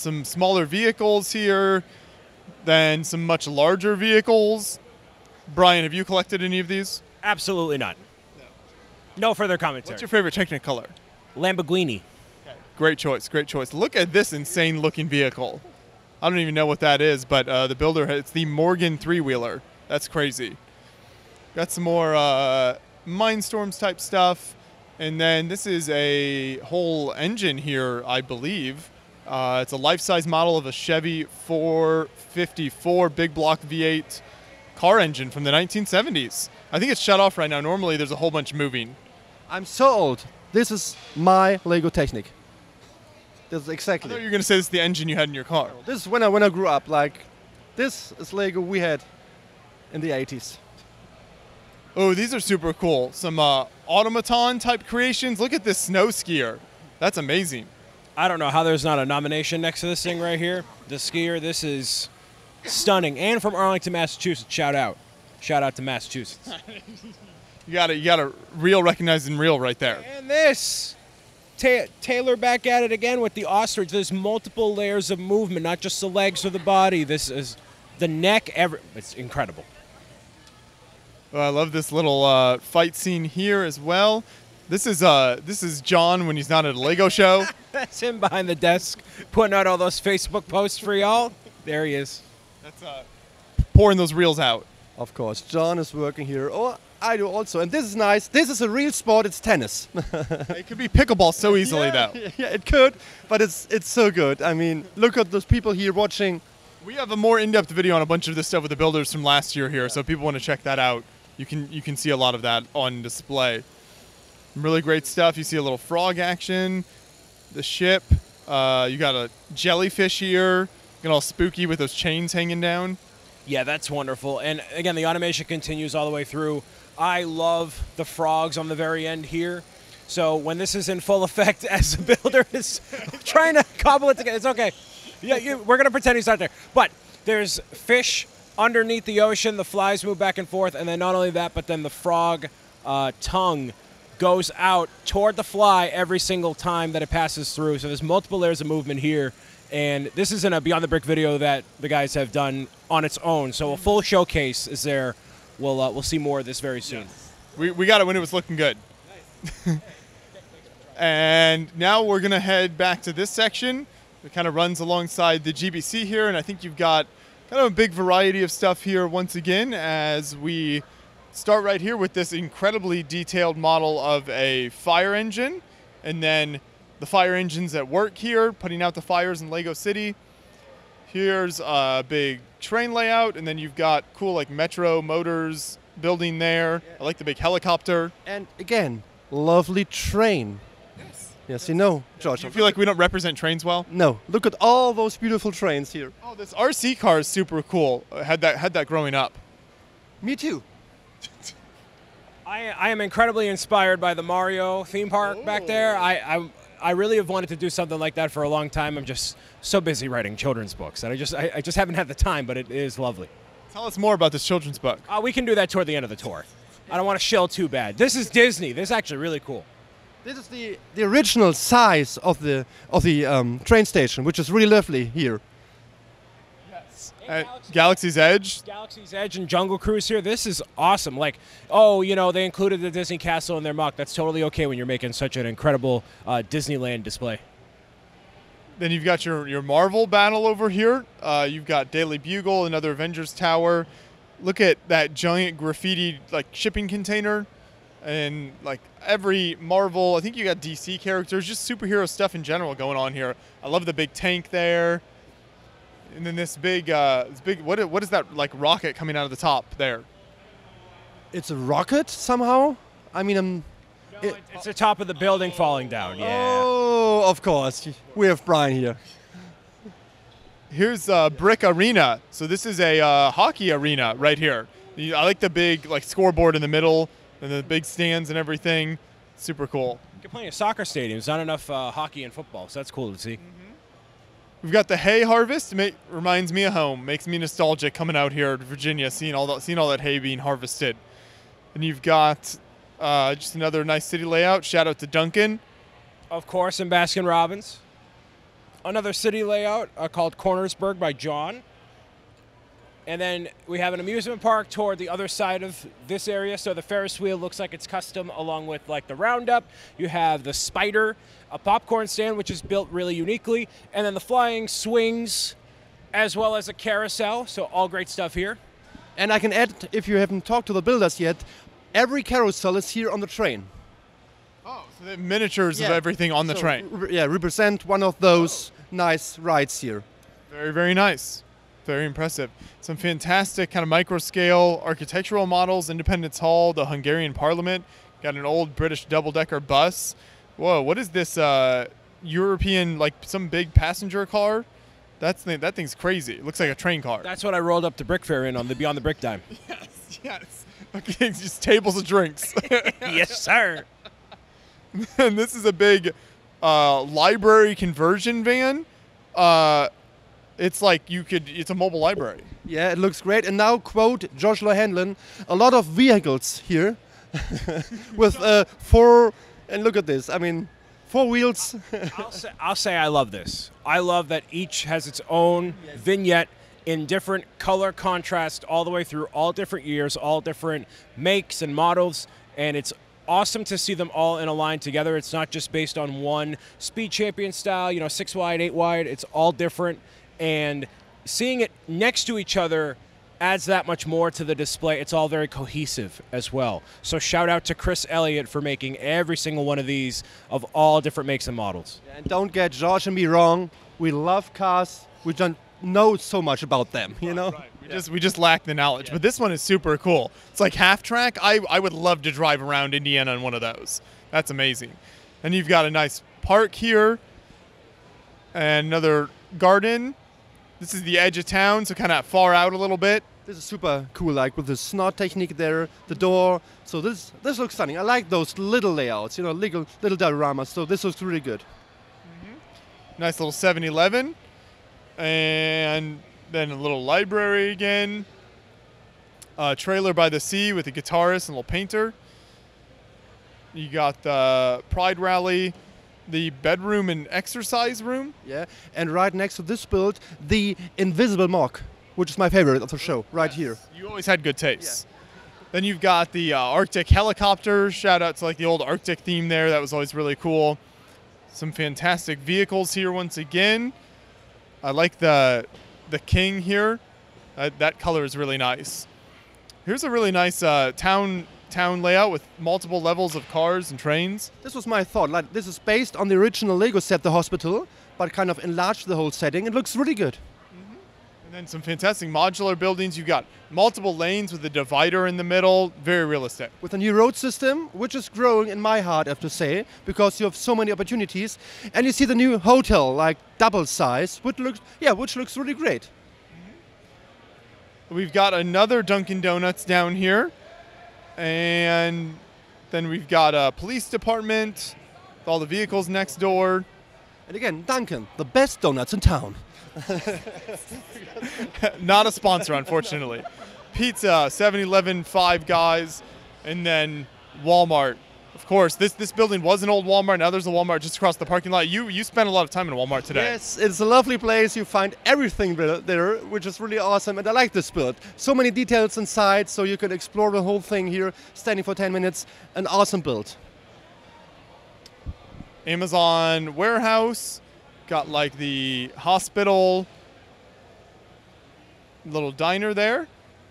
Some smaller vehicles here, then some much larger vehicles. Brian, have you collected any of these? Absolutely not. No further commentary. What's your favorite Technicolor? Lamborghini. Okay. Great choice, great choice. Look at this insane-looking vehicle. I don't even know what that is, but the builder, it's the Morgan three-wheeler. That's crazy. Got some more Mindstorms type stuff. And then this is a whole engine here, I believe. It's a life-size model of a Chevy 454 big block V8 car engine from the 1970s. I think it's shut off right now. Normally there's a whole bunch moving. I'm so old. This is my LEGO Technic. Exactly. I thought you were going to say this is the engine you had in your car. This is when I grew up. Like, this is LEGO we had in the 80s. Oh, these are super cool. Some automaton type creations. Look at this snow skier. That's amazing. I don't know how there's not a nomination next to this thing right here. The skier, this is stunning. And from Arlington, Massachusetts. Shout out. Shout out to Massachusetts. You got to real recognize and real right there. And this Taylor back at it again with the ostrich. There's multiple layers of movement, not just the legs or the body. This is the neck. It's incredible. Well, I love this little fight scene here as well. This is John when he's not at a Lego show. That's him behind the desk putting out all those Facebook posts for y'all. There he is. That's pouring those reels out. Of course, John is working here. Oh, I do also, and this is nice. This is a real sport. It's tennis. It could be pickleball so easily, though. Yeah, it could, but it's so good. I mean, look at those people here watching. We have a more in-depth video on a bunch of this stuff with the builders from last year here, so if people want to check that out, you can see a lot of that on display. Really great stuff. You see a little frog action, the ship. You got a jellyfish here, getting all spooky with those chains hanging down. Yeah, that's wonderful. And again, the automation continues all the way through. I love the frogs on the very end here. So when this is in full effect, as a builder is trying to cobble it together, it's okay. Yeah, we're going to pretend he's not there. But there's fish underneath the ocean. The flies move back and forth. And then not only that, but then the frog tongue goes out toward the fly every single time that it passes through. So there's multiple layers of movement here. And this is in a Beyond the Brick video that the guys have done on its own. So a full showcase is there. We'll see more of this very soon. Yes. We got it when it was looking good. Nice. And now we're going to head back to this section. It kind of runs alongside the GBC here, and I think you've got kind of a big variety of stuff here once again as we start right here with this incredibly detailed model of a fire engine, and then the fire engines at work here, putting out the fires in Lego City. Here's a big train layout, and then you've got cool like Metro Motors building there. Yeah. I like the big helicopter. And again, lovely train. Yes. Yes, you know, Josh. Do you feel like we don't represent trains well? No. Look at all those beautiful trains here. Oh, this RC car is super cool. I had that growing up. Me too. I am incredibly inspired by the Mario theme park back there. I really have wanted to do something like that for a long time. I'm just so busy writing children's books, and I just haven't had the time, but it is lovely. Tell us more about this children's book. We can do that toward the end of the tour. I don't want to shill too bad. This is Disney. This is actually really cool. This is the original size of the train station, which is really lovely here. Galaxy's Edge. Galaxy's Edge and Jungle Cruise here. This is awesome. Like, oh, you know, they included the Disney Castle in their mock. That's totally okay when you're making such an incredible Disneyland display. Then you've got your Marvel battle over here. You've got Daily Bugle, another Avengers Tower. Look at that giant graffiti, like, shipping container. And, like, every Marvel, I think you got DC characters, just superhero stuff in general going on here. I love the big tank there. And then this big what is that like rocket coming out of the top there? It's a rocket somehow? I mean, it's the top of the building falling down. Yeah. Oh, of course. We have Brian here. Here's Brick Arena. So this is a hockey arena right here. I like the big like scoreboard in the middle and the big stands and everything. Super cool. You're playing a soccer stadium. There's not enough hockey and football, so that's cool to see. Mm-hmm. We've got the hay harvest. Reminds me of home. Makes me nostalgic coming out here to Virginia, seeing all that hay being harvested. And you've got just another nice city layout. Shout out to Duncan. Of course, in Baskin-Robbins. Another city layout called Cornersburg by John. And then we have an amusement park toward the other side of this area. So the Ferris wheel looks like it's custom along with like the Roundup. You have the Spider, a popcorn stand, which is built really uniquely. And then the flying swings as well as a carousel. So all great stuff here. And I can add, if you haven't talked to the builders yet, every carousel is here on the train. Oh, so the miniatures of everything on the train. Yeah, represent one of those nice rides here. Very, very nice. Very impressive. Some fantastic kind of micro-scale architectural models, Independence Hall, the Hungarian Parliament. Got an old British double-decker bus. Whoa, what is this European, like some big passenger car? That thing's crazy. It looks like a train car. That's what I rolled up to Brick Fair in on the Beyond the Brick Dime. Yes. Okay, just tables of drinks. Yes, sir. And this is a big library conversion van. It's like it's a mobile library. Yeah, it looks great. And now, quote Joshua Hanlon, a lot of vehicles here with four, and look at this. I mean, Four wheels. I'll say I love this. I love that each has its own vignette in different color contrast all the way through, all different years, all different makes and models, and it's awesome to see them all in a line together. It's not just based on one speed champion style, you know, 6 wide, 8 wide. It's all different, and seeing it next to each other adds that much more to the display. It's all very cohesive as well. So shout out to Chris Elliott for making every single one of these of all different makes and models. And don't get George and me wrong. We love cars. We don't know so much about them, you know? Right. We just lack the knowledge. Yeah. But this one is super cool. It's like half track. I would love to drive around Indiana on one of those. That's amazing. And you've got a nice park here and another garden. This is the edge of town, so kind of far out a little bit. This is super cool, like with the snort technique there, the door. So this looks stunning. I like those little layouts, you know, little dioramas. So this looks really good. Mm-hmm. Nice little 7-Eleven. And then a little library again. A trailer by the sea with a guitarist and a little painter. You got the Pride Rally, the bedroom and exercise room. Yeah, and right next to this build, the Invisible Mock, which is my favorite of the show, right here. You always had good taste. Yeah. Then you've got the Arctic helicopter. Shout out to like the old Arctic theme there. That was always really cool. Some fantastic vehicles here once again. I like the king here. That color is really nice. Here's a really nice town layout with multiple levels of cars and trains. This was my thought. Like, this is based on the original Lego set, the hospital, but kind of enlarged the whole setting. It looks really good. Mm-hmm. And then some fantastic modular buildings. You got multiple lanes with a divider in the middle. Very realistic. With a new road system, which is growing in my heart, I have to say, because you have so many opportunities. And you see the new hotel, like, double size, which looks really great. We've got another Dunkin' Donuts down here, and then we've got a police department with all the vehicles next door. And again, Dunkin', the best donuts in town. Not a sponsor, unfortunately. Pizza, 7-Eleven, Five Guys, and then Walmart. Of course, this building was an old Walmart. Now there's a Walmart just across the parking lot. You spent a lot of time in Walmart today. Yes, it's a lovely place. You find everything there, which is really awesome. And I like this build. So many details inside, so you could explore the whole thing here, standing for 10 minutes. An awesome build. Amazon warehouse. Got like the hospital, little diner there.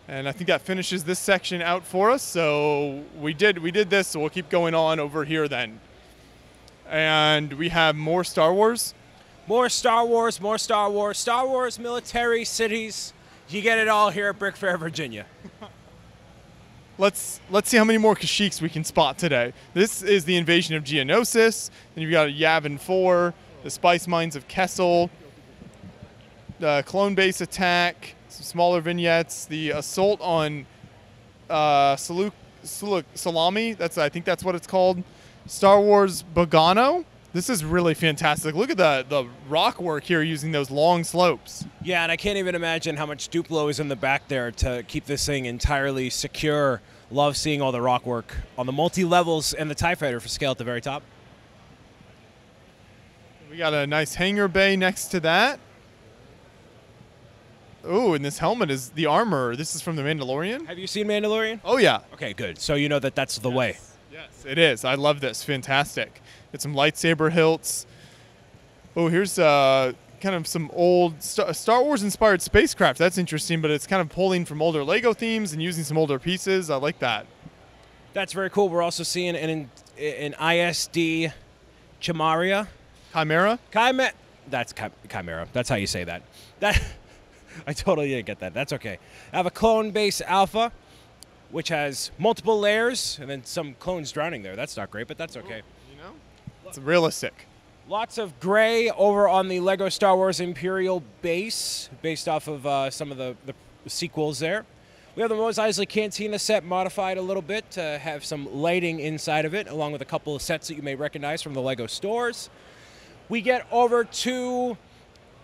And I think that finishes this section out for us. So we did this, so we'll keep going on over here then. And we have more Star Wars. More Star Wars, more Star Wars. Star Wars, military, cities. You get it all here at Brick Fair, Virginia. Let's see how many more Kashyyyks we can spot today. This is the invasion of Geonosis. Then you've got Yavin 4, the spice mines of Kessel, the clone base attack, some smaller vignettes, the assault on Salami. I think that's what it's called. Star Wars Bogano. This is really fantastic. Look at the rock work here using those long slopes. Yeah, and I can't even imagine how much Duplo is in the back there to keep this thing entirely secure. Love seeing all the rock work on the multi-levels and the TIE Fighter for scale at the very top. We got a nice hangar bay next to that. Oh, and this helmet is the armor. This is from The Mandalorian. Have you seen Mandalorian? Oh, yeah. Okay, good. So you know that that's the way. Yes, it is. I love this. Fantastic. Got some lightsaber hilts. Oh, here's kind of some old Star Wars-inspired spacecraft. That's interesting, but it's kind of pulling from older Lego themes and using some older pieces. I like that. That's very cool. We're also seeing an ISD Chimera. Chimera? That's Chimera. That's how you say that. I totally didn't get that. That's okay. I have a clone base alpha, which has multiple layers, and then some clones drowning there. That's not great, but that's okay. You know, it's realistic. Lots of gray over on the Lego Star Wars Imperial base, based off of some of the sequels there. We have the Mos Eisley Cantina set modified a little bit to have some lighting inside of it, along with a couple of sets that you may recognize from the Lego stores. We get over to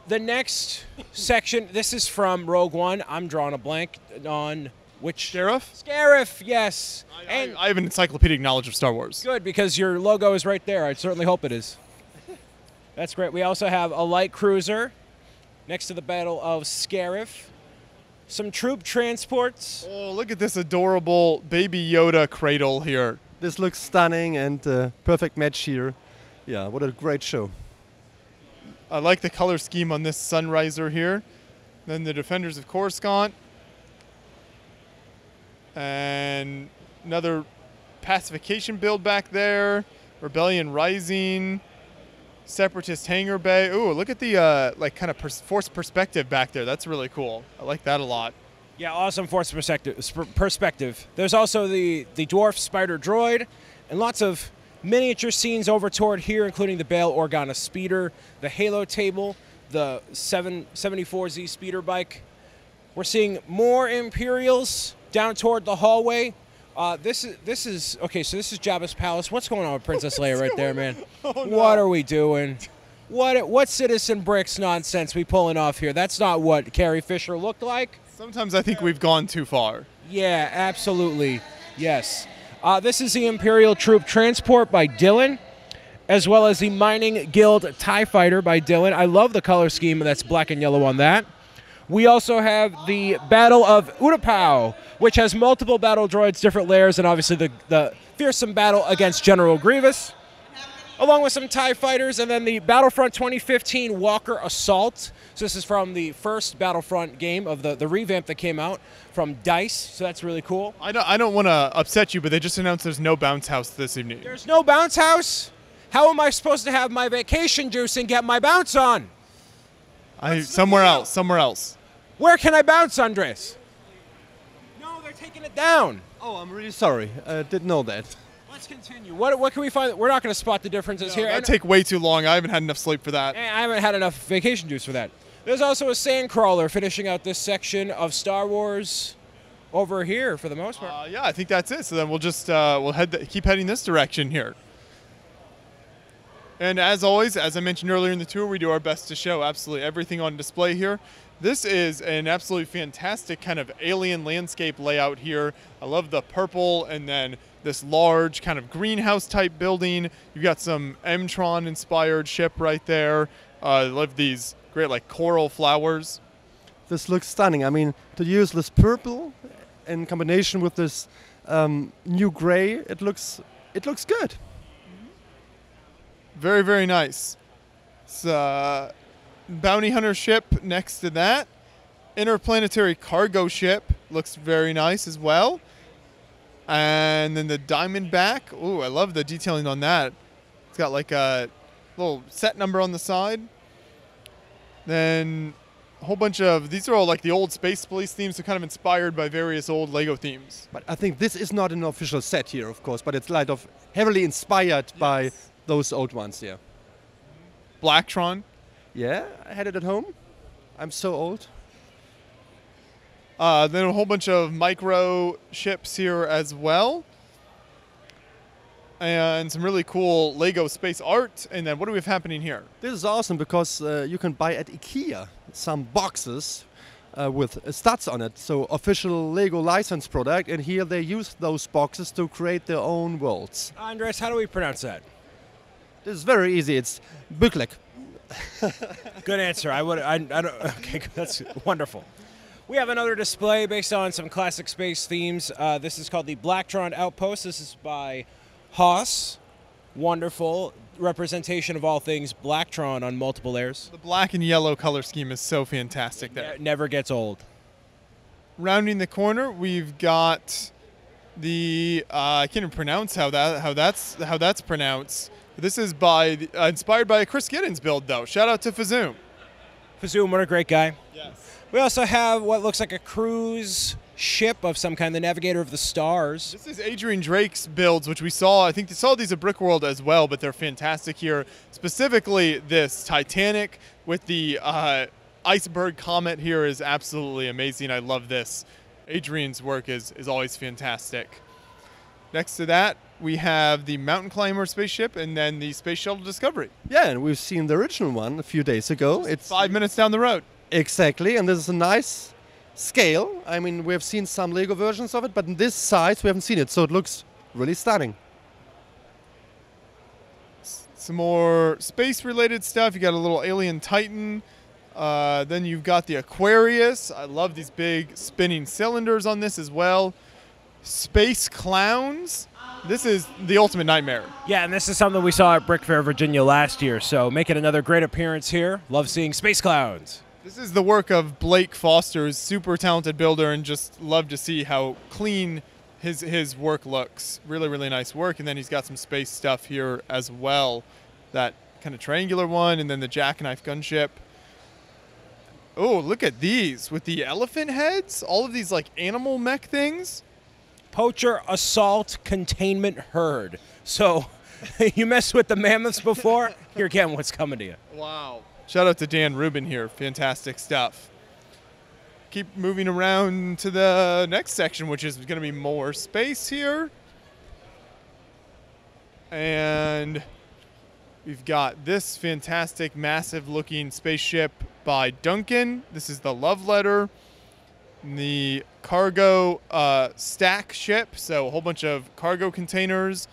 the next section. This is from Rogue One. I'm drawing a blank on Which Scarif? Scarif, yes. I have an encyclopedic knowledge of Star Wars. Good, because your logo is right there. I certainly hope it is. That's great. We also have a light cruiser next to the Battle of Scarif. Some troop transports. Oh, look at this adorable Baby Yoda cradle here. This looks stunning and perfect match here. Yeah, what a great show. I like the color scheme on this Sunriser here. Then the Defenders of Coruscant. And another pacification build back there. Rebellion Rising. Separatist Hangar Bay. Ooh, look at the like kind of force perspective back there. That's really cool. I like that a lot. Yeah, awesome force perspective. There's also the Dwarf Spider Droid and lots of miniature scenes over toward here, including the Bail Organa Speeder, the Halo Table, the 774Z Speeder Bike. We're seeing more Imperials down toward the hallway. This is okay. So this is Jabba's palace. What's going on with Princess Leia right there, man? Oh, no. What are we doing? What Citizen Bricks nonsense we pulling off here? That's not what Carrie Fisher looked like. Sometimes I think we've gone too far. Yeah, absolutely. Yes. This is the Imperial Troop Transport by Dylan, as well as the Mining Guild TIE Fighter by Dylan. I love the color scheme that's black and yellow on that. We also have the Battle of Utapau, which has multiple battle droids, different layers, and obviously the fearsome battle against General Grievous, along with some TIE Fighters, and then the Battlefront 2015 Walker Assault. So this is from the first Battlefront game of the revamp that came out from DICE, so that's really cool. I don't want to upset you, but they just announced there's no bounce house this evening. There's no bounce house? How am I supposed to have my vacation juice and get my bounce on? Somewhere else. Where can I bounce, Andres? No, they're taking it down. Oh, I'm really sorry. I didn't know that. Let's continue. What can we find? We're not going to spot the differences here. That'd take way too long. I haven't had enough sleep for that. I haven't had enough vacation juice for that. There's also a Sandcrawler finishing out this section of Star Wars over here for the most part. Yeah, I think that's it. So then we'll just keep heading this direction here. And as always, as I mentioned earlier in the tour, we do our best to show absolutely everything on display here. This is an absolutely fantastic kind of alien landscape layout here. I love the purple and then this large kind of greenhouse type building. You've got some M-Tron inspired ship right there. I love these great like coral flowers. This looks stunning. I mean, to use this purple in combination with this new gray, it looks good. Very, very nice. It's bounty hunter ship next to that. Interplanetary cargo ship looks very nice as well. And then the Diamondback. Ooh, I love the detailing on that. It's got like a little set number on the side. Then a whole bunch of, these are all like the old Space Police themes, so kind of inspired by various old Lego themes. But I think this is not an official set here, of course, but it's light of heavily inspired by those old ones, yeah. Blacktron. Yeah, I had it at home. I'm so old. Then a whole bunch of micro ships here as well. And some really cool Lego space art. And then what do we have happening here? This is awesome because you can buy at IKEA some boxes with studs on it. So official Lego license product. And here they use those boxes to create their own worlds. Andres, how do we pronounce that? This is very easy. It's Buklek. Good answer. Okay, that's wonderful. We have another display based on some classic space themes. This is called the Blacktron Outpost. This is by Haas. Wonderful representation of all things Blacktron on multiple layers. The black and yellow color scheme is so fantastic there. It never gets old. Rounding the corner, we've got the I can't even pronounce how that's pronounced. This is inspired by a Chris Giddens build, though. Shout out to Fazoom. Fazoom, what a great guy. Yes. We also have what looks like a cruise ship of some kind, the Navigator of the Stars. This is Adrian Drake's builds, which we saw. I think they saw these at Brickworld as well, but they're fantastic here. Specifically, this Titanic with the iceberg comet here is absolutely amazing. I love this. Adrian's work is always fantastic. Next to that, we have the Mountain Climber spaceship and then the Space Shuttle Discovery. Yeah, and we've seen the original one a few days ago. It's 5 minutes down the road. Exactly, and this is a nice scale. I mean, we have seen some Lego versions of it, but in this size we haven't seen it, so it looks really stunning. Some more space-related stuff. You got a little Alien Titan. Then you've got the Aquarius. I love these big spinning cylinders on this as well. Space Clowns. This is the ultimate nightmare. Yeah, and this is something we saw at Brick Fair, Virginia last year, so making another great appearance here. Love seeing Space Clowns. This is the work of Blake Foster, super talented builder, and just love to see how clean his work looks. Really, really nice work. And then he's got some space stuff here as well. That kind of triangular one, and then the jackknife gunship. Oh, look at these with the elephant heads. All of these like animal mech things. Poacher, assault, containment, herd. So you messed with the mammoths before, here again, what's coming to you. Wow. Shout out to Dan Rubin here. Fantastic stuff. Keep moving around to the next section, which is going to be more space here. And we've got this fantastic, massive-looking spaceship by Duncan. This is the Love Letter. The cargo stack ship, so a whole bunch of cargo containers.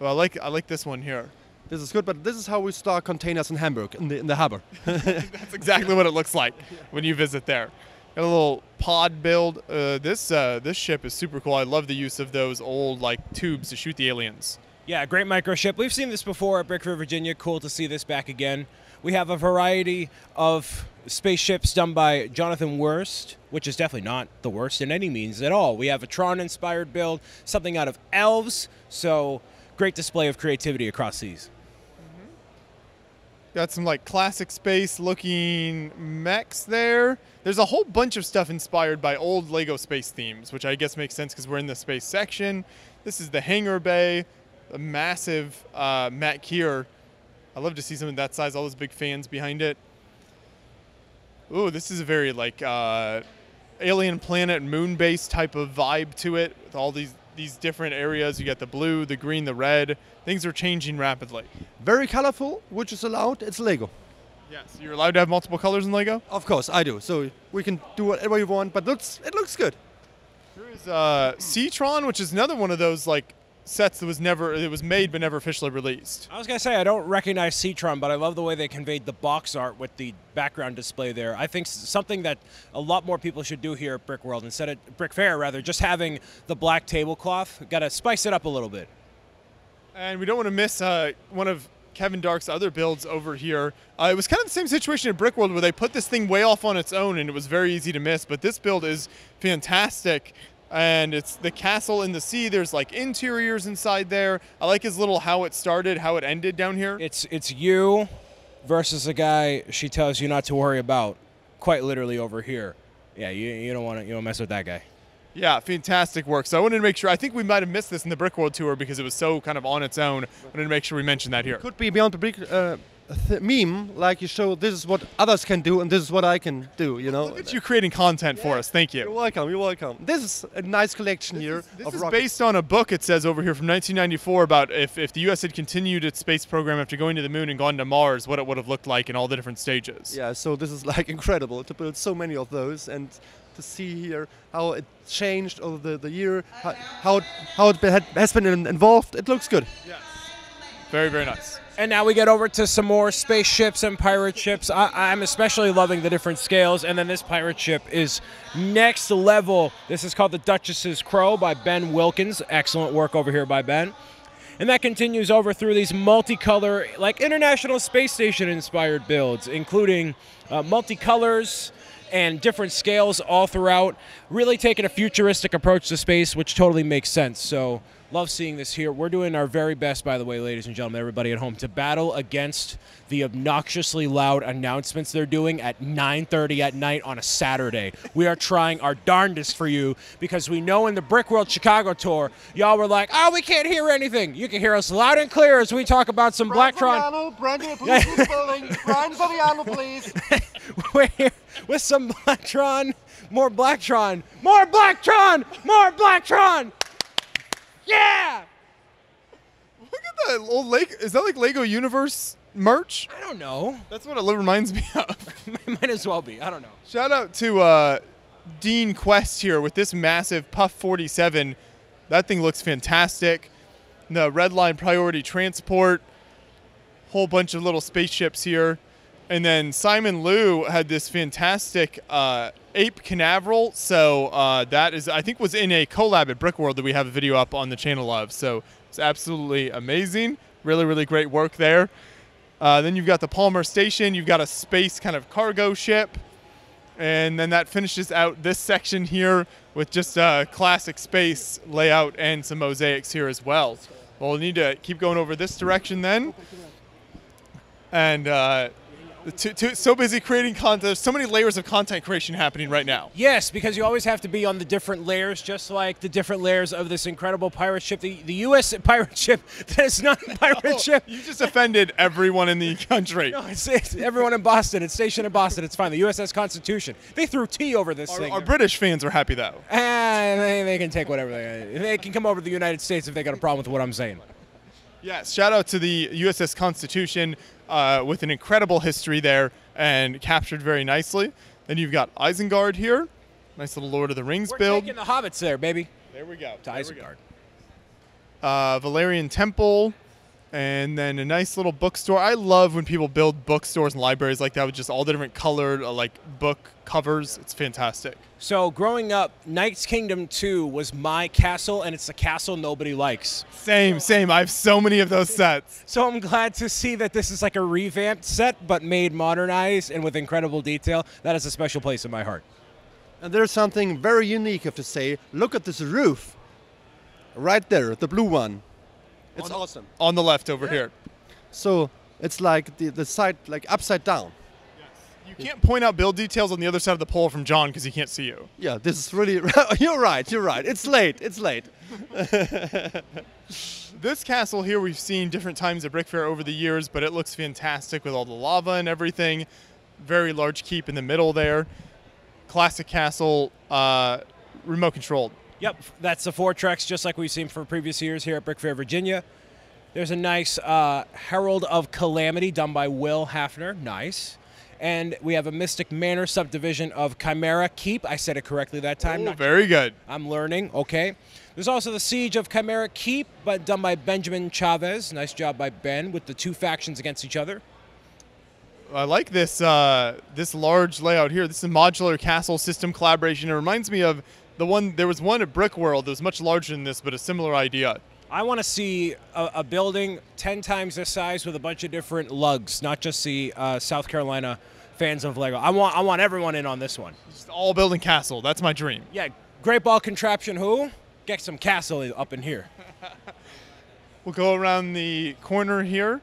Well, I like this one here. This is good, but this is how we stock containers in Hamburg in the harbor. That's exactly what it looks like when you visit there. Got a little pod build. This ship is super cool. I love the use of those old like tubes to shoot the aliens. Yeah, great microship. We've seen this before at Brick Fair, Virginia. Cool to see this back again. We have a variety of spaceships done by Jonathan Wurst, which is definitely not the worst in any means at all. We have a Tron-inspired build, something out of Elves, so great display of creativity across these. Mm-hmm. Got some like classic space-looking mechs there. There's a whole bunch of stuff inspired by old Lego space themes, which I guess makes sense because we're in the space section. This is the hangar bay, a massive mech here. I love to see something that size, all those big fans behind it. Ooh, this is a very like alien planet, moon base type of vibe to it. With all these different areas, you got the blue, the green, the red. Things are changing rapidly. Very colorful, which is allowed. It's Lego. Yes, you're allowed to have multiple colors in Lego? Of course, I do. So we can do whatever you want, but it looks good. There is Seatron, which is another one of those like sets that was never, it was made but never officially released. I was going to say, I don't recognize Seatron, but I love the way they conveyed the box art with the background display there. I think something that a lot more people should do here at Brick World, instead of Brick Fair rather, just having the black tablecloth, got to spice it up a little bit. And we don't want to miss one of Kevin Dark's other builds over here. It was kind of the same situation at Brick World where they put this thing way off on its own and it was very easy to miss, but this build is fantastic. And it's the castle in the sea. There's like interiors inside there. I like his little how it started, how it ended down here. It's you versus a guy she tells you not to worry about, quite literally over here. Yeah, you don't mess with that guy. Yeah, fantastic work. So I wanted to make sure, I think we might have missed this in the Brick World tour because it was so kind of on its own. I wanted to make sure we mentioned that here. It could be beyond the brick meme, like you show this is what others can do and this is what I can do, you know. Look at you creating content for us. Thank you. You're welcome, you're welcome. This is a nice collection here. This is based on a book, it says over here, from 1994 about if the U.S. had continued its space program after going to the moon and gone to Mars, what it would have looked like in all the different stages. Yeah, so this is like incredible to build so many of those and to see here how it changed over the year, how it has been involved. It looks good. Yeah. Very, very nice. And now we get over to some more spaceships and pirate ships. I'm especially loving the different scales. And then this pirate ship is next level. This is called the Duchess's Crow by Ben Wilkins. Excellent work over here by Ben. And that continues over through these multicolor, like International Space Station inspired builds, including multicolors and different scales all throughout. Really taking a futuristic approach to space, which totally makes sense. So love seeing this here. We're doing our very best, by the way, ladies and gentlemen, everybody at home, to battle against the obnoxiously loud announcements they're doing at 9:30 at night on a Saturday. We are trying our darndest for you because we know in the Brick World Chicago tour, y'all were like, oh, we can't hear anything. You can hear us loud and clear as we talk about some Blacktron. Brandon, please leave the building. Brian Saviano, please. We're here with some Blacktron, more Blacktron, more Blacktron, more Blacktron. Yeah! Look at that old Lego. Is that like Lego Universe merch? I don't know. That's what it reminds me of. Might as well be. I don't know. Shout out to Dean Quest here with this massive Puff 47. That thing looks fantastic. The Redline Priority Transport, whole bunch of little spaceships here. And then Simon Liu had this fantastic Ape Canaveral. So that is, I think, was in a collab at Brickworld that we have a video up on the channel of. So it's absolutely amazing. Really, really great work there. Then you've got the Palmer Station. You've got a space kind of cargo ship. And then that finishes out this section here with just a classic space layout and some mosaics here as well. Well, we'll need to keep going over this direction then. And... so busy creating content. There's so many layers of content creation happening right now. Yes, because you always have to be on the different layers, just like the different layers of this incredible pirate ship. The U.S. pirate ship that is not a pirate ship. You just offended everyone in the country. No, it's everyone in Boston. It's stationed in Boston. It's fine. The USS Constitution. They threw tea over this thing. Our British fans are happy, though. They can take whatever they can. They can come over to the United States if they got a problem with what I'm saying. Yes, shout out to the USS Constitution with an incredible history there and captured very nicely. Then you've got Isengard here. Nice little Lord of the Rings build. We're taking the Hobbits there, baby. There we go. To Isengard. Valerian Temple. And then a nice little bookstore. I love when people build bookstores and libraries like that with just all the different colored like book covers. It's fantastic. So growing up, Knights Kingdom 2 was my castle, and it's a castle nobody likes. Same. I have so many of those sets. So I'm glad to see that this is like a revamped set, but made modernized and with incredible detail. That is a special place in my heart. And there's something very unique, I have to say. Look at this roof. Right there, the blue one. It's awesome. On the left over here. So it's like the side, like upside down. Yes. You can't point out build details on the other side of the pole from John because he can't see you. Yeah, this is really, you're right. It's late. This castle here we've seen different times at Brick Fair over the years, but it looks fantastic with all the lava and everything. Very large keep in the middle there. Classic castle, remote controlled. Yep, that's the four treks, just like we've seen for previous years here at Brick Fair, Virginia. There's a nice Herald of Calamity done by Will Hafner. Nice. And we have a Mystic Manor subdivision of Chimera Keep. I said it correctly that time. Oh, very good. I'm learning. Okay. There's also the Siege of Chimera Keep, but done by Benjamin Chavez. Nice job by Ben with the two factions against each other. I like this, this large layout here. This is a modular castle system collaboration. It reminds me of... There was one at Brickworld that was much larger than this, but a similar idea. I want to see a building 10 times this size with a bunch of different lugs, not just the South Carolina fans of Lego. I want everyone in on this one. Just all building castle. That's my dream. Yeah, Great Ball Contraption who? Get some castle up in here. We'll go around the corner here,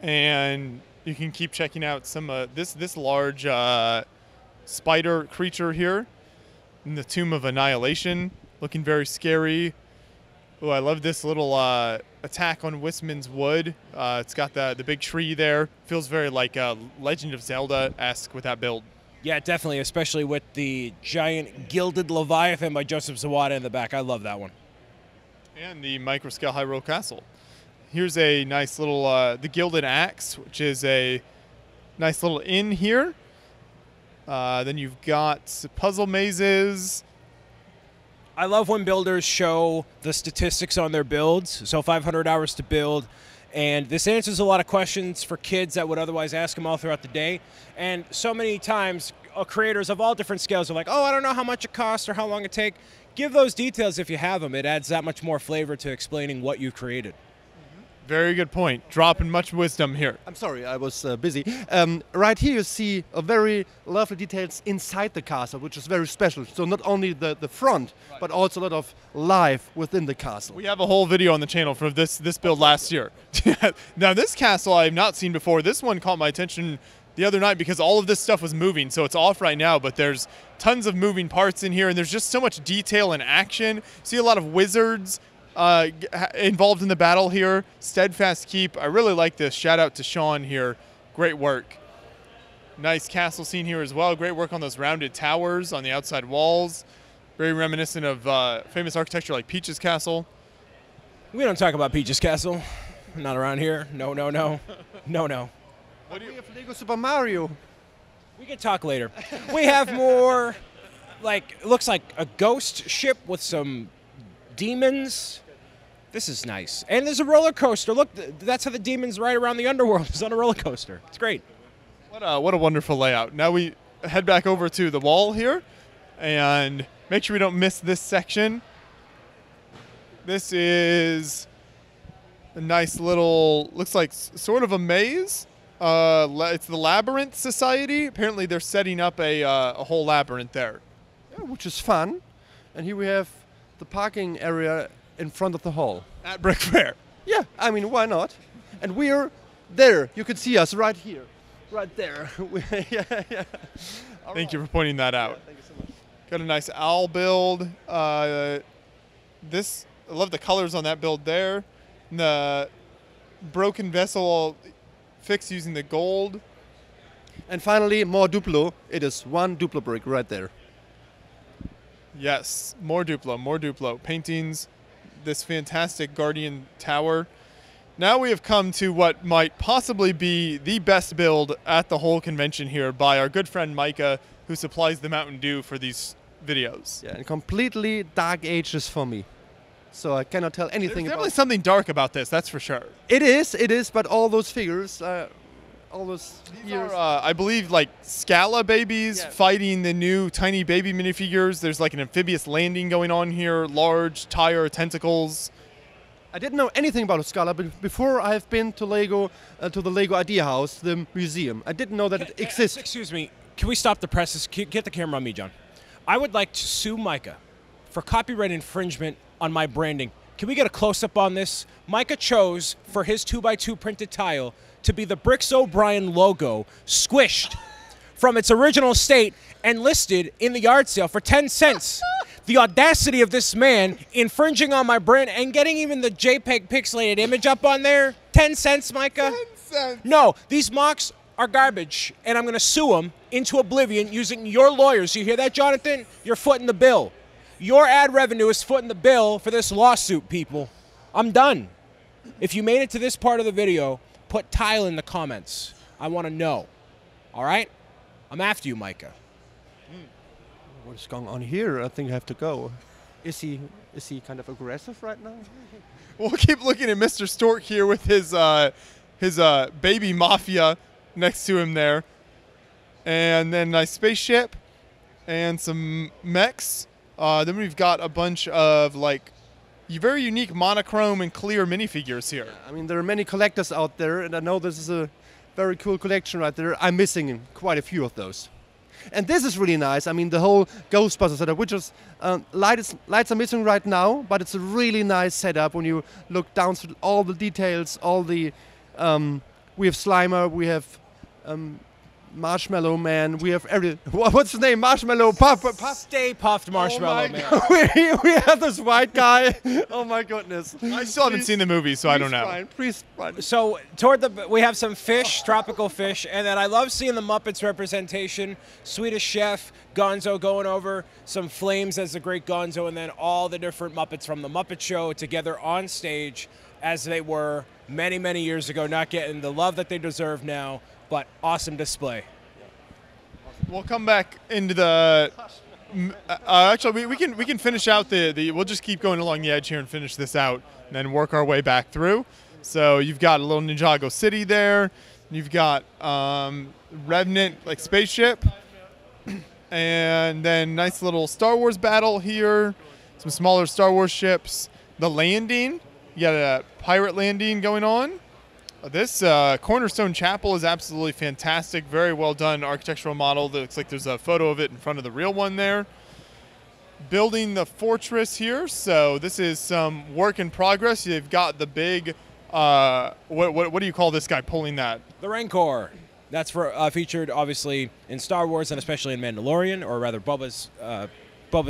and you can keep checking out some this large spider creature here. In the Tomb of Annihilation, looking very scary. Oh, I love this little attack on Wisman's Wood. It's got the big tree there. Feels very like Legend of Zelda-esque with that build. Yeah, definitely, especially with the giant Gilded Leviathan by Joseph Zawada in the back. I love that one. And the microscale Hyrule Castle. Here's a nice little, the Gilded Axe, which is a nice little inn here. Then you've got puzzle mazes. I love when builders show the statistics on their builds. So 500 hours to build. And this answers a lot of questions for kids that would otherwise ask them all throughout the day. And so many times creators of all different scales are like, oh, I don't know how much it costs or how long it takes. Give those details if you have them. It adds that much more flavor to explaining what you created. Very good point. Dropping much wisdom here. I'm sorry, I was busy. Right here you see a very lovely details inside the castle, which is very special. So not only the front, but also a lot of life within the castle. We have a whole video on the channel for this build last year. Now this castle I have not seen before. This one caught my attention the other night because all of this stuff was moving. So it's off right now, but there's tons of moving parts in here, and there's just so much detail and action. You see a lot of wizards involved in the battle here. Steadfast Keep. I really like this. Shout out to Sean here. Great work. Nice castle scene here as well. Great work on those rounded towers on the outside walls. Very reminiscent of famous architecture like Peach's Castle. We don't talk about Peach's Castle. Not around here. No. What do you have for Lego Super Mario? We can talk later. We have more, like, it looks like a ghost ship with some demons. This is nice. And there's a roller coaster. Look, that's how the demons ride around the underworld, is on a roller coaster. It's great. What a wonderful layout. Now we head back over to the wall here and make sure we don't miss this section. This is a nice little, looks like sort of a maze. It's the Labyrinth Society. Apparently they're setting up a whole labyrinth there. Yeah, which is fun. And here we have the parking area in front of the hall. At Brick Fair. Yeah, I mean, why not? And we're there. You can see us right here. Right there. yeah. Thank you for pointing that out. Yeah, thank you so much. Got a nice owl build. I love the colors on that build there. And the broken vessel fixed using the gold. And finally, more Duplo. It is one Duplo brick right there. Yes, more Duplo. Paintings, this fantastic Guardian Tower. Now we have come to what might possibly be the best build at the whole convention here by our good friend Micah, who supplies the Mountain Dew for these videos. Yeah, and completely Dark Ages for me. So I cannot tell anything about it. There's definitely something dark about this, that's for sure. It is, but all those figures, all those years. Are, I believe, like Scala babies fighting the new tiny baby minifigures. There's like an amphibious landing going on here, large tire tentacles. I didn't know anything about Scala, but before I've been to Lego, to the Lego Idea House, the museum. I didn't know that it exists. Excuse me, can we stop the presses? Get the camera on me, John. I would like to sue Micah for copyright infringement on my branding. Can we get a close-up on this? Micah chose for his 2x2 printed tile to be the Bricks O'Brien logo squished from its original state and listed in the yard sale for 10 cents. The audacity of this man infringing on my brand and getting even the JPEG pixelated image up on there. 10 cents, Micah? 10 cents. No, these mocks are garbage, and I'm going to sue them into oblivion using your lawyers. You hear that, Jonathan? You're footing the bill. Your ad revenue is footing the bill for this lawsuit, people. I'm done. If you made it to this part of the video, put tile in the comments. I want to know. All right? I'm after you, Micah. What is going on here? I think I have to go. Is he kind of aggressive right now? We'll keep looking at Mr. Stork here with his baby mafia next to him there. And then a nice spaceship and some mechs. Then we've got a bunch of, like, very unique monochrome and clear minifigures here. Yeah, I mean, there are many collectors out there, and I know this is a very cool collection right there. I'm missing quite a few of those. And this is really nice. I mean, the whole Ghostbusters setup, which is lights are missing right now, but it's a really nice setup when you look down through all the details, all the... we have Slimer, we have... Marshmallow Man, we have what's his name? Marshmallow Puff. Stay Puffed Marshmallow Man. we have this white guy. Oh my goodness! I still haven't seen the movie, so I don't know. Brian. So we have some fish, tropical fish, and then I love seeing the Muppets representation. Swedish Chef, Gonzo going over some flames as the great Gonzo, and then all the different Muppets from the Muppet Show together on stage, as they were many, many years ago. Not getting the love that they deserve now. But awesome display. We'll come back into the. Actually, we can finish out the. We'll just keep going along the edge here and finish this out, and then work our way back through. So you've got a little Ninjago City there. You've got Revenant like spaceship, and then nice little Star Wars battle here. Some smaller Star Wars ships. The landing. You got a pirate landing going on. This Cornerstone Chapel is absolutely fantastic. Very well done architectural model. It looks like there's a photo of it in front of the real one there. Building the fortress here. So this is some work in progress. You've got the big, what do you call this guy pulling that? The Rancor. That's for, featured, obviously, in Star Wars and especially in Mandalorian, or rather Bubba's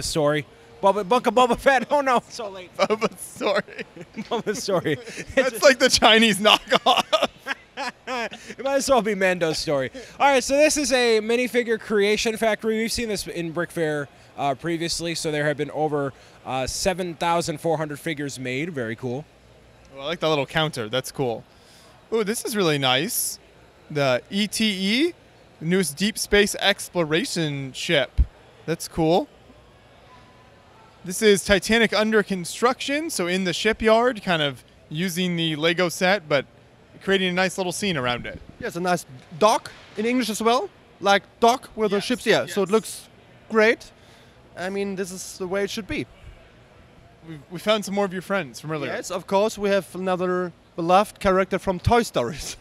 story. Bubba Fett. Oh no, it's so late. Bubba, sorry. Bubba, sorry. That's like the Chinese knockoff. It might as well be Mando's story. All right, so this is a minifigure creation factory. We've seen this in Brick Fair previously, so there have been over 7,400 figures made. Very cool. Well, I like that little counter. That's cool. Oh, this is really nice. The ETE The newest deep space exploration ship. That's cool. This is Titanic under construction, so in the shipyard, kind of using the Lego set, but creating a nice little scene around it. Yeah, it's a nice dock in English as well, like dock where the ship's here. Yes. So it looks great. I mean, this is the way it should be. We found some more of your friends from earlier. Yes, of course. We have another beloved character from Toy Stories.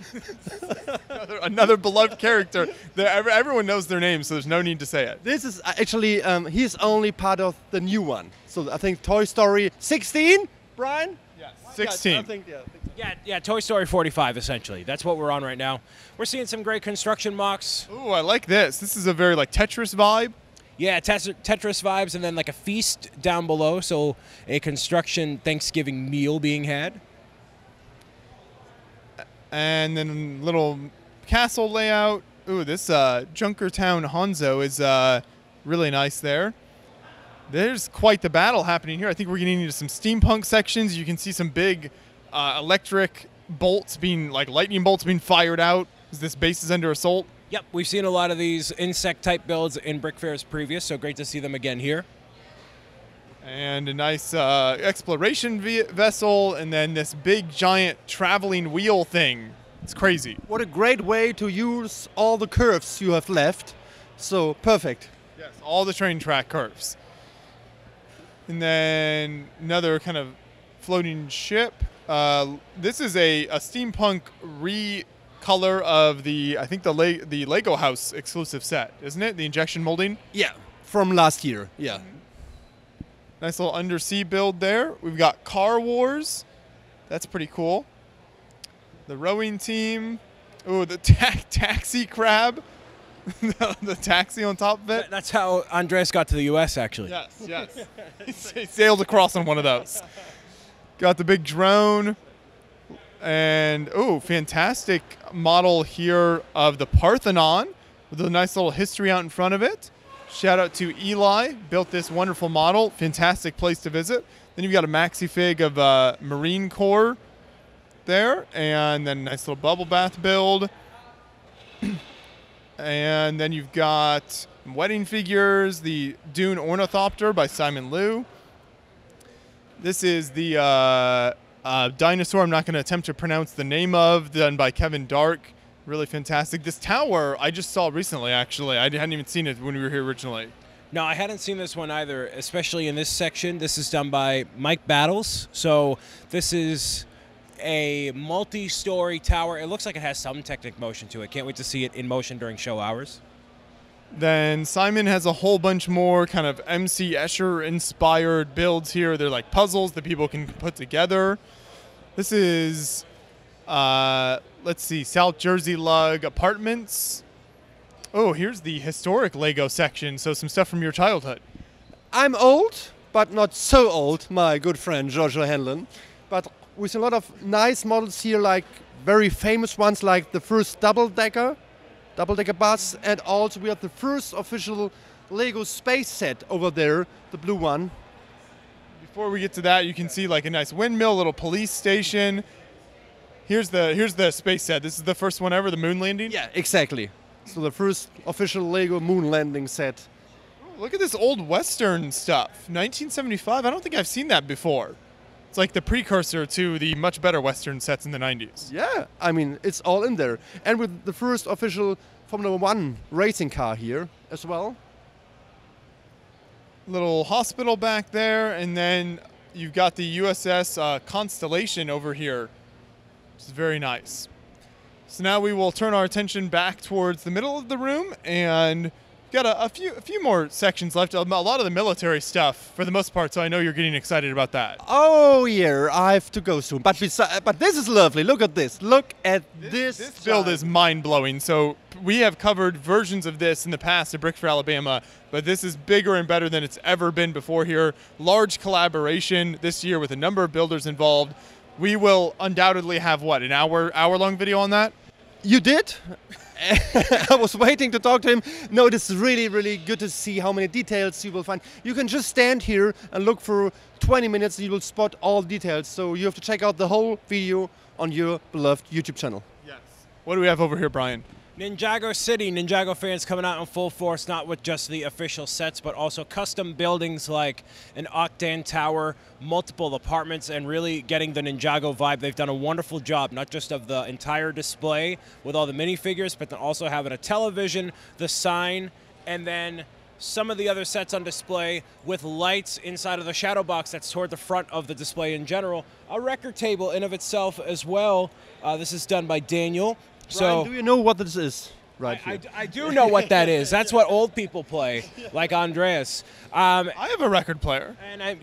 another beloved character. Everyone knows their name, so there's no need to say it. This is actually, he's only part of the new one. So I think Toy Story 16, Brian? Yes. 16. Yeah, I think so. Yeah, Toy Story 45, essentially. That's what we're on right now. We're seeing some great construction mocks. Ooh, I like this. This is a very, like, Tetris vibe. Yeah, Tetris vibes, and then like a feast down below, so a construction Thanksgiving meal being had. And then little castle layout. Ooh, this Junkertown Hanzo is really nice there. There's quite the battle happening here. I think we're getting into some steampunk sections. You can see some big electric bolts being, like lightning bolts being fired out as this base is under assault. Yep, we've seen a lot of these insect-type builds in Brick Fair's previous, so great to see them again here. And a nice exploration vessel, and then this big, giant traveling wheel thing. It's crazy. What a great way to use all the curves you have left. So, perfect. Yes, all the train track curves. And then another kind of floating ship. This is a steampunk color of the, I think, the Lego House exclusive set, isn't it? The injection molding? Yeah, from last year, yeah. Nice little undersea build there. We've got Car Wars. That's pretty cool. The rowing team. Oh, the taxi crab. The taxi on top of it. That's how Andreas got to the U.S., actually. Yes, yes. He sailed across on one of those. Got the big drone. And, oh, fantastic model here of the Parthenon with a nice little history out in front of it. Shout out to Eli, built this wonderful model. Fantastic place to visit. Then you've got a maxi-fig of Marine Corps there. And then a nice little bubble bath build. And then you've got wedding figures, the Dune Ornithopter by Simon Liu. This is the... dinosaur, I'm not going to attempt to pronounce the name of, done by Kevin Dark. Really fantastic. This tower I just saw recently, actually. I hadn't even seen it when we were here originally. No, I hadn't seen this one either, especially in this section. This is done by Mike Battles. So this is a multi-story tower. It looks like it has some Technic motion to it. Can't wait to see it in motion during show hours. Then Simon has a whole bunch more kind of MC Escher-inspired builds here. They're like puzzles that people can put together. This is, let's see, South Jersey Lug Apartments. Oh, here's the historic Lego section, so some stuff from your childhood. I'm old, but not so old, my good friend Joshua Henlon. But with a lot of nice models here, like very famous ones, like the first double-decker bus, and also we have the first official Lego space set over there, the blue one. Before we get to that, you can see like a nice windmill, little police station. Here's the space set. This is the first one ever, the moon landing? Yeah, exactly. So the first official Lego moon landing set. Oh, look at this old Western stuff. 1975, I don't think I've seen that before. It's like the precursor to the much better Western sets in the 90s. Yeah, I mean, it's all in there. And with the first official Formula One racing car here as well. Little hospital back there, and then you've got the USS Constellation over here, which is very nice. So now we will turn our attention back towards the middle of the room, and got a few more sections left. A lot of the military stuff, for the most part. So I know you're getting excited about that. Oh yeah, I have to go soon. But this is lovely. Look at this. Look at this. This build is mind blowing. So we have covered versions of this in the past at Brick Fair Alabama, but this is bigger and better than it's ever been before here. Large collaboration this year with a number of builders involved. We will undoubtedly have what, an hour-long video on that. You did? I was waiting to talk to him. No, it is really, really good to see how many details you will find. You can just stand here and look for 20 minutes. You will spot all details. So you have to check out the whole video on your beloved YouTube channel. Yes. What do we have over here, Brian? Ninjago City, Ninjago fans coming out in full force, not with just the official sets, but also custom buildings like an Octane Tower, multiple apartments, and really getting the Ninjago vibe. They've done a wonderful job, not just of the entire display with all the minifigures, but then also having a television, the sign, and then some of the other sets on display with lights inside of the shadow box that's toward the front of the display in general. A record table in of itself as well. This is done by Daniel. So Ryan, do you know what this is? Right, I do know what that is. That's what old people play, like Andreas. I have a record player. And I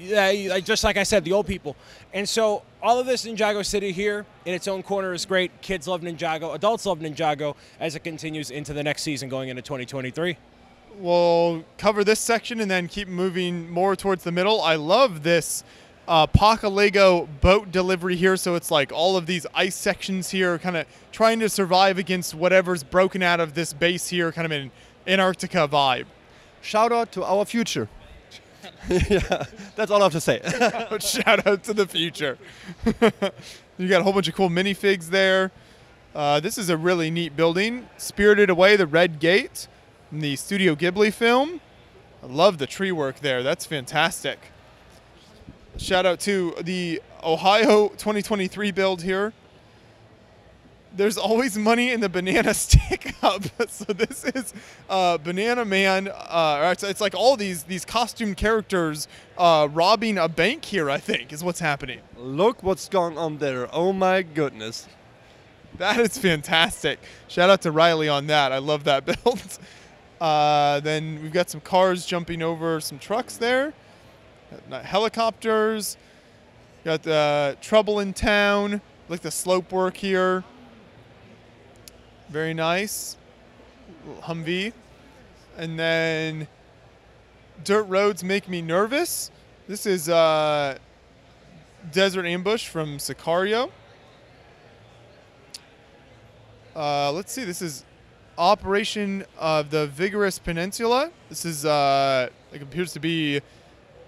just like I said, the old people. And so all of this Ninjago City here in its own corner is great. Kids love Ninjago. Adults love Ninjago as it continues into the next season going into 2023. We'll cover this section and then keep moving more towards the middle. I love this Paca Lego boat delivery here. So it's like all of these ice sections here kind of trying to survive against whatever's broken out of this base here, kind of an Antarctica vibe. Shout out to our future. Yeah, that's all I have to say. Shout out to the future. You got a whole bunch of cool minifigs there. This is a really neat building. Spirited Away, the Red Gate. The Studio Ghibli film. I love the tree work there. That's fantastic. Shout out to the Ohio 2023 build here. There's always money in the banana stick up. So this is Banana Man. It's like all these costume characters robbing a bank here, I think, is what's happening. Look what's going on there. Oh, my goodness. That is fantastic. Shout out to Riley on that. I love that build. Then we've got some cars jumping over some trucks there. Not helicopters. Got the Trouble in Town. Like the slope work here. Very nice. Humvee. And then Dirt Roads Make Me Nervous. This is Desert Ambush from Sicario. Let's see. This is Operation of the Vigorous Peninsula. This is, it appears to be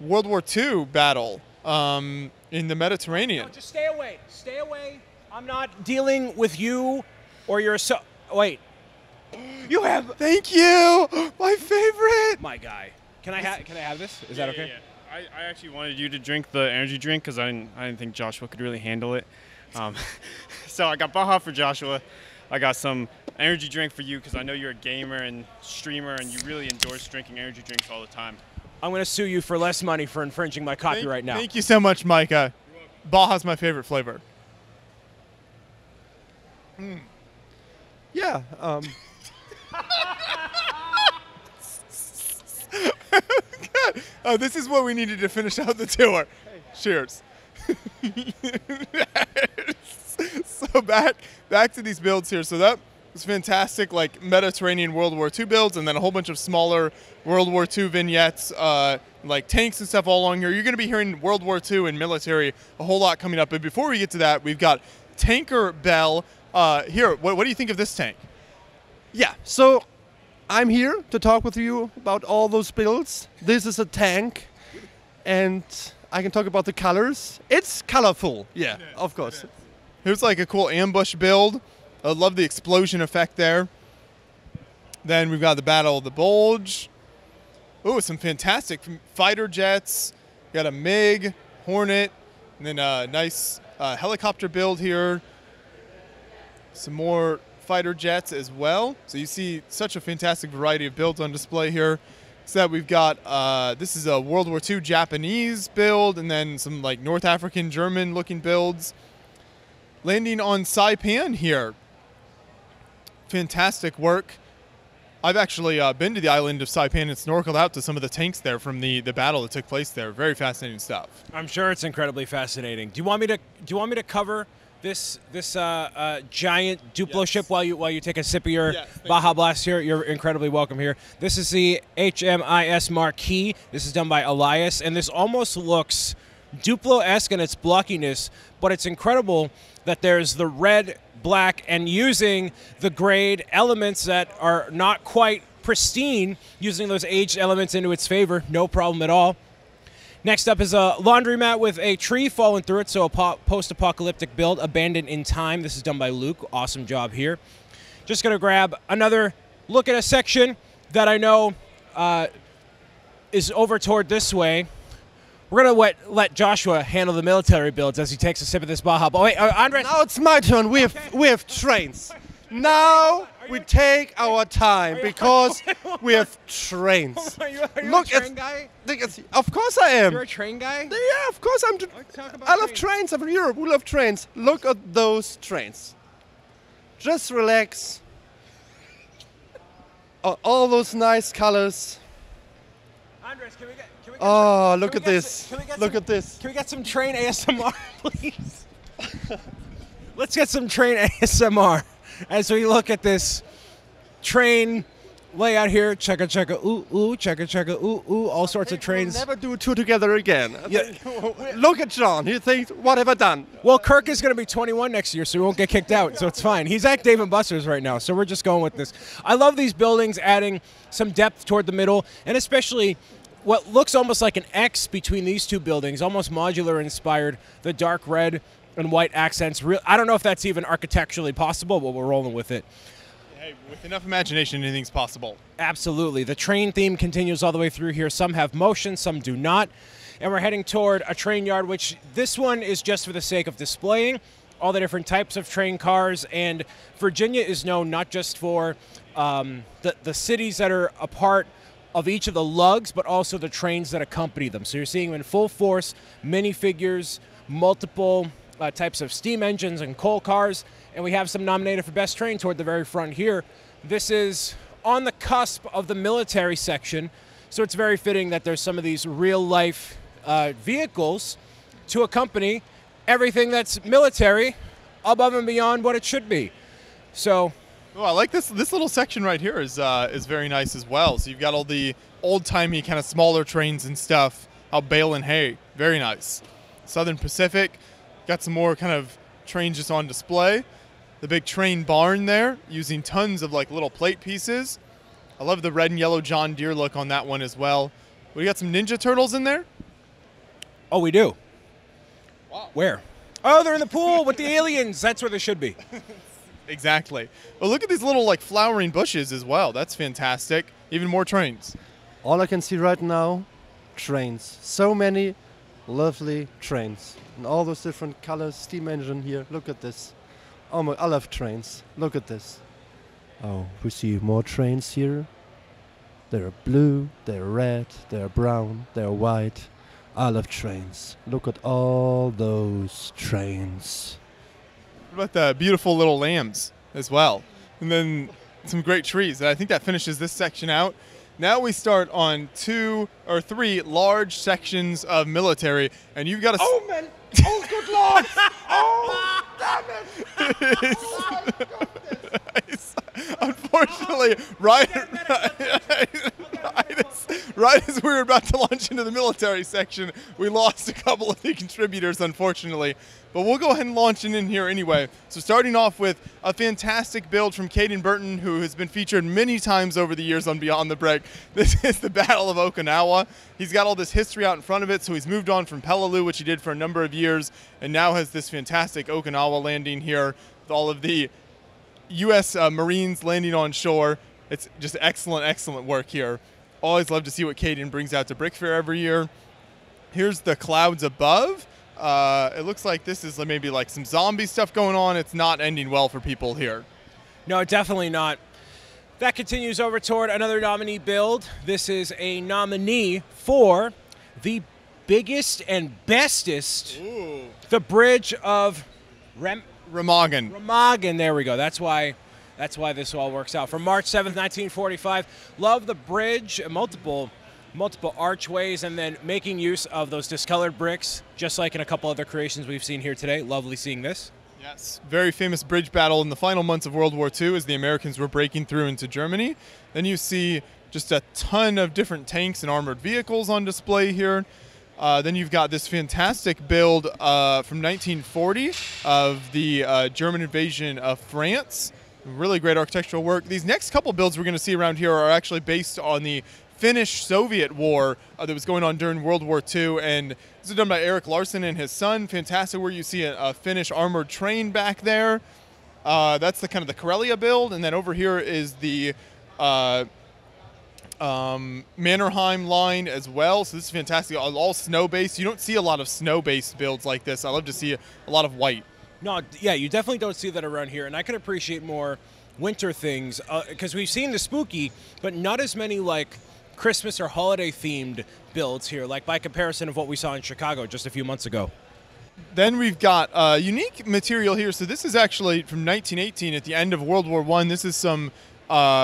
World War II battle in the Mediterranean. No, just stay away. Stay away. I'm not dealing with you or your... Wait. You have... Thank you. My favorite. My guy. Can I have this? Is that okay? Yeah, yeah. I actually wanted you to drink the energy drink because I didn't think Joshua could really handle it. So I got Baja for Joshua. I got some energy drink for you because I know you're a gamer and streamer and you really endorse drinking energy drinks all the time. I'm going to sue you for less money for infringing my copyright now. Thank you so much, Micah. Baja's my favorite flavor. Mm. Yeah. God. Oh, this is what we needed to finish out the tour. Hey. Cheers. So back to these builds here. So that was fantastic, like Mediterranean World War II builds, and then a whole bunch of smaller World War II vignettes, like tanks and stuff all along here. You're going to be hearing World War II and military a whole lot coming up. But before we get to that, we've got Tanker Bell here. What do you think of this tank? Yeah, so I'm here to talk with you about all those builds. This is a tank, and I can talk about the colors. It's colorful, yeah, of course. Here's like a cool ambush build. I love the explosion effect there. Then we've got the Battle of the Bulge. Oh, some fantastic fighter jets. We got a MiG, Hornet, and then a nice helicopter build here. Some more fighter jets as well. So you see such a fantastic variety of builds on display here. So that we've got, this is a World War II Japanese build, and then some like North African, German looking builds. Landing on Saipan here. Fantastic work. I've actually been to the island of Saipan and snorkeled out to some of the tanks there from the battle that took place there. Very fascinating stuff. I'm sure it's incredibly fascinating. Do you want me to cover this giant Duplo ship while you take a sip of your Baja Blast here? You're incredibly welcome here. This is the HMIS Marquis. This is done by Elias, and this almost looks Duplo-esque in its blockiness, but it's incredible that there's the red, black, and using the grade elements that are not quite pristine, using those aged elements into its favor, no problem at all. Next up is a laundromat with a tree falling through it, so a post-apocalyptic build, Abandoned in Time. This is done by Luke, awesome job here. Just going to grab another look at a section that I know is over toward this way. We're going to let Joshua handle the military builds as he takes a sip of this Baja. Oh, wait, Andres. Now it's my turn. We have trains. Now we take our time because we have trains. Are you Look, a train guy? Of course I am. You're a train guy? Yeah, of course I'm. I love trains. I'm from Europe. We love trains. Look at those trains. Just relax. All those nice colors. Andres, can we get oh, look at this. Look at this. Can we get some train ASMR, please? Let's get some train ASMR. As we look at this train layout here, checka checka ooh ooh, checka checka ooh ooh, all sorts of trains. We'll never do two together again. Yeah. Look at John. He thinks, what have I done? Well, Kirk is going to be 21 next year, so he won't get kicked out, so it's fine. He's at Dave & Buster's right now, so we're just going with this. I love these buildings adding some depth toward the middle, and especially what looks almost like an X between these two buildings, almost modular-inspired, the dark red and white accents. I don't know if that's even architecturally possible, but we're rolling with it. Hey, with enough imagination, anything's possible. Absolutely. The train theme continues all the way through here. Some have motion, some do not. And we're heading toward a train yard, which this one is just for the sake of displaying all the different types of train cars. And Virginia is known not just for the cities that are a part of each of the lugs, but also the trains that accompany them. So you're seeing them in full force, minifigures, multiple types of steam engines and coal cars, and we have some nominated for best train toward the very front here. This is on the cusp of the military section, so it's very fitting that there's some of these real-life vehicles to accompany everything that's military above and beyond what it should be. So, well, I like this little section right here is very nice as well. So you've got all the old-timey kind of smaller trains and stuff out bale and hay. Very nice. Southern Pacific. Got some more kind of trains just on display. The big train barn there, using tons of like little plate pieces. I love the red and yellow John Deere look on that one as well. We got some Ninja Turtles in there? Oh, we do. Wow. Where? Oh, they're in the pool with the aliens. That's where they should be. Exactly. Well, look at these little like flowering bushes as well. That's fantastic. Even more trains. All I can see right now, trains. So many lovely trains. And all those different colors, steam engine here. Look at this. Oh my, I love trains. Look at this. Oh, we see more trains here. They're blue, they're red, they're brown, they're white. I love trains. Look at all those trains. What about the beautiful little lambs as well? And then some great trees. And I think that finishes this section out. Now we start on 2 or 3 large sections of military, and you've got to... Oh, man! Oh, good Lord! Oh, damn it! Oh, my goodness! Unfortunately, right as we were about to launch into the military section, we lost a couple of the contributors, unfortunately. But we'll go ahead and launch it in here anyway. So starting off with a fantastic build from Caden Burton, who has been featured many times over the years on Beyond the Break. This is the Battle of Okinawa. He's got all this history out in front of it, so he's moved on from Peleliu, which he did for a number of years, and now has this fantastic Okinawa landing here with all of the U.S. Marines landing on shore. It's just excellent, excellent work here. Always love to see what Caden brings out to Brick Fair every year. Here's the clouds above. It looks like this is maybe like some zombie stuff going on. It's not ending well for people here. No, definitely not. That continues over toward another nominee build. This is a nominee for the biggest and bestest, ooh, the Bridge of Remagen. Remagen, there we go. That's why this all works out. From March 7th, 1945, love the bridge, multiple archways, and then making use of those discolored bricks, just like in a couple other creations we've seen here today. Lovely seeing this. Yes, very famous bridge battle in the final months of World War II as the Americans were breaking through into Germany. Then you see just a ton of different tanks and armored vehicles on display here. Then you've got this fantastic build from 1940 of the German invasion of France. Really great architectural work. These next couple builds we're going to see around here are actually based on the Finnish-Soviet war that was going on during World War II, and this is done by Eric Larson and his son. Fantastic, where you see a Finnish armored train back there. That's the kind of the Corellia build, and then over here is the Mannerheim line as well. So this is fantastic, all snow based. You don't see a lot of snow based builds like this. I love to see a lot of white. No, yeah, you definitely don't see that around here, and I can appreciate more winter things because we've seen the spooky, but not as many like Christmas or holiday themed builds here, like by comparison of what we saw in Chicago just a few months ago. Then we've got unique material here. So this is actually from 1918 at the end of World War I. This is some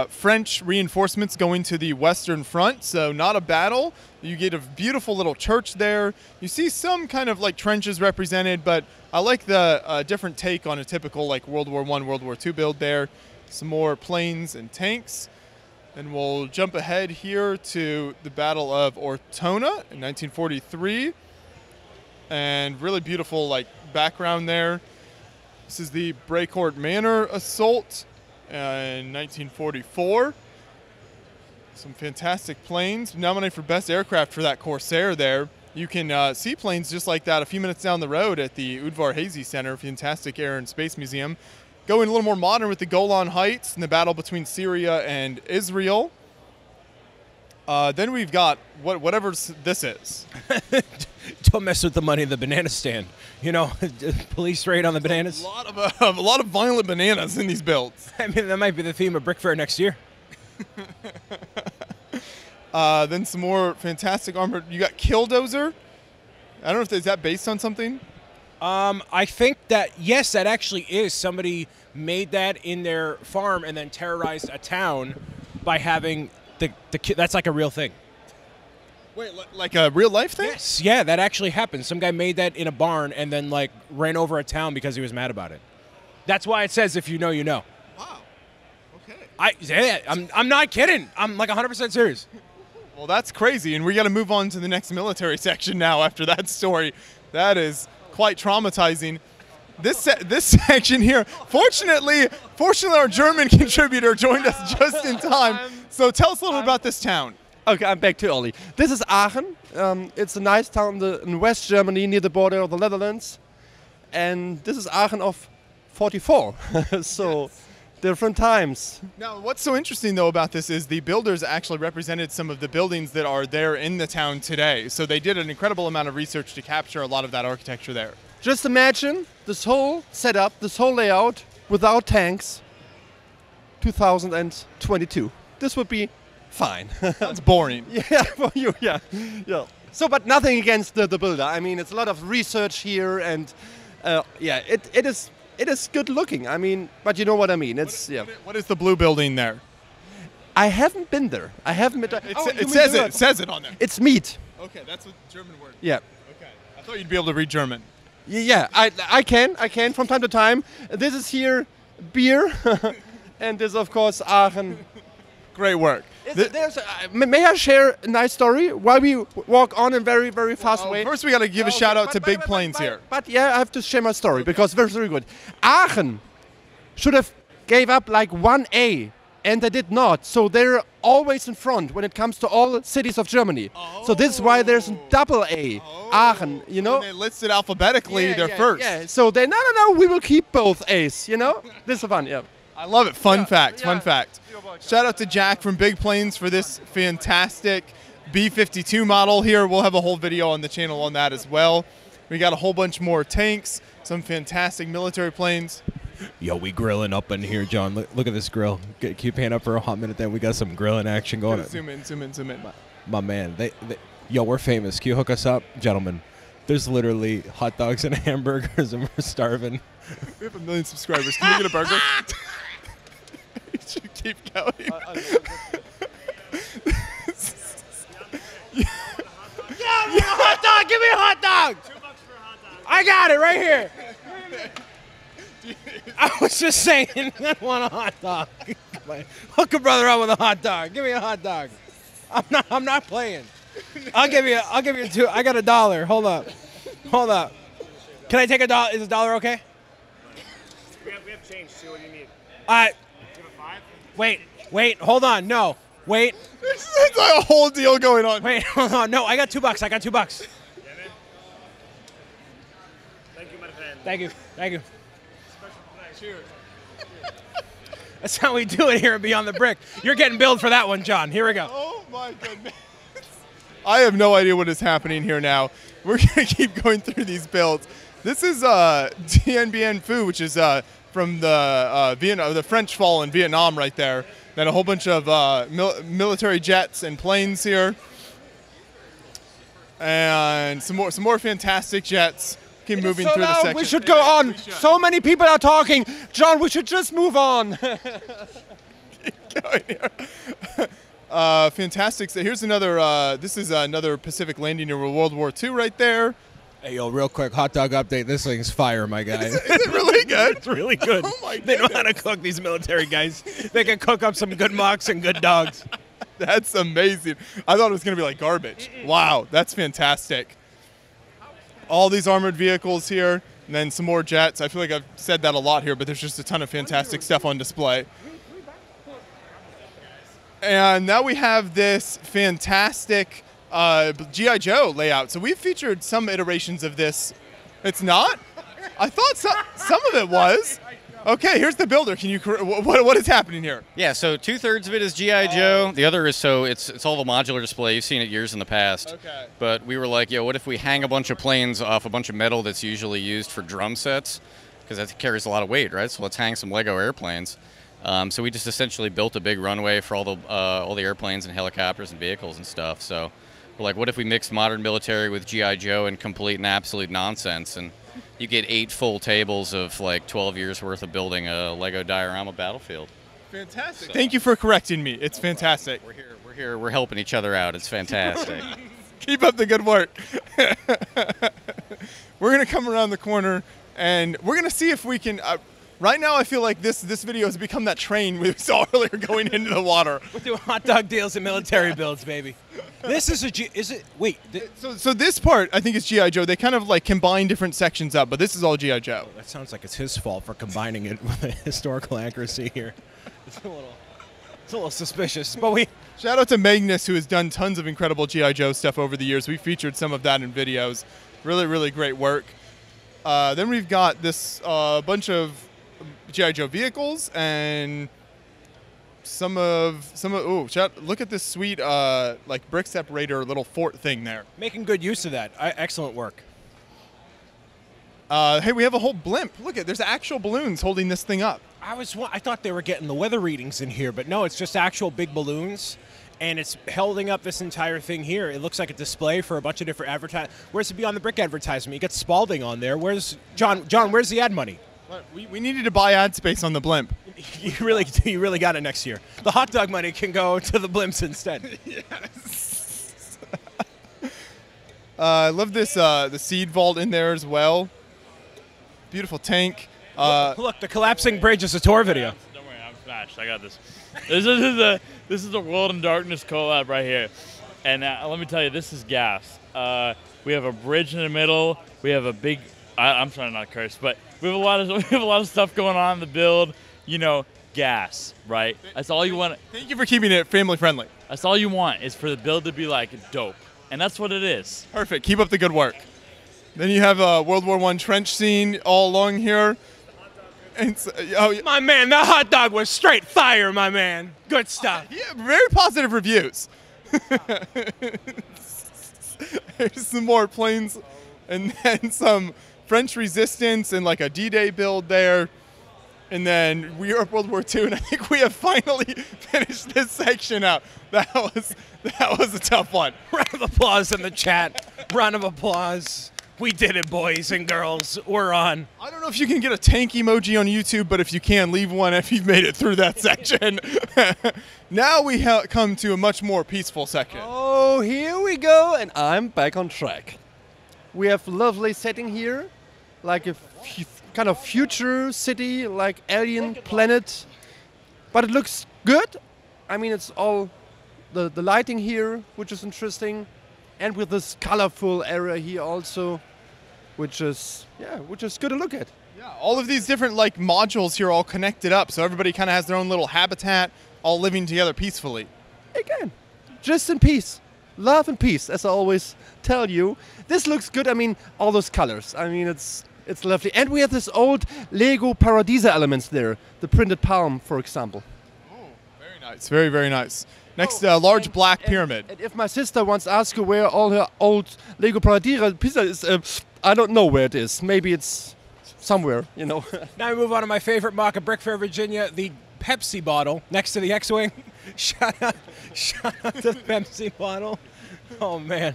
French reinforcements going to the Western Front, so not a battle. You get a beautiful little church there. You see some kind of like trenches represented, but I like the different take on a typical like World War I, World War II build there. Some more planes and tanks. And we'll jump ahead here to the Battle of Ortona in 1943. And really beautiful like background there. This is the Brecourt Manor assault. In 1944, some fantastic planes, nominated for best aircraft for that Corsair there. You can see planes just like that a few minutes down the road at the Udvar Hazy Center, fantastic Air and Space Museum. Going a little more modern with the Golan Heights and the battle between Syria and Israel. Then we've got whatever this is. Don't mess with the money in the banana stand. You know, police raid on the bananas. A lot of violent bananas in these builds. I mean, that might be the theme of Brick Fair next year. Then some more fantastic armor. You got Killdozer. I don't know if is that based on something. I think that, yes, that actually is. Somebody made that in their farm and then terrorized a town by having the that's like a real thing. Wait, like a real life thing? Yes, yeah, that actually happened. Some guy made that in a barn and then like ran over a town because he was mad about it. That's why it says if you know, you know. Wow. Okay. I'm not kidding. I'm like 100% serious. Well, that's crazy, and we got to move on to the next military section now after that story. That is quite traumatizing. This section here, fortunately our German contributor joined us just in time. So tell us a little about this town. Okay, I'm back to Ollie. This is Aachen. It's a nice town in West Germany near the border of the Netherlands. And this is Aachen of 44. So yes. Different times. Now, what's so interesting, though, about this is the builders actually represented some of the buildings that are there in the town today. So they did an incredible amount of research to capture a lot of that architecture there. Just imagine this whole setup, this whole layout without tanks, 2022. This would be fine. That's boring. Yeah, for you, yeah. Yeah. So, but nothing against the builder. I mean, it's a lot of research here, and yeah, it is good looking. I mean, but you know what I mean. It's What is the blue building there? I haven't been there. I haven't been there. It says it on there. It's meat. Okay, that's a German word. Yeah. Okay. I thought you'd be able to read German. Yeah, I can from time to time. This is here beer, and this of course Aachen. Great work. May I share a nice story? While we walk on in very, very fast way. First, we got to give a shout out to Big Plains here. But yeah, I have to share my story because very, very good. Aachen should have gave up like 1A, and they did not. So they're always in front when it comes to all cities of Germany. Oh. So this is why there's a double A. Oh. Aachen, you know. And they listed alphabetically. Yeah, they're first. Yeah. So they no, we will keep both A's. You know, this is fun. Yeah. I love it. Fun fact. Shout out to Jack from Big Plains for this fantastic B-52 model here. We'll have a whole video on the channel on that as well. We got a whole bunch more tanks, some fantastic military planes. Yo, we grilling up in here, John. Look at this grill. Keep hand up for a hot minute then. We got some grilling action going. Zoom in. My man. Yo, we're famous. Can you hook us up? Gentlemen, there's literally hot dogs and hamburgers and we're starving. We have a million subscribers. Can we get a burger? Should keep going. Yeah, hot dog. Give me a hot dog. $2 for a hot dog. I got it right here. I was just saying, I want a hot dog. Hook a brother up with a hot dog. Give me a hot dog. I'm not playing. I'll give you $2. I got $1. Hold up. Can I take $1? Is $1 okay? We have change too. What do you need? Wait, hold on, no, wait. It's like a whole deal going on. Wait, hold on, no, I got $2, I got $2. Yeah, man. Thank you, my friend. Thank you. Special price. Cheers. That's how we do it here at Beyond the Brick. You're getting billed for that one, John. Here we go. Oh, my goodness. I have no idea what is happening here now. We're going to keep going through these builds. This is Dien Bien Phu, which is from the French fall in Vietnam right there. Then a whole bunch of military jets and planes here. And some more fantastic jets. Keep moving through the section. We should go on. So many people are talking. John, we should just move on. Keep going here. Fantastic. So here's another, this is another Pacific landing over World War II right there. Hey, yo, real quick, hot dog update. This thing's fire, my guy. Is it really good? It's really good. Oh my goodness. They know how to cook, these military guys. They can cook up some good mocks and good dogs. That's amazing. I thought it was going to be like garbage. Wow, that's fantastic. All these armored vehicles here, and then some more jets. I feel like I've said that a lot here, but there's just a ton of fantastic stuff on display. And now we have this fantastic G.I. Joe layout. So we've featured some iterations of this. It's not? I thought some of it was. Okay, here's the builder. Can you what is happening here? Yeah, so 2/3 of it is G.I. Joe. The other is it's all the modular display. You've seen it years in the past. Okay. But we were like, yo, what if we hang a bunch of planes off a bunch of metal that's usually used for drum sets? Because that carries a lot of weight, right? So let's hang some Lego airplanes. So we just essentially built a big runway for all the airplanes and helicopters and vehicles and stuff. So we're like, what if we mixed modern military with G.I. Joe and complete and absolute nonsense? And you get 8 full tables of like 12 years worth of building a Lego diorama battlefield. Fantastic. So, thank you for correcting me. It's fantastic. We're here. We're here. We're helping each other out. It's fantastic. Keep up the good work. We're going to come around the corner and we're going to see if we can... right now, I feel like this video has become that train we saw earlier going into the water. We're doing hot dog deals and military builds, baby. This is a so this part I think is G.I. Joe. They kind of like combine different sections up, but this is all G.I. Joe. That sounds like it's his fault for combining it with a historical accuracy here. It's a little suspicious, but we shout out to Magnus, who has done tons of incredible G.I. Joe stuff over the years. We featured some of that in videos. Really, really great work. Then we've got this bunch of G.I. Joe vehicles and some of look at this sweet like brick separator little fort thing there. Making good use of that. Excellent work. Hey, we have a whole blimp. Look at there's actual balloons holding this thing up. I thought they were getting the weather readings in here, but no, it's just actual big balloons. And it's holding up this entire thing here. It looks like a display for a bunch of different advertisements. Where's the Beyond the Brick advertisement? You got Spalding on there. Where's John, where's the ad money? We needed to buy ad space on the blimp. You really got it next year. The hot dog money can go to the blimps instead. Yes. I love this the seed vault in there as well. Beautiful tank. Look, the collapsing bridge is a tour video. Don't worry, I'm flashed. I got this. This is the World in Darkness collab right here, and let me tell you, this is gas. We have a bridge in the middle. We have a big. I'm trying not to curse, but we have a lot of stuff going on in the build. You know, gas, right? That's all you want. Thank you for keeping it family friendly. That's all you want is for the build to be like dope, and that's what it is. Perfect. Keep up the good work. Then you have a World War I trench scene all along here. And so, my man, that hot dog was straight fire, my man. Good stuff. Yeah, very positive reviews. There's some more planes, and then some French resistance and like a D-Day build there. And then we are World War II, and I think we have finally finished this section out. That was a tough one. Round of applause in the chat. Round of applause. We did it, boys and girls. We're on. I don't know if you can get a tank emoji on YouTube, but if you can, leave one if you've made it through that section. Now we come to a much more peaceful section. Oh, here we go, and I'm back on track. We have lovely setting here. Like a kind of future city, like alien planet, but it looks good. I mean, it's all the lighting here, which is interesting, and with this colorful area here also, which is good to look at. Yeah, all of these different like modules here all connected up, so everybody kind of has their own little habitat, all living together peacefully. Again, just in peace. Love and peace, as I always tell you. This looks good. I mean, all those colors. I mean, it's It's lovely. And we have this old Lego Paradiso elements there. The printed palm, for example. Oh, very nice. Very, very nice. Next, large black pyramid. And if my sister wants to ask you where all her old Lego Paradiso pizza is, I don't know where it is. Maybe it's somewhere, you know. Now we move on to my favorite mock at Brick Fair, Virginia, the Pepsi bottle next to the X-Wing. Shout out to the Pepsi bottle. Oh, man.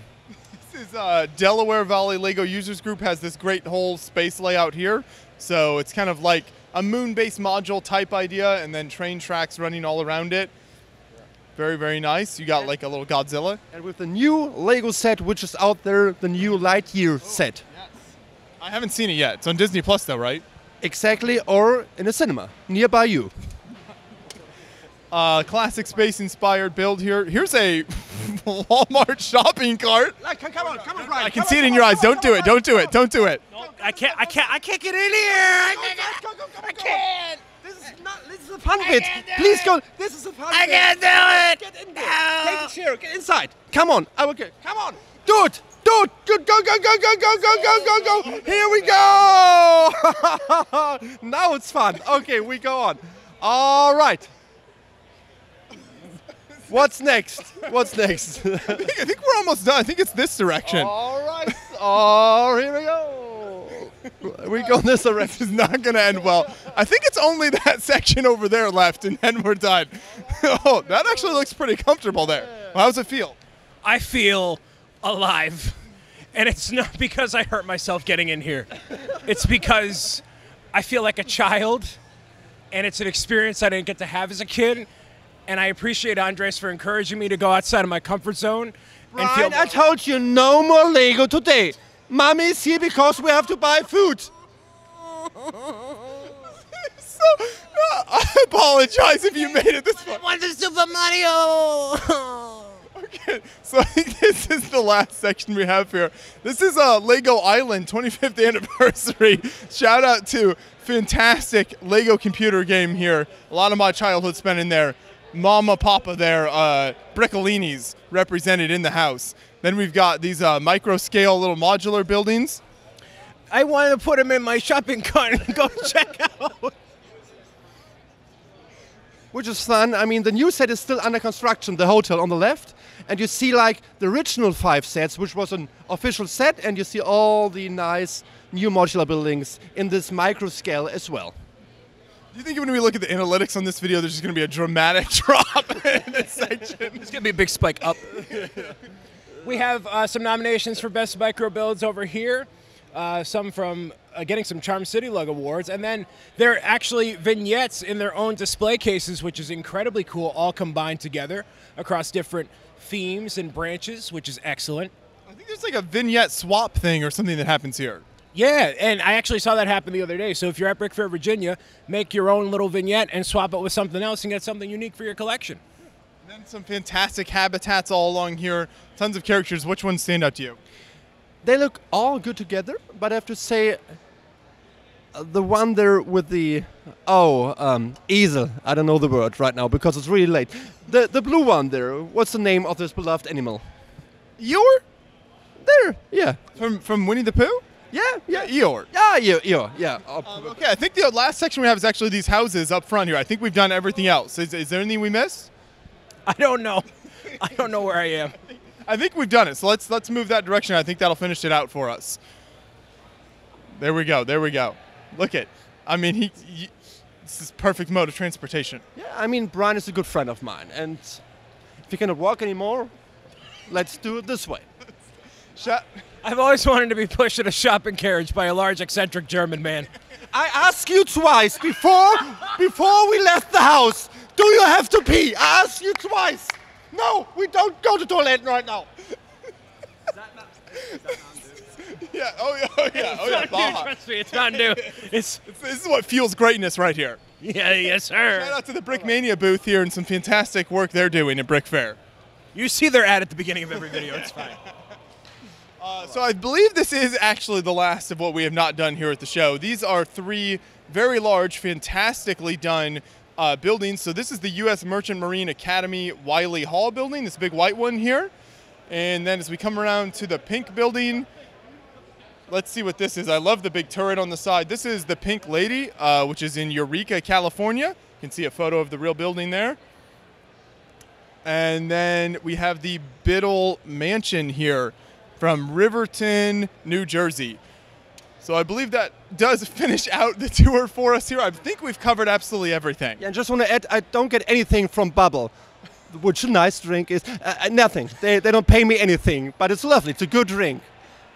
This is Delaware Valley Lego Users Group has this great whole space layout here. So it's kind of like a moon-based module type idea and then train tracks running all around it. Very, very nice. You got like a little Godzilla. And with the new Lego set, which is out there, the new Lightyear set. Yes. I haven't seen it yet. It's on Disney Plus though, right? Exactly, or in a cinema nearby you. Classic space-inspired build here. Here's a Walmart shopping cart. Come on, Brian. I can see it in your eyes. Don't do it. Don't do it. Don't do it. I can't get in here. I can't. This is a fun bit. Please go. This is a fun bit. I can't do it. Get in there. No. Take a chair. Get inside. Come on. Okay. Come on. Do it. Do it. Go. Here we go. Now it's fun. Okay, we go on. All right. What's next? What's next? I think we're almost done. I think it's this direction. All right. Oh, here we go. We go this direction. This is not going to end well. I think it's only that section over there left, and then we're done. Oh, that actually looks pretty comfortable there. Well, how does it feel? I feel alive. And it's not because I hurt myself getting in here. It's because I feel like a child, and it's an experience I didn't get to have as a kid. And I appreciate Andres for encouraging me to go outside of my comfort zone. Brian, and feel I told you no more Lego today. Mommy is here because we have to buy food. I apologize if you made it this far. I want the Super Mario. Okay, so I think this is the last section we have here. This is Lego Island 25th anniversary. Shout out to fantastic Lego computer game here. A lot of my childhood spent in there. Mama, Papa there, Brickolinis represented in the house. Then we've got these micro-scale little modular buildings. I want to put them in my shopping cart and go check out. Which is fun. I mean, the new set is still under construction, the hotel on the left. And you see, like, the original 5 sets, which was an official set. And you see all the nice new modular buildings in this micro-scale as well. Do you think when we look at the analytics on this video, there's just going to be a dramatic drop in this section? It's going to be a big spike up. We have some nominations for Best Micro Builds over here, some from getting some Charm City Lug Awards. And then there are actually vignettes in their own display cases, which is incredibly cool, all combined together across different themes and branches, which is excellent. I think there's like a vignette swap thing or something that happens here. Yeah, and I actually saw that happen the other day. So if you're at Brick Fair, Virginia, make your own little vignette and swap it with something else and get something unique for your collection. And then some fantastic habitats all along here. Tons of characters. Which ones stand out to you? They look all good together, but I have to say the one there with the, easel. I don't know the word right now because it's really late. The blue one there. What's the name of this beloved animal? Eeyore? There, yeah. From Winnie the Pooh? Yeah, Eeyore. Yeah. Okay, I think the last section we have is actually these houses up front here. I think we've done everything else. Is there anything we missed? I don't know. I don't know where I am. I think we've done it, so let's move that direction. I think that'll finish it out for us. There we go. Look it. I mean, this is perfect mode of transportation. Yeah, I mean, Brian is a good friend of mine, and if he cannot walk anymore, let's do it this way. I've always wanted to be pushed in a shopping carriage by a large, eccentric German man. I asked you twice before we left the house. Do you have to pee? I asked you twice. No, we don't go to the toilet right now. Is that not yeah. Oh yeah. It's not new. Trust me, it's not new. This is what fuels greatness right here. Yeah. Yes, sir. Shout out to the Brickmania booth here and some fantastic work they're doing at Brick Fair. You see, they're at the beginning of every video. It's fine. So I believe this is actually the last of what we have not done here at the show. These are 3 very large, fantastically done buildings. So this is the U.S. Merchant Marine Academy Wiley Hall building, this big white one here. And then as we come around to the pink building, Let's see what this is. I love the big turret on the side. This is the Pink Lady, which is in Eureka, California. You can see a photo of the real building there. And then we have the Biddle Mansion here from Riverton, New Jersey. So I believe that does finish out the tour for us here. I think we've covered absolutely everything. Yeah, and just want to add, I don't get anything from Bubble, which a nice drink is. Nothing. They don't pay me anything, but it's lovely. It's a good drink.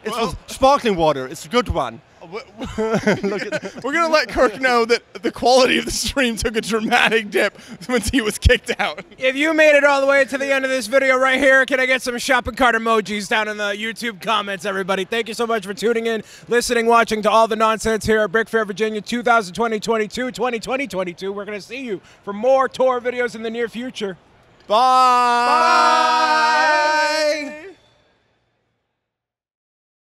It's sparkling water. It's a good one. We're going to let Kirk know that the quality of the stream took a dramatic dip once he was kicked out. If you made it all the way to the end of this video right here, can I get some shopping cart emojis down in the YouTube comments, everybody? Thank you so much for tuning in, listening, watching to all the nonsense here at Brick Fair Virginia 2020-22. We're going to see you for more tour videos in the near future. Bye! Bye!